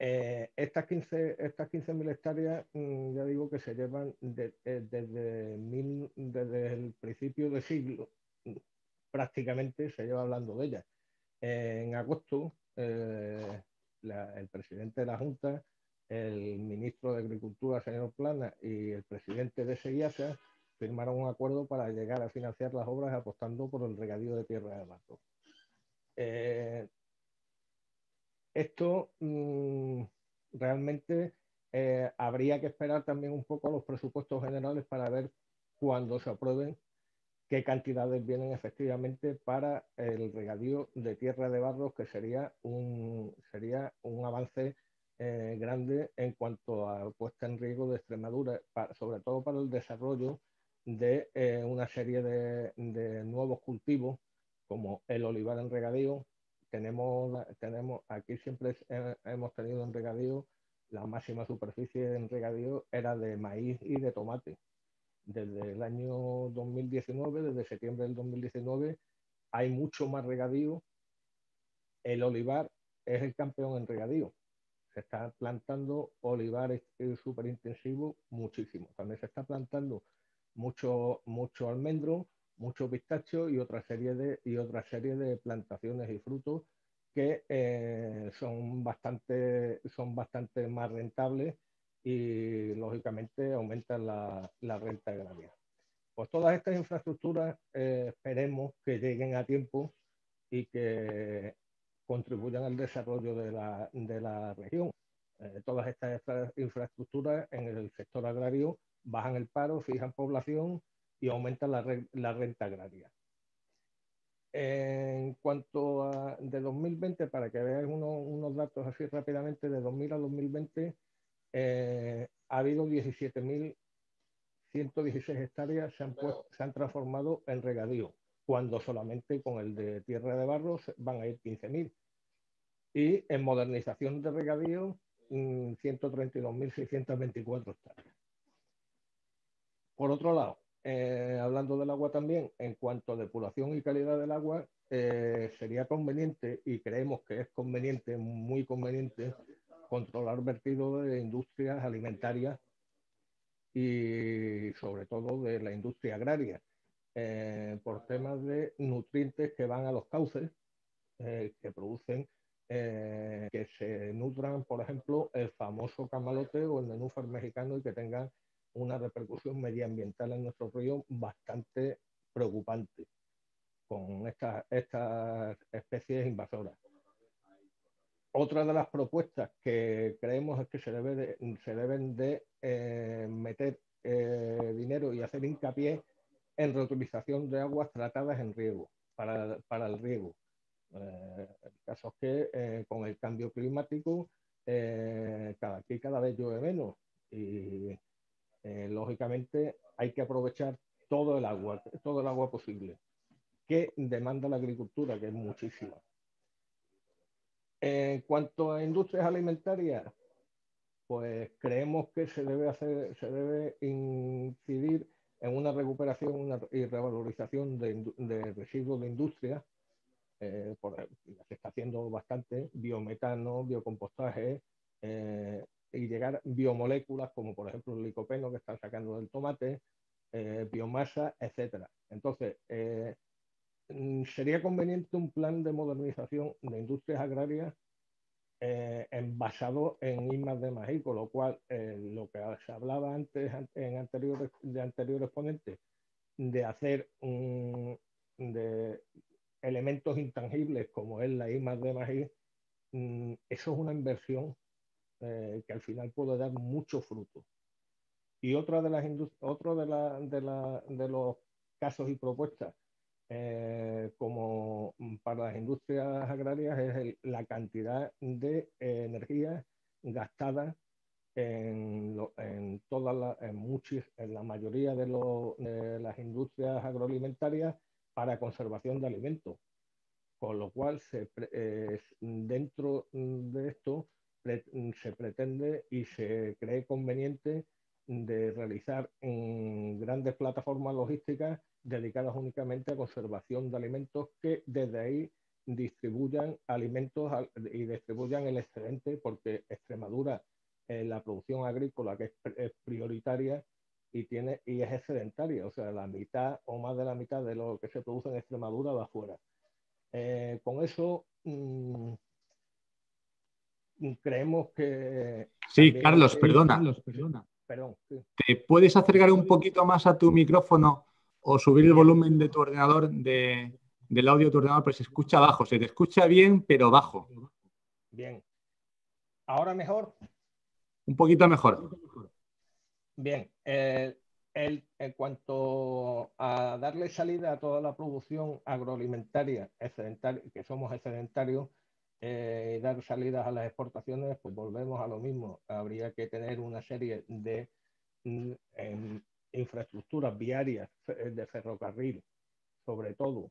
Eh, Eh, estas quince mil hectáreas, ya digo que se llevan de, de, desde, mil, desde el principio del siglo, prácticamente se lleva hablando de ellas. Eh, en agosto, eh, la, el presidente de la Junta, el ministro de Agricultura, señor Plana, y el presidente de Seguiasa firmaron un acuerdo para llegar a financiar las obras apostando por el regadío de tierra de Mato. Eh, Esto mmm, realmente eh, habría que esperar también un poco a los presupuestos generales para ver cuando se aprueben qué cantidades vienen efectivamente para el regadío de tierra de Barros, que sería un, sería un avance eh, grande en cuanto a puesta en riesgo de Extremadura, para, sobre todo para el desarrollo de eh, una serie de, de nuevos cultivos como el olivar en regadío. Tenemos, tenemos aquí siempre eh, hemos tenido en regadío, la máxima superficie en regadío era de maíz y de tomate. Desde el año dos mil diecinueve, desde septiembre del dos mil diecinueve, hay mucho más regadío. El olivar es el campeón en regadío. Se está plantando olivar superintensivo muchísimo. También se está plantando mucho, mucho almendro, muchos pistachos y otra serie de, y otra serie de plantaciones y frutos que eh, son, bastante, son bastante más rentables y, lógicamente, aumentan la, la renta agraria. Pues todas estas infraestructuras eh, esperemos que lleguen a tiempo y que contribuyan al desarrollo de la, de la región. Eh, todas estas infraestructuras en el sector agrario bajan el paro, fijan población y aumenta la, re la renta agraria. En cuanto a de dos mil veinte, para que veáis uno, unos datos así rápidamente, de dos mil a dos mil veinte eh, ha habido diecisiete mil ciento dieciséis hectáreas se han, puesto, se han transformado en regadío, cuando solamente con el de tierra de barro van a ir quince mil. Y en modernización de regadío, mmm, ciento treinta y dos mil seiscientas veinticuatro hectáreas. Por otro lado, Eh, hablando del agua también, en cuanto a depuración y calidad del agua, eh, sería conveniente, y creemos que es conveniente, muy conveniente, controlar vertidos de industrias alimentarias y sobre todo de la industria agraria, eh, por temas de nutrientes que van a los cauces, eh, que producen, eh, que se nutran, por ejemplo, el famoso camalote o el nenúfar mexicano, y que tengan una repercusión medioambiental en nuestro río bastante preocupante con estas estas especies invasoras. Otra de las propuestas que creemos es que se, debe de, se deben de eh, meter eh, dinero y hacer hincapié en reutilización de aguas tratadas en riego, para, para el riego. Eh, el caso es que eh, con el cambio climático eh, cada, aquí cada vez llueve menos y Eh, lógicamente hay que aprovechar todo el agua, todo el agua posible, que demanda la agricultura, que es muchísima. En cuanto a industrias alimentarias, pues creemos que se debe hacer, se debe incidir en una recuperación una, y revalorización de, de residuos de industria, eh, por, se está haciendo bastante, biometano, biocompostaje, eh, y llegar biomoléculas como por ejemplo el licopeno que están sacando del tomate, eh, biomasa, etcétera. Entonces, eh, sería conveniente un plan de modernización de industrias agrarias eh, en, basado en I más D más I, con lo cual eh, lo que se hablaba antes en anteriores, de anteriores ponentes, de hacer un, de elementos intangibles como es la I más D más I, mm, eso es una inversión Eh, que al final puede dar mucho fruto. Y otra de las otro de, la, de, la, de los casos y propuestas eh, como para las industrias agrarias es el, la cantidad de eh, energía gastada en, lo, en, toda la, en, muchis, en la mayoría de, los, de las industrias agroalimentarias para conservación de alimentos. Con lo cual, se, eh, dentro de esto, se pretende y se cree conveniente de realizar en grandes plataformas logísticas dedicadas únicamente a conservación de alimentos, que desde ahí distribuyan alimentos y distribuyan el excedente, porque Extremadura, eh, la producción agrícola que es, es prioritaria y, tiene, y es excedentaria, o sea, la mitad o más de la mitad de lo que se produce en Extremadura va afuera. Eh, con eso mmm, creemos que... Sí, Carlos, que... perdona. Carlos, perdona. Perdón, sí. ¿Te puedes acercar un poquito más a tu micrófono o subir el volumen de tu ordenador, de, del audio de tu ordenador? Pues se escucha bajo, se te escucha bien, pero bajo. Bien. ¿Ahora mejor? Un poquito mejor. Bien. Eh, el, en cuanto a darle salida a toda la producción agroalimentaria excedentaria, que somos excedentarios, Eh, y dar salidas a las exportaciones, pues volvemos a lo mismo. Habría que tener una serie de eh, infraestructuras viarias, de ferrocarril, sobre todo,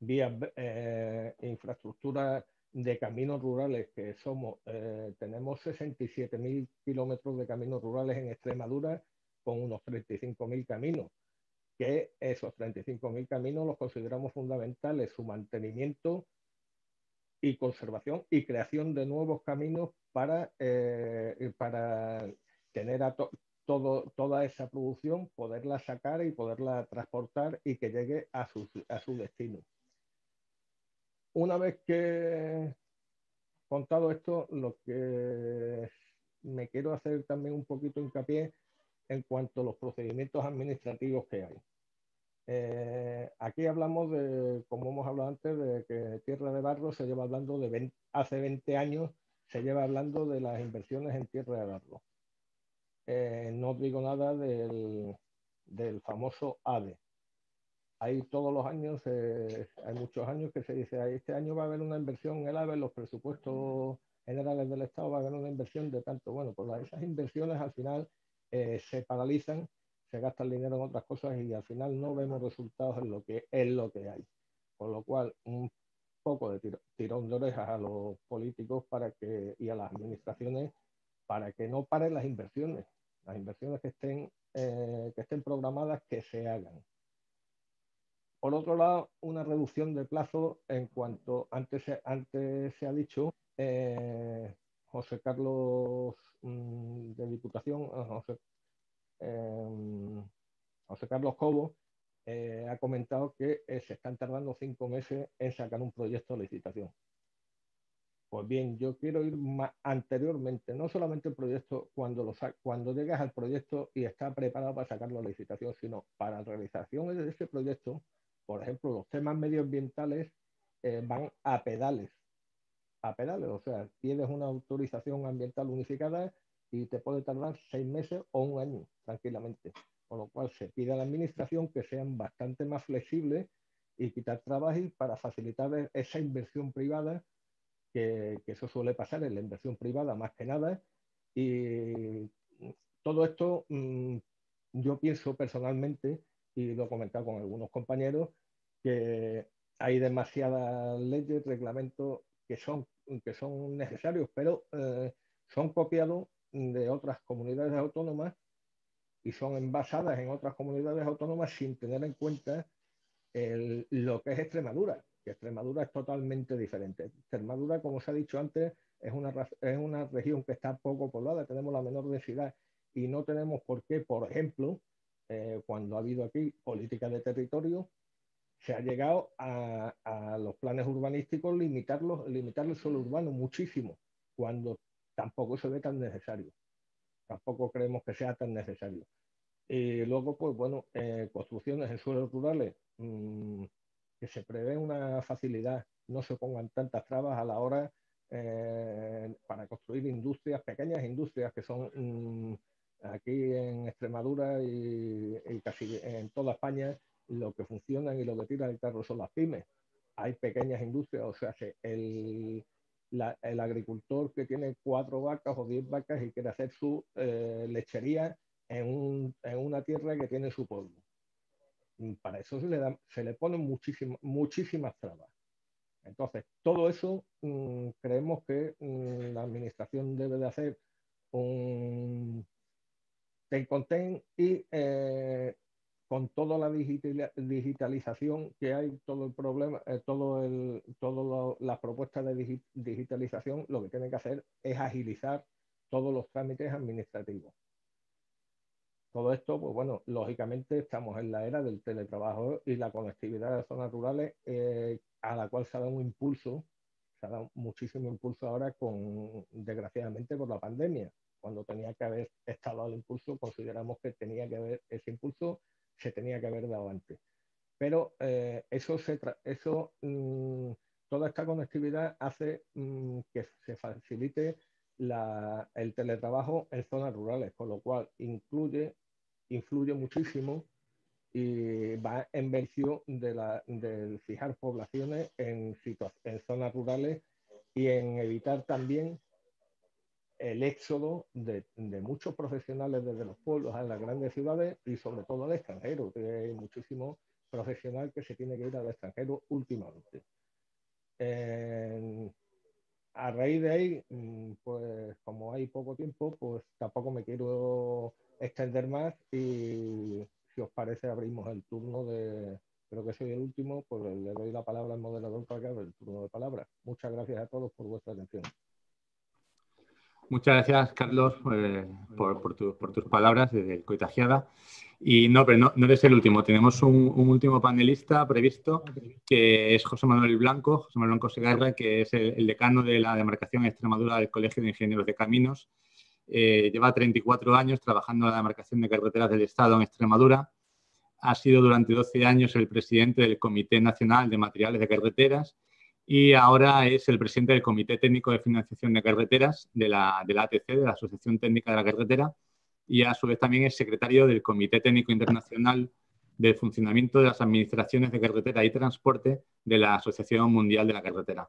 vías, eh, infraestructuras de caminos rurales, que somos, eh, tenemos sesenta y siete mil kilómetros de caminos rurales en Extremadura, con unos treinta y cinco mil caminos, que esos treinta y cinco mil caminos los consideramos fundamentales, su mantenimiento y conservación y creación de nuevos caminos para, eh, para tener a to todo, toda esa producción, poderla sacar y poderla transportar y que llegue a su, a su destino. Una vez que contado esto, lo que me quiero hacer también un poquito hincapié en cuanto a los procedimientos administrativos que hay. Eh, aquí hablamos de, como hemos hablado antes, de que tierra de barro se lleva hablando de veinte, hace veinte años se lleva hablando de las inversiones en tierra de barro. Eh, no digo nada del, del famoso A D E. Hay todos los años, eh, hay muchos años que se dice, este año va a haber una inversión en el A D E, en los presupuestos generales del Estado va a haber una inversión de tanto. Bueno, pues esas inversiones al final eh, se paralizan, se gasta el dinero en otras cosas y al final no vemos resultados en lo que es lo que hay. Con lo cual, un poco de tiro, tirón de orejas a los políticos para que, y a las administraciones, para que no paren las inversiones. Las inversiones que estén, eh, que estén programadas, que se hagan. Por otro lado, una reducción de plazo en cuanto antes, antes se ha dicho, eh, José Carlos mmm, de Diputación, José Eh, José Carlos Cobo eh, ha comentado que eh, se están tardando cinco meses en sacar un proyecto de licitación. Pues bien, yo quiero ir más anteriormente, no solamente el proyecto, cuando, lo cuando llegas al proyecto y está preparado para sacarlo a licitación, sino para la realización de ese proyecto. Por ejemplo, los temas medioambientales eh, van a pedales, a pedales, o sea, tienes una autorización ambiental unificada y te puede tardar seis meses o un año, tranquilamente. Con lo cual se pide a la administración que sean bastante más flexibles y quitar trabas para facilitar esa inversión privada, que, que eso suele pasar en la inversión privada más que nada. Y todo esto mmm, yo pienso personalmente, y lo he comentado con algunos compañeros, que hay demasiadas leyes, reglamentos que son, que son necesarios, pero eh, son copiados de otras comunidades autónomas y son envasadas en otras comunidades autónomas sin tener en cuenta el, lo que es Extremadura, que Extremadura es totalmente diferente. Extremadura, como se ha dicho antes, es una, es una región que está poco poblada, tenemos la menor densidad y no tenemos por qué, por ejemplo, eh, cuando ha habido aquí políticas de territorio, se ha llegado a, a los planes urbanísticos limitarlos, limitar el suelo urbano muchísimo, cuando tampoco se ve tan necesario, tampoco creemos que sea tan necesario. Y luego, pues bueno, eh, construcciones en suelos rurales, mmm, que se prevé una facilidad, no se pongan tantas trabas a la hora eh, para construir industrias, pequeñas industrias que son mmm, aquí en Extremadura y, y casi en toda España, lo que funcionan y lo que tiran el carro son las pymes. Hay pequeñas industrias, o sea, el... La, el agricultor que tiene cuatro vacas o diez vacas y quiere hacer su eh, lechería en, un, en una tierra que tiene su pueblo. Para eso se le, da, se le ponen muchísima, muchísimas trabas. Entonces, todo eso mmm, creemos que mmm, la administración debe de hacer un ten con ten y eh, con toda la digital, digitalización que hay, todo el problema, eh, todo el, todas las propuestas de digi, digitalización, lo que tienen que hacer es agilizar todos los trámites administrativos. Todo esto, pues bueno, lógicamente estamos en la era del teletrabajo y la conectividad de zonas rurales, eh, a la cual se ha dado un impulso, se ha dado muchísimo impulso ahora, con, desgraciadamente, por la pandemia. Cuando tenía que haber estado al impulso, consideramos que tenía que haber ese impulso, se tenía que haber dado antes. Pero eh, eso, se tra eso mmm, toda esta conectividad hace mmm, que se facilite la, el teletrabajo en zonas rurales, con lo cual incluye, influye muchísimo y va en versión de la, del fijar poblaciones en, en zonas rurales y en evitar también el éxodo de, de muchos profesionales desde los pueblos a las grandes ciudades y sobre todo al extranjero, que hay muchísimo profesional que se tiene que ir al extranjero últimamente. Eh, a raíz de ahí, pues como hay poco tiempo, pues tampoco me quiero extender más y si os parece abrimos el turno de, creo que soy el último, pues le doy la palabra al moderador para que abra el turno de palabras. Muchas gracias a todos por vuestra atención. Muchas gracias, Carlos, eh, por, por, tu, por tus palabras desde Coitagiada. Y no, pero no, no eres el último. Tenemos un, un último panelista previsto, que es José Manuel Blanco, José Manuel Blanco Segarra, que es el, el decano de la demarcación de Extremadura del Colegio de Ingenieros de Caminos. Eh, lleva treinta y cuatro años trabajando en la demarcación de carreteras del Estado en Extremadura. Ha sido durante doce años el presidente del Comité Nacional de Materiales de Carreteras. Y ahora es el presidente del Comité Técnico de Financiación de Carreteras de la, de la A T C, de la Asociación Técnica de la Carretera, y a su vez también es secretario del Comité Técnico Internacional del Funcionamiento de las Administraciones de Carretera y Transporte de la Asociación Mundial de la Carretera.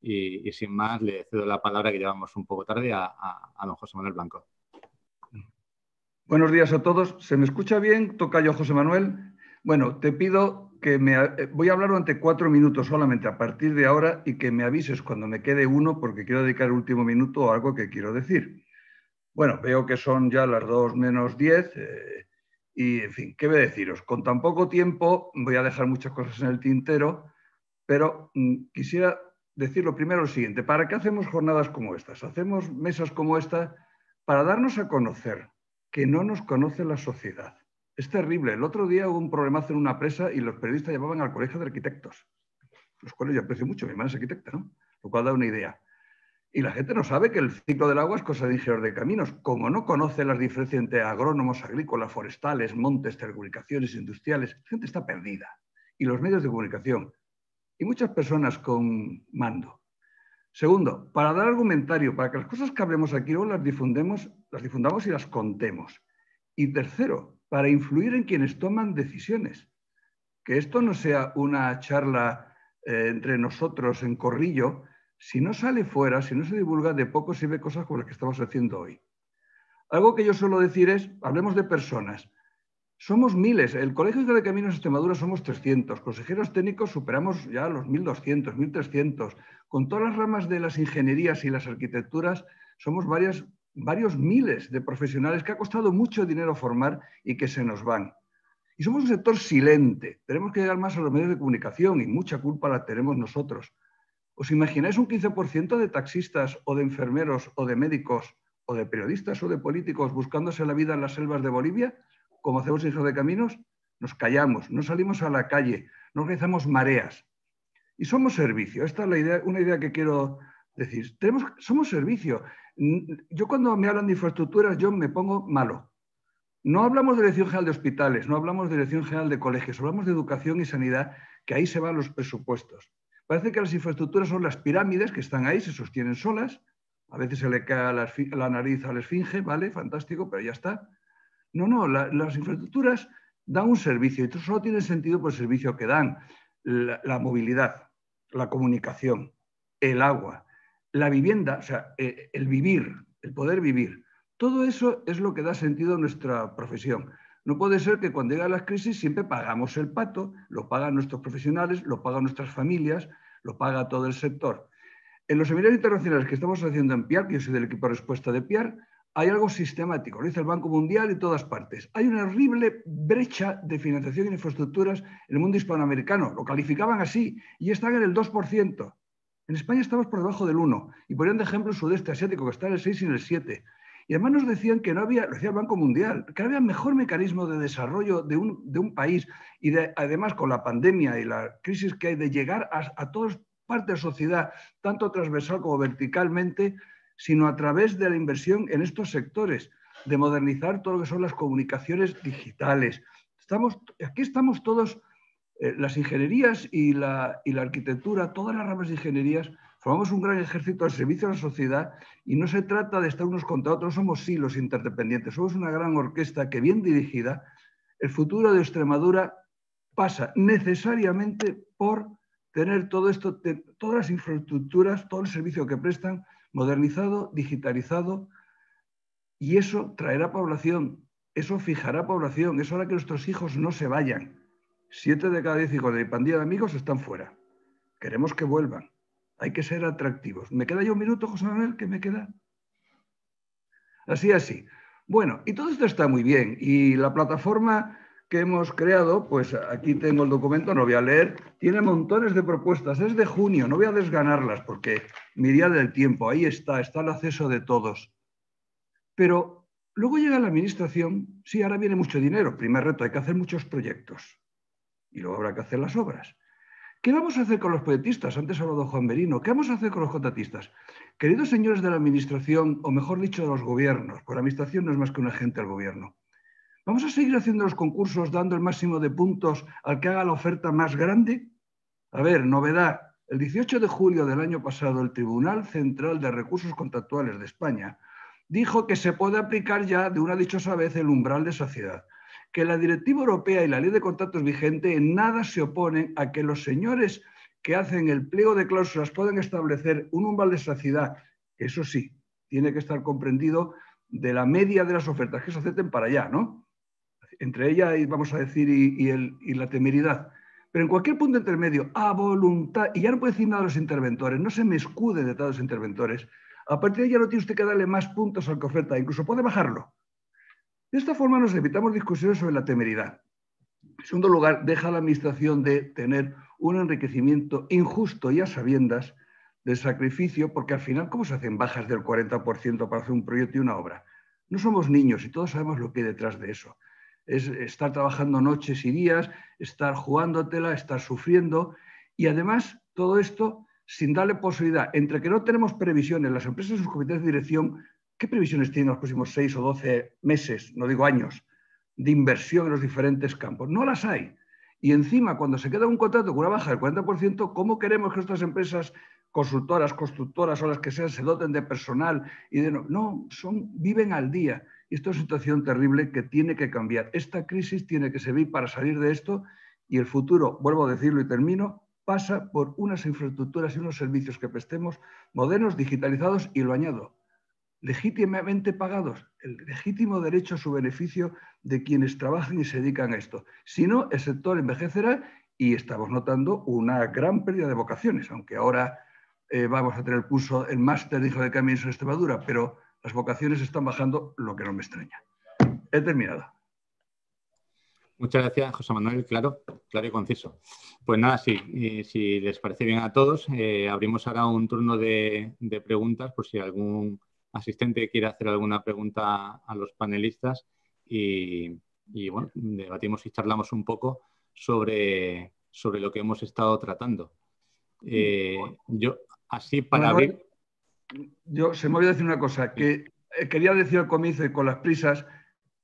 Y, y sin más, le cedo la palabra, que llevamos un poco tarde, a, a, a don José Manuel Blanco. Buenos días a todos. ¿Se me escucha bien, tocayo José Manuel? Bueno, te pido... que me, voy a hablar durante cuatro minutos solamente a partir de ahora y que me avises cuando me quede uno, porque quiero dedicar el último minuto a algo que quiero decir. Bueno, veo que son ya las dos menos diez eh, y, en fin, ¿qué voy a deciros? Con tan poco tiempo voy a dejar muchas cosas en el tintero, pero mm, quisiera decir lo primero lo siguiente. ¿Para qué hacemos jornadas como estas? Hacemos mesas como esta para darnos a conocer, que no nos conoce la sociedad. Es terrible. El otro día hubo un problemazo en una presa y los periodistas llamaban al Colegio de Arquitectos, los cuales yo aprecio mucho, mi hermana es arquitecta, ¿no? Lo cual da una idea. Y la gente no sabe que el ciclo del agua es cosa de ingenieros de caminos. Como no conoce las diferencias entre agrónomos, agrícolas, forestales, montes, telecomunicaciones, industriales, la gente está perdida. Y los medios de comunicación. Y muchas personas con mando. Segundo, para dar argumentario, para que las cosas que hablemos aquí luego las difundemos, las difundamos y las contemos. Y tercero, para influir en quienes toman decisiones. Que esto no sea una charla eh, entre nosotros en corrillo. Si no sale fuera, si no se divulga, de poco sirve cosas como las que estamos haciendo hoy. Algo que yo suelo decir es, hablemos de personas. Somos miles. El Colegio de Caminos de Extremadura somos trescientos. Consejeros técnicos superamos ya los mil doscientos, mil trescientos. Con todas las ramas de las ingenierías y las arquitecturas somos varias varios miles de profesionales que ha costado mucho dinero formar y que se nos van. Y somos un sector silente. Tenemos que llegar más a los medios de comunicación y mucha culpa la tenemos nosotros. ¿Os imagináis un quince por ciento de taxistas o de enfermeros o de médicos o de periodistas o de políticos buscándose la vida en las selvas de Bolivia, como hacemos en Hijos de Caminos? Nos callamos, no salimos a la calle, no organizamos mareas. Y somos servicio. Esta es la idea, una idea que quiero decir. Tenemos, somos servicio. Yo cuando me hablan de infraestructuras, yo me pongo malo. No hablamos de Dirección General de Hospitales, no hablamos de Dirección General de Colegios, hablamos de Educación y Sanidad, que ahí se van los presupuestos. Parece que las infraestructuras son las pirámides que están ahí, se sostienen solas, a veces se le cae la, la nariz a la esfinge, vale, fantástico, pero ya está. No, no, la, las infraestructuras dan un servicio, y esto solo tiene sentido por el servicio que dan. La, la movilidad, la comunicación, el agua, la vivienda, o sea, el vivir, el poder vivir. Todo eso es lo que da sentido a nuestra profesión. No puede ser que cuando llegan las crisis siempre pagamos el pato, lo pagan nuestros profesionales, lo pagan nuestras familias, lo paga todo el sector. En los seminarios internacionales que estamos haciendo en P I A R, yo soy del equipo de respuesta de P I A R, hay algo sistemático, lo dice el Banco Mundial en todas partes. Hay una horrible brecha de financiación en infraestructuras en el mundo hispanoamericano, lo calificaban así, y están en el dos por ciento. En España estamos por debajo del uno por ciento, y ponían de ejemplo el sudeste asiático, que está en el seis y en el siete por ciento. Y además nos decían que no había, lo decía el Banco Mundial, que no había mejor mecanismo de desarrollo de un, de un país, y de, además con la pandemia y la crisis que hay, de llegar a, a todas partes de la sociedad, tanto transversal como verticalmente, sino a través de la inversión en estos sectores, de modernizar todo lo que son las comunicaciones digitales. Estamos, aquí estamos todos, eh, las ingenierías y la, y la arquitectura, todas las ramas de ingenierías, formamos un gran ejército al servicio de la sociedad, y no se trata de estar unos contra otros, somos silos interdependientes, somos una gran orquesta que, bien dirigida, el futuro de Extremadura pasa necesariamente por tener todo esto, te, todas las infraestructuras, todo el servicio que prestan, modernizado, digitalizado, y eso traerá población, eso fijará población, es hora que nuestros hijos no se vayan. Siete de cada diez hijos de mi pandilla de amigos están fuera, queremos que vuelvan. Hay que ser atractivos. ¿Me queda ya un minuto, José Manuel? ¿Qué me queda? Así, así. Bueno, y todo esto está muy bien. Y la plataforma que hemos creado, pues aquí tengo el documento, no voy a leer, tiene montones de propuestas. Es de junio, no voy a desganarlas porque me iría del tiempo. Ahí está, está el acceso de todos. Pero luego llega la administración. Sí, ahora viene mucho dinero. Primer reto, hay que hacer muchos proyectos. Y luego habrá que hacer las obras. ¿Qué vamos a hacer con los proyectistas? Antes ha hablado Juan Merino. ¿Qué vamos a hacer con los contratistas? Queridos señores de la administración, o mejor dicho, de los gobiernos, por la administración no es más que un agente al gobierno. ¿Vamos a seguir haciendo los concursos dando el máximo de puntos al que haga la oferta más grande? A ver, novedad. El dieciocho de julio del año pasado, el Tribunal Central de Recursos Contractuales de España dijo que se puede aplicar ya de una dichosa vez el umbral de saciedad, que la Directiva Europea y la Ley de Contratos vigente en nada se oponen a que los señores que hacen el pliego de cláusulas puedan establecer un umbral de saciedad, que eso sí, tiene que estar comprendido de la media de las ofertas que se acepten para allá, ¿no? Entre ella, vamos a decir, y, y, el, y la temeridad. Pero en cualquier punto intermedio, a voluntad, y ya no puede decir nada a los interventores, no se me escude de todos los interventores, a partir de ahí ya no tiene usted que darle más puntos al que oferta, incluso puede bajarlo. De esta forma nos evitamos discusiones sobre la temeridad. En segundo lugar, deja a la administración de tener un enriquecimiento injusto y a sabiendas del sacrificio, porque al final, ¿cómo se hacen bajas del cuarenta por ciento para hacer un proyecto y una obra? No somos niños y todos sabemos lo que hay detrás de eso. Es estar trabajando noches y días, estar jugándotela, estar sufriendo, y además todo esto sin darle posibilidad. Entre que no tenemos previsiones, las empresas y sus comités de dirección, ¿qué previsiones tienen los próximos seis o doce meses, no digo años, de inversión en los diferentes campos? No las hay. Y encima, cuando se queda un contrato con una baja del cuarenta por ciento, ¿cómo queremos que nuestras empresas consultoras, constructoras o las que sean, se doten de personal? Y de no, no son, viven al día. Y esto es una situación terrible que tiene que cambiar. Esta crisis tiene que servir para salir de esto, y el futuro, vuelvo a decirlo y termino, pasa por unas infraestructuras y unos servicios que prestemos modernos, digitalizados, y lo añado, legítimamente pagados, el legítimo derecho a su beneficio de quienes trabajan y se dedican a esto. Si no, el sector envejecerá y estamos notando una gran pérdida de vocaciones, aunque ahora eh, vamos a tener el curso, el máster de Hijo de Caminos en Extremadura, pero las vocaciones están bajando, lo que no me extraña. He terminado. Muchas gracias, José Manuel. Claro, claro y conciso. Pues nada, sí, eh, si les parece bien a todos, eh, abrimos ahora un turno de, de preguntas por si algún asistente quiere hacer alguna pregunta a los panelistas y, y bueno, debatimos y charlamos un poco sobre, sobre lo que hemos estado tratando. Eh, yo, así para bueno, abrir... Yo se me olvidó decir una cosa, que quería decir al comienzo y con las prisas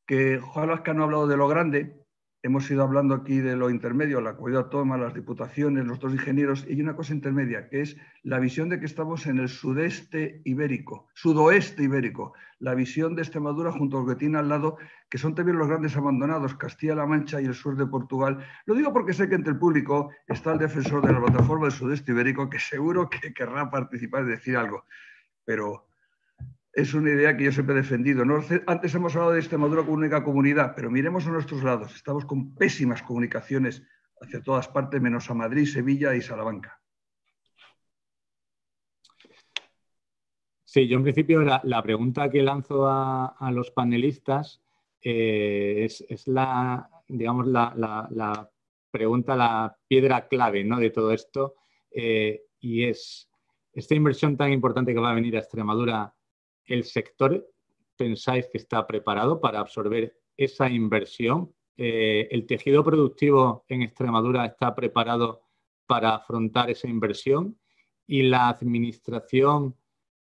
que Juan Lascano ha hablado de lo grande, hemos ido hablando aquí de lo intermedio, la comunidad autónoma, las diputaciones, los dos ingenieros, y hay una cosa intermedia, que es la visión de que estamos en el sudeste ibérico, sudoeste ibérico, la visión de Extremadura junto a los que tiene al lado, que son también los grandes abandonados, Castilla-La Mancha y el sur de Portugal. Lo digo porque sé que entre el público está el defensor de la plataforma del sudeste ibérico, que seguro que querrá participar y decir algo, pero... es una idea que yo siempre he defendido. ¿No? Antes hemos hablado de Extremadura como única comunidad, pero miremos a nuestros lados. Estamos con pésimas comunicaciones hacia todas partes, menos a Madrid, Sevilla y Salamanca. Sí, yo en principio la, la pregunta que lanzo a, a los panelistas eh, es, es la, digamos, la, la, la pregunta, la piedra clave, ¿no?, de todo esto, eh, y es, esta inversión tan importante que va a venir a Extremadura, ¿el sector pensáis que está preparado para absorber esa inversión? Eh, ¿El tejido productivo en Extremadura está preparado para afrontar esa inversión? ¿Y la administración,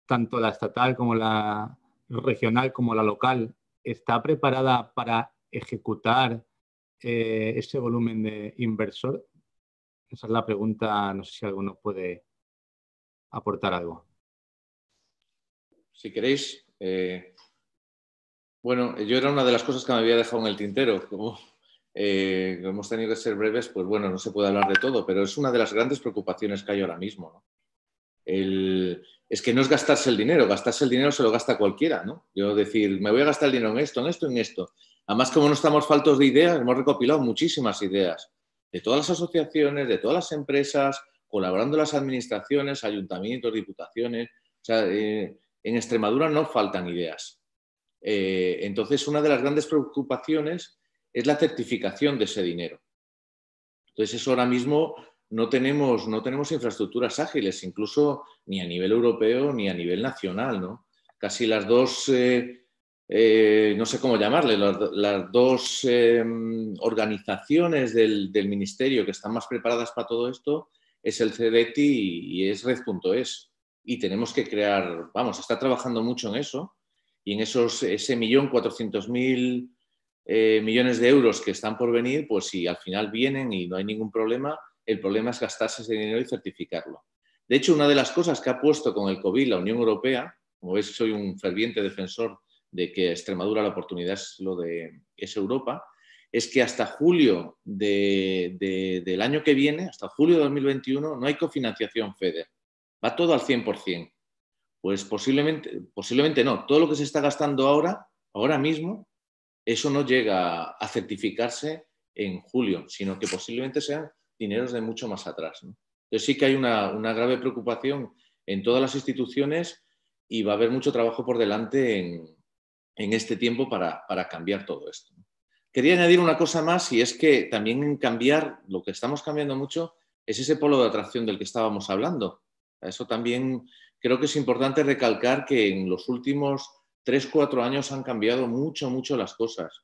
tanto la estatal como la regional como la local, está preparada para ejecutar eh, ese volumen de inversor? Esa es la pregunta, no sé si alguno puede aportar algo. Si queréis... Eh... Bueno, yo era una de las cosas que me había dejado en el tintero. Como eh, hemos tenido que ser breves, pues bueno, no se puede hablar de todo, pero es una de las grandes preocupaciones que hay ahora mismo, ¿no? El, es que no es gastarse el dinero, gastarse el dinero se lo gasta cualquiera, ¿no? Yo decir, me voy a gastar el dinero en esto, en esto, en esto. Además, como no estamos faltos de ideas, hemos recopilado muchísimas ideas de todas las asociaciones, de todas las empresas, colaborando las administraciones, ayuntamientos, diputaciones. O sea, eh, en Extremadura no faltan ideas. Eh, entonces, una de las grandes preocupaciones es la certificación de ese dinero. Entonces, eso ahora mismo no tenemos, no tenemos infraestructuras ágiles, incluso ni a nivel europeo ni a nivel nacional, ¿no? Casi las dos, eh, eh, no sé cómo llamarle, las, las dos eh, organizaciones del, del ministerio que están más preparadas para todo esto es el CEDETI y, y es red punto es. Y tenemos que crear, vamos, está trabajando mucho en eso. Y en esos, ese millón cuatrocientos mil eh, millones de euros que están por venir, pues si al final vienen y no hay ningún problema, el problema es gastarse ese dinero y certificarlo. De hecho, una de las cosas que ha puesto con el COVID la Unión Europea, como veis soy un ferviente defensor de que Extremadura la oportunidad es, lo de, es Europa, es que hasta julio de, de, del año que viene, hasta julio de dos mil veintiuno, no hay cofinanciación FEDER, va todo al cien por cien. Pues posiblemente, posiblemente no. Todo lo que se está gastando ahora, ahora mismo, eso no llega a certificarse en julio, sino que posiblemente sean dineros de mucho más atrás, ¿no? Entonces sí que hay una, una grave preocupación en todas las instituciones y va a haber mucho trabajo por delante en, en este tiempo para, para cambiar todo esto. Quería añadir una cosa más y es que también cambiar, lo que estamos cambiando mucho, es ese polo de atracción del que estábamos hablando. Eso también... Creo que es importante recalcar que en los últimos tres, cuatro años han cambiado mucho, mucho las cosas.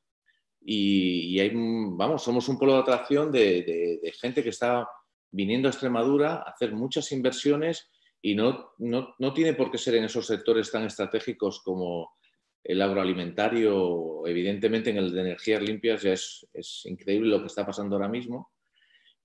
Y, y hay, vamos, somos un polo de atracción de, de, de gente que está viniendo a Extremadura a hacer muchas inversiones y no, no, no tiene por qué ser en esos sectores tan estratégicos como el agroalimentario. Evidentemente en el de energías limpias ya es, es increíble lo que está pasando ahora mismo.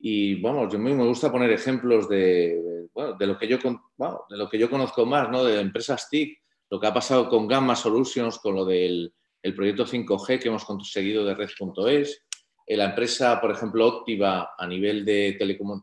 Y vamos, yo me gusta poner ejemplos de, bueno, de, lo que yo, bueno, de lo que yo conozco más, ¿no? De empresas TIC, lo que ha pasado con Gamma Solutions, con lo del el proyecto cinco G que hemos conseguido de red punto es, la empresa, por ejemplo, Optiva a nivel de,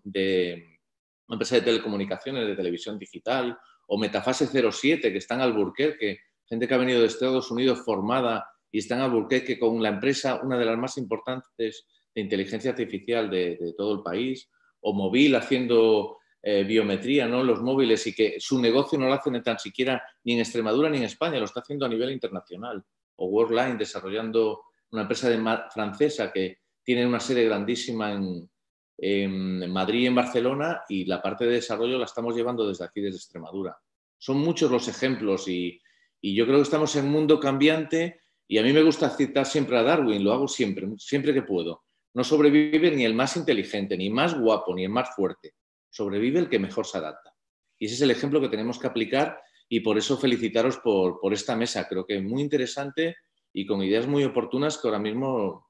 de empresa de telecomunicaciones, de televisión digital, o Metafase cero siete, que está en Alburquerque, gente que ha venido de Estados Unidos formada y está en Alburquerque con la empresa, una de las más importantes de inteligencia artificial de, de todo el país, o Móvil haciendo eh, biometría, ¿no?, los móviles, y que su negocio no lo hacen tan siquiera ni en Extremadura ni en España, lo está haciendo a nivel internacional, o Worldline desarrollando una empresa de francesa que tiene una sede grandísima en, en Madrid y en Barcelona, y la parte de desarrollo la estamos llevando desde aquí, desde Extremadura. Son muchos los ejemplos y, y yo creo que estamos en un mundo cambiante y a mí me gusta citar siempre a Darwin, lo hago siempre, siempre que puedo. No sobrevive ni el más inteligente, ni el más guapo, ni el más fuerte. Sobrevive el que mejor se adapta. Y ese es el ejemplo que tenemos que aplicar y por eso felicitaros por, por esta mesa. Creo que es muy interesante y con ideas muy oportunas que ahora mismo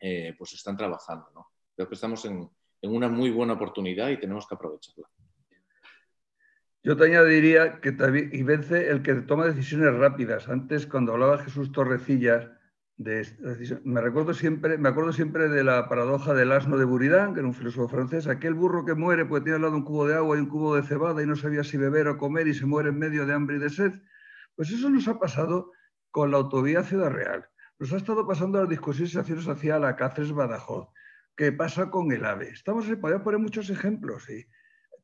eh, pues están trabajando, ¿no? Creo que estamos en, en una muy buena oportunidad y tenemos que aprovecharla. Yo te añadiría que también, y vence el que toma decisiones rápidas. Antes, cuando hablaba Jesús Torrecillas, De, de, me, recuerdo siempre, me acuerdo siempre de la paradoja del asno de Buridan, que era un filósofo francés, aquel burro que muere porque tiene al lado un cubo de agua y un cubo de cebada y no sabía si beber o comer y se muere en medio de hambre y de sed. Pues eso nos ha pasado con la autovía Ciudad Real. Nos ha estado pasando las discusiones y acciones hacia la Cáceres-Badajoz. ¿Qué pasa con el AVE? Estamos, podría poner muchos ejemplos. ¿Sí?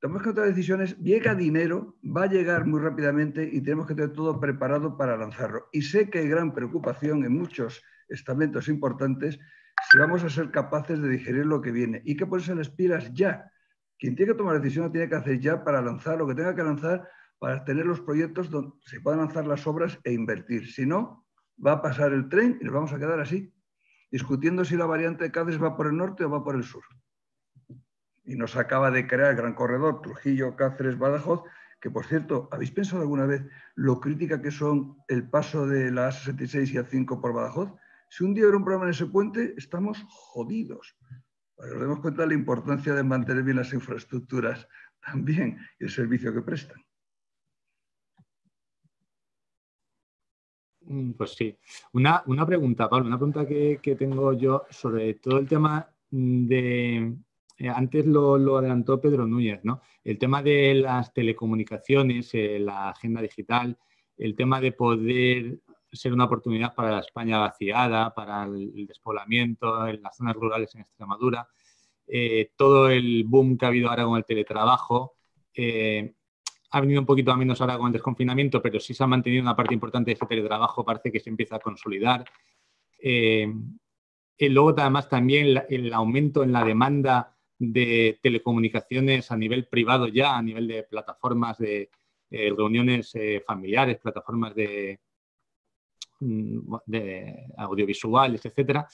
Tomemos que otras decisiones, llega dinero, va a llegar muy rápidamente y tenemos que tener todo preparado para lanzarlo. Y sé que hay gran preocupación en muchos estamentos importantes si vamos a ser capaces de digerir lo que viene. Y que ponerse las pilas ya. Quien tiene que tomar decisión lo tiene que hacer ya para lanzar lo que tenga que lanzar, para tener los proyectos donde se puedan lanzar las obras e invertir. Si no, va a pasar el tren y nos vamos a quedar así, discutiendo si la variante de Cáceres va por el norte o va por el sur. Y nos acaba de crear el gran corredor Trujillo, Cáceres, Badajoz, que por cierto, ¿habéis pensado alguna vez lo crítica que son el paso de la A sesenta y seis y A cinco por Badajoz? Si un día hubiera un problema en ese puente, estamos jodidos. Para que nos demos cuenta de la importancia de mantener bien las infraestructuras también y el servicio que prestan. Pues sí. Una, una pregunta, Pablo, una pregunta que, que tengo yo sobre todo el tema de... Antes lo, lo adelantó Pedro Núñez, ¿no? El tema de las telecomunicaciones, eh, la agenda digital, el tema de poder ser una oportunidad para la España vaciada, para el despoblamiento en las zonas rurales en Extremadura, eh, todo el boom que ha habido ahora con el teletrabajo, eh, ha venido un poquito a menos ahora con el desconfinamiento, pero sí se ha mantenido una parte importante de ese teletrabajo, parece que se empieza a consolidar. Eh, y luego además también la, el aumento en la demanda de telecomunicaciones a nivel privado ya, a nivel de plataformas de eh, reuniones eh, familiares, plataformas de, de audiovisuales, etcétera.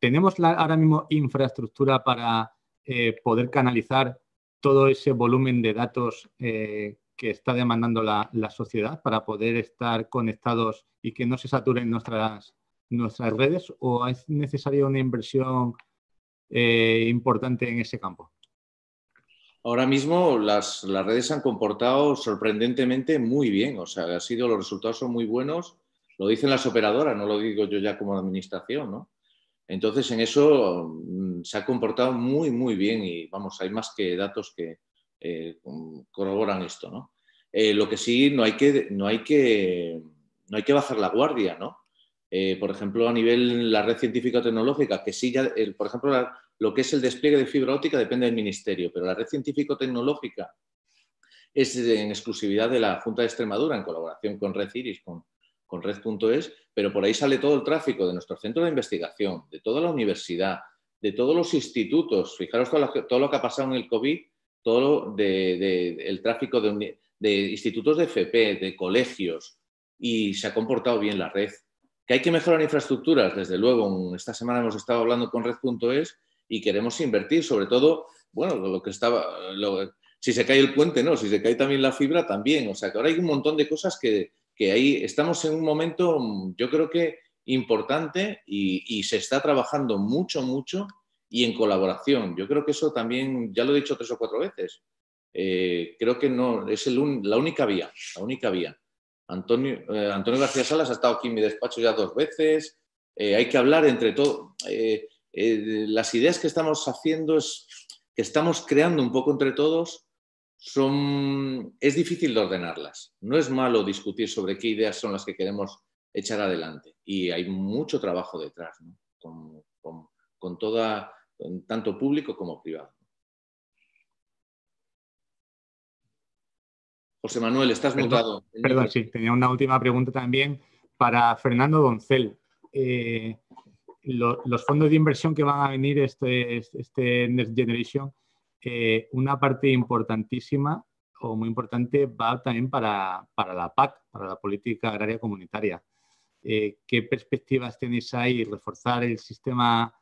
¿Tenemos la, ahora mismo infraestructura para eh, poder canalizar todo ese volumen de datos eh, que está demandando la, la sociedad para poder estar conectados y que no se saturen nuestras, nuestras redes? ¿O es necesaria una inversión Eh, importante en ese campo? Ahora mismo las, las redes se han comportado sorprendentemente muy bien, o sea, ha sido, los resultados son muy buenos, lo dicen las operadoras, no lo digo yo ya como administración, ¿no? Entonces en eso mmm, se ha comportado muy muy bien y vamos, hay más que datos que eh, corroboran esto, ¿no? Eh, lo que sí, no hay que, no hay que, no hay que bajar la guardia, ¿no? Eh, por ejemplo, a nivel la red científico-tecnológica, que sí ya, eh, por ejemplo, la, lo que es el despliegue de fibra óptica depende del ministerio, pero la red científico-tecnológica es en exclusividad de la Junta de Extremadura, en colaboración con Red Iris, con, con Red punto es, pero por ahí sale todo el tráfico de nuestro centro de investigación, de toda la universidad, de todos los institutos. Fijaros todo lo, todo lo que ha pasado en el COVID, todo lo de, de, el tráfico de, de institutos de F P, de colegios, y se ha comportado bien la red. Que hay que mejorar infraestructuras, desde luego. Esta semana hemos estado hablando con Red punto es y queremos invertir, sobre todo, bueno, lo que estaba, lo, si se cae el puente, no, si se cae también la fibra, también. O sea, que ahora hay un montón de cosas que, que ahí estamos en un momento, yo creo que importante y, y se está trabajando mucho, mucho y en colaboración. Yo creo que eso también, ya lo he dicho tres o cuatro veces, eh, creo que no, es el, la única vía, la única vía. Antonio, eh, Antonio García Salas ha estado aquí en mi despacho ya dos veces. Eh, hay que hablar entre todos. Eh, eh, las ideas que estamos haciendo, es, que estamos creando un poco entre todos, son, es difícil de ordenarlas. No es malo discutir sobre qué ideas son las que queremos echar adelante. Y hay mucho trabajo detrás, ¿no? con, con, con toda, con tanto público como privado. José Manuel, estás mutado. Perdón, perdón, sí, tenía una última pregunta también para Fernando Doncel. Eh, lo, los fondos de inversión que van a venir este, este Next Generation, eh, una parte importantísima o muy importante va también para, para la P A C, para la Política Agraria Comunitaria. Eh, ¿Qué perspectivas tenéis ahí? ¿Reforzar el sistema,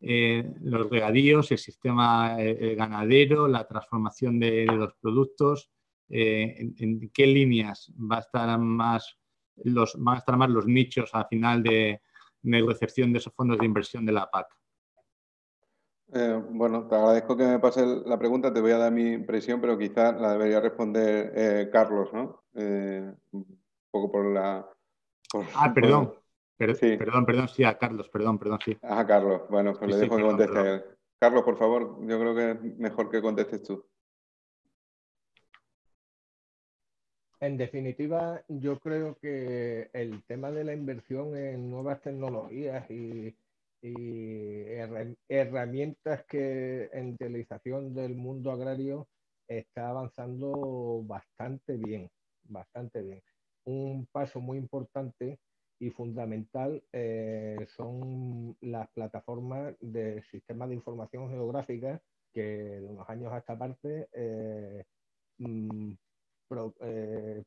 eh, los regadíos, el sistema eh, el ganadero, la transformación de, de los productos? Eh, en, en qué líneas va a estar más los, van a estar más los nichos al final de, de recepción de esos fondos de inversión de la P A C. Eh, bueno, te agradezco que me pases la pregunta, te voy a dar mi impresión, pero quizás la debería responder eh, Carlos, ¿no? Eh, un poco por la... Por, ah, perdón, por... Per sí. perdón, perdón, sí, a Carlos, perdón, perdón, sí. Ah, Carlos, bueno, pues sí, le dejo sí, que conteste a él. Carlos, por favor, yo creo que es mejor que contestes tú. En definitiva, yo creo que el tema de la inversión en nuevas tecnologías y, y herramientas que en realización del mundo agrario está avanzando bastante bien, bastante bien. Un paso muy importante y fundamental eh, son las plataformas de sistemas de información geográfica que de unos años a esta parte eh, pro, eh,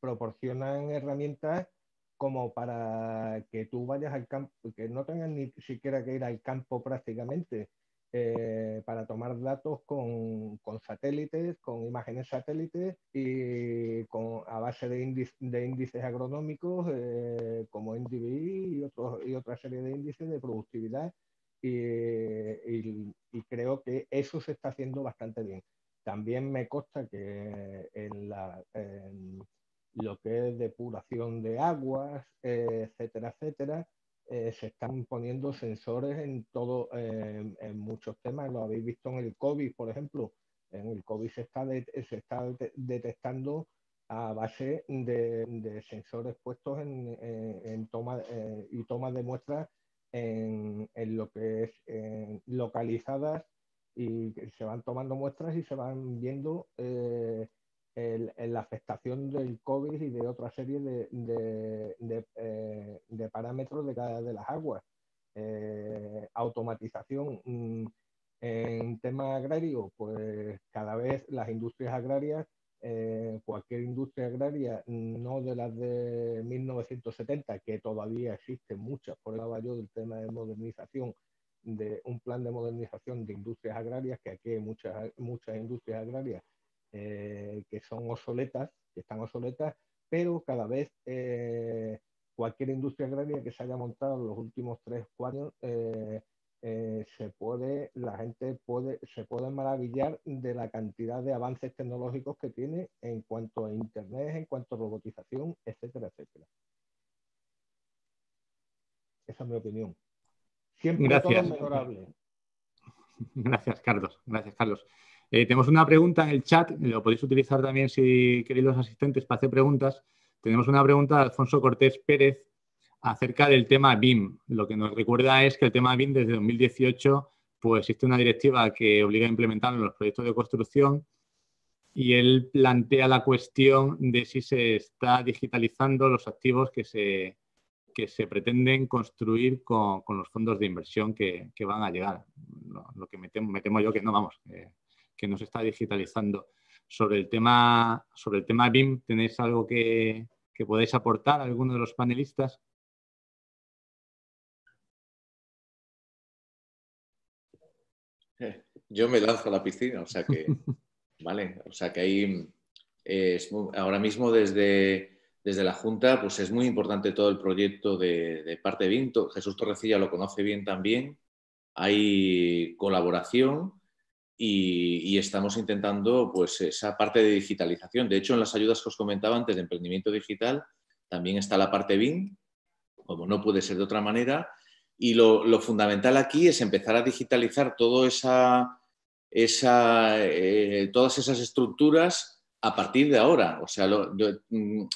proporcionan herramientas como para que tú vayas al campo, que no tengas ni siquiera que ir al campo prácticamente, eh, para tomar datos con, con satélites, con imágenes satélites y con, a base de, índice, de índices agronómicos eh, como N D V I y, otros, y otra serie de índices de productividad y, y, y creo que eso se está haciendo bastante bien. También me consta que en la... En, lo que es depuración de aguas, eh, etcétera, etcétera, eh, se están poniendo sensores en todo, eh, en muchos temas. Lo habéis visto en el COVID, por ejemplo. En el COVID se está, de, se está de, detectando a base de, de sensores puestos en, en, en toma, eh, y tomas de muestras en, en lo que es en localizadas, y se van tomando muestras y se van viendo eh, El, el, la afectación del COVID y de otra serie de, de, de, eh, de parámetros de cada de las aguas. Eh, automatización. En tema agrario, pues cada vez las industrias agrarias, eh, cualquier industria agraria, no de las de mil novecientos setenta, que todavía existen muchas, por eso hablaba yo del tema de modernización, de un plan de modernización de industrias agrarias, que aquí hay muchas, muchas industrias agrarias, Eh, que son obsoletas, que están obsoletas, pero cada vez eh, cualquier industria agraria que se haya montado en los últimos tres o cuatro años, eh, eh, se puede, la gente puede, se puede maravillar de la cantidad de avances tecnológicos que tiene en cuanto a Internet, en cuanto a robotización, etcétera, etcétera. Esa es mi opinión. Siempre Gracias. Todo es mejorable. Gracias, Carlos. Gracias, Carlos. Eh, tenemos una pregunta en el chat, lo podéis utilizar también si queréis los asistentes para hacer preguntas. Tenemos una pregunta de Alfonso Cortés Pérez acerca del tema B I M. Lo que nos recuerda es que el tema B I M desde dos mil dieciocho pues existe una directiva que obliga a implementarlo en los proyectos de construcción, y él plantea la cuestión de si se está digitalizando los activos que se, que se pretenden construir con, con los fondos de inversión que, que van a llegar. Lo, lo que me temo, me temo yo que no, vamos... Eh, que no se está digitalizando. Sobre el tema, sobre el tema B I M, ¿tenéis algo que, que podáis aportar a alguno de los panelistas? Yo me lanzo a la piscina, o sea que, vale, o sea que ahí, eh, es muy, ahora mismo desde, desde la Junta, pues es muy importante todo el proyecto de, de parte B I M. Jesús Torrecilla lo conoce bien también. Hay colaboración. Y, y estamos intentando pues, esa parte de digitalización. De hecho, en las ayudas que os comentaba antes de emprendimiento digital, también está la parte B I M, como no puede ser de otra manera. Y lo, lo fundamental aquí es empezar a digitalizar todo esa, esa, eh, todas esas estructuras a partir de ahora. O sea, lo, lo,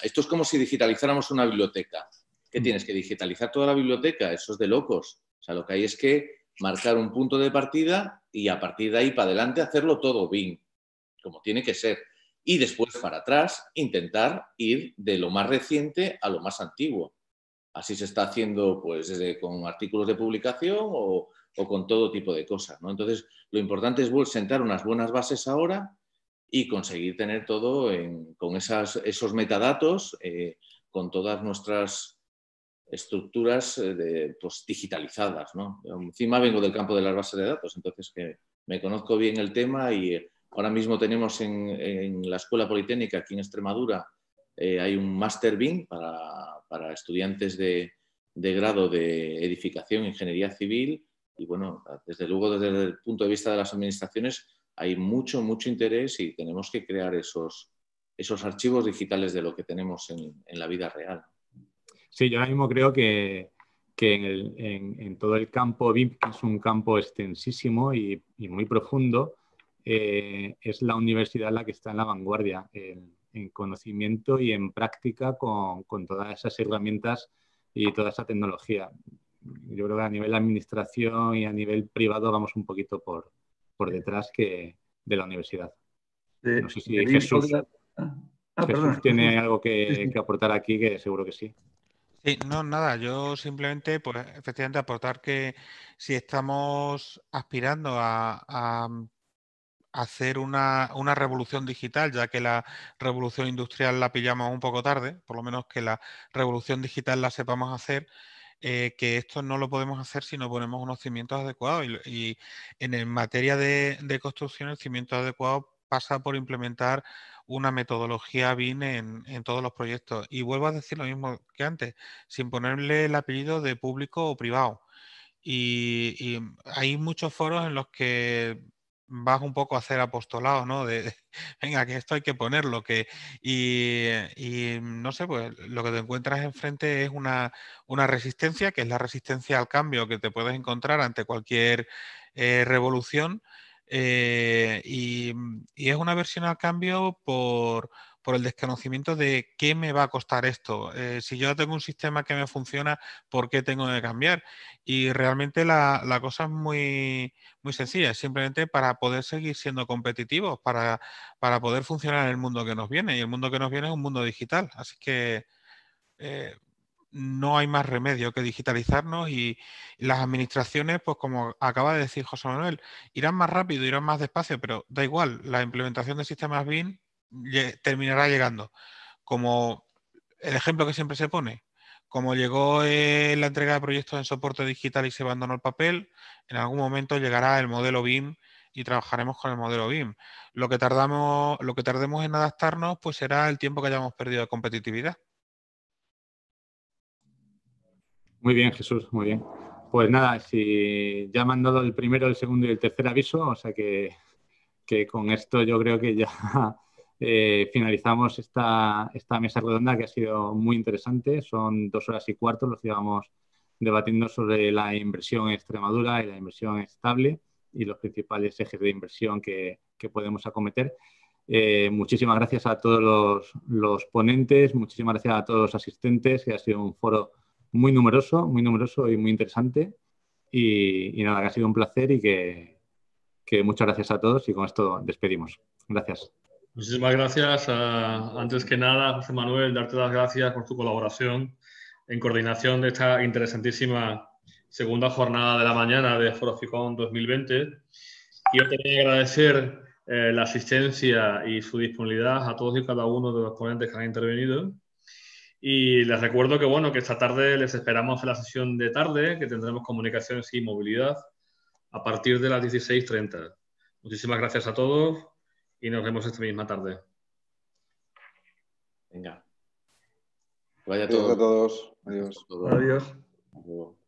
esto es como si digitalizáramos una biblioteca. ¿Qué tienes? ¿Que digitalizar toda la biblioteca? Eso es de locos. O sea, lo que hay es que marcar un punto de partida y a partir de ahí para adelante hacerlo todo B I M, como tiene que ser. Y después para atrás intentar ir de lo más reciente a lo más antiguo. Así se está haciendo pues desde con artículos de publicación o, o con todo tipo de cosas, ¿no? Entonces lo importante es sentar unas buenas bases ahora y conseguir tener todo en, con esas, esos metadatos, eh, con todas nuestras estructuras de, pues, digitalizadas, ¿no? Encima vengo del campo de las bases de datos, entonces que me conozco bien el tema, y ahora mismo tenemos en, en la Escuela Politécnica aquí en Extremadura, eh, hay un máster B I M para, para estudiantes de, de grado de edificación, ingeniería civil, y bueno, desde luego desde el punto de vista de las administraciones hay mucho, mucho interés y tenemos que crear esos, esos archivos digitales de lo que tenemos en, en la vida real. Sí, yo ahora mismo creo que, que en, el, en, en todo el campo B I M, que es un campo extensísimo y, y muy profundo, eh, es la universidad la que está en la vanguardia en, en conocimiento y en práctica con, con todas esas herramientas y toda esa tecnología. Yo creo que a nivel administración y a nivel privado vamos un poquito por, por detrás que de la universidad. De, no sé si Jesús, la... ah, Jesús tiene algo que, que aportar aquí, que seguro que sí. Sí, no, nada, yo simplemente, pues, efectivamente, aportar que si estamos aspirando a, a hacer una, una revolución digital, ya que la revolución industrial la pillamos un poco tarde, por lo menos que la revolución digital la sepamos hacer, eh, que esto no lo podemos hacer si no ponemos unos cimientos adecuados. Y, y en el materia de, de construcción, el cimiento adecuado pasa por implementar una metodología BIM en, en todos los proyectos. Y vuelvo a decir lo mismo que antes, sin ponerle el apellido de público o privado. Y, y hay muchos foros en los que vas un poco a hacer apostolado, ¿no? De, de venga, que esto hay que ponerlo. Que, y, y no sé, pues lo que te encuentras enfrente es una, una resistencia, que es la resistencia al cambio que te puedes encontrar ante cualquier eh, revolución. Eh, y, y es una versión al cambio por, por el desconocimiento de qué me va a costar esto. Eh, si yo tengo un sistema que me funciona, ¿por qué tengo que cambiar? Y realmente la, la cosa es muy, muy sencilla. Simplemente para poder seguir siendo competitivos, para, para poder funcionar en el mundo que nos viene. Y el mundo que nos viene es un mundo digital. Así que eh, no hay más remedio que digitalizarnos, y las administraciones, pues como acaba de decir José Manuel, irán más rápido, irán más despacio, pero da igual, la implementación de sistemas BIM terminará llegando. Como el ejemplo que siempre se pone, como llegó eh, la entrega de proyectos en soporte digital y se abandonó el papel, en algún momento llegará el modelo BIM y trabajaremos con el modelo BIM. Lo que tardamos, lo que tardemos en adaptarnos, pues será el tiempo que hayamos perdido de competitividad. Muy bien, Jesús, muy bien. Pues nada, si ya me han dado el primero, el segundo y el tercer aviso, o sea que, que con esto yo creo que ya eh, finalizamos esta, esta mesa redonda, que ha sido muy interesante. Son dos horas y cuarto, los llevamos debatiendo sobre la inversión en Extremadura y la inversión estable y los principales ejes de inversión que, que podemos acometer. Eh, muchísimas gracias a todos los, los ponentes, muchísimas gracias a todos los asistentes, que ha sido un foro muy numeroso, muy numeroso y muy interesante. Y, y nada, que ha sido un placer y que, que muchas gracias a todos, y con esto despedimos. Gracias. Muchísimas gracias. A, antes que nada, José Manuel, darte las gracias por tu colaboración en coordinación de esta interesantísima segunda jornada de la mañana de Foroficon dos mil veinte. Quiero también agradecer eh, la asistencia y su disponibilidad a todos y cada uno de los ponentes que han intervenido. Y les recuerdo que, bueno, que esta tarde les esperamos en la sesión de tarde, que tendremos comunicaciones y movilidad a partir de las dieciséis treinta. Muchísimas gracias a todos y nos vemos esta misma tarde. Venga. Vaya a todos. Adiós a todos. Adiós. Adiós. Adiós.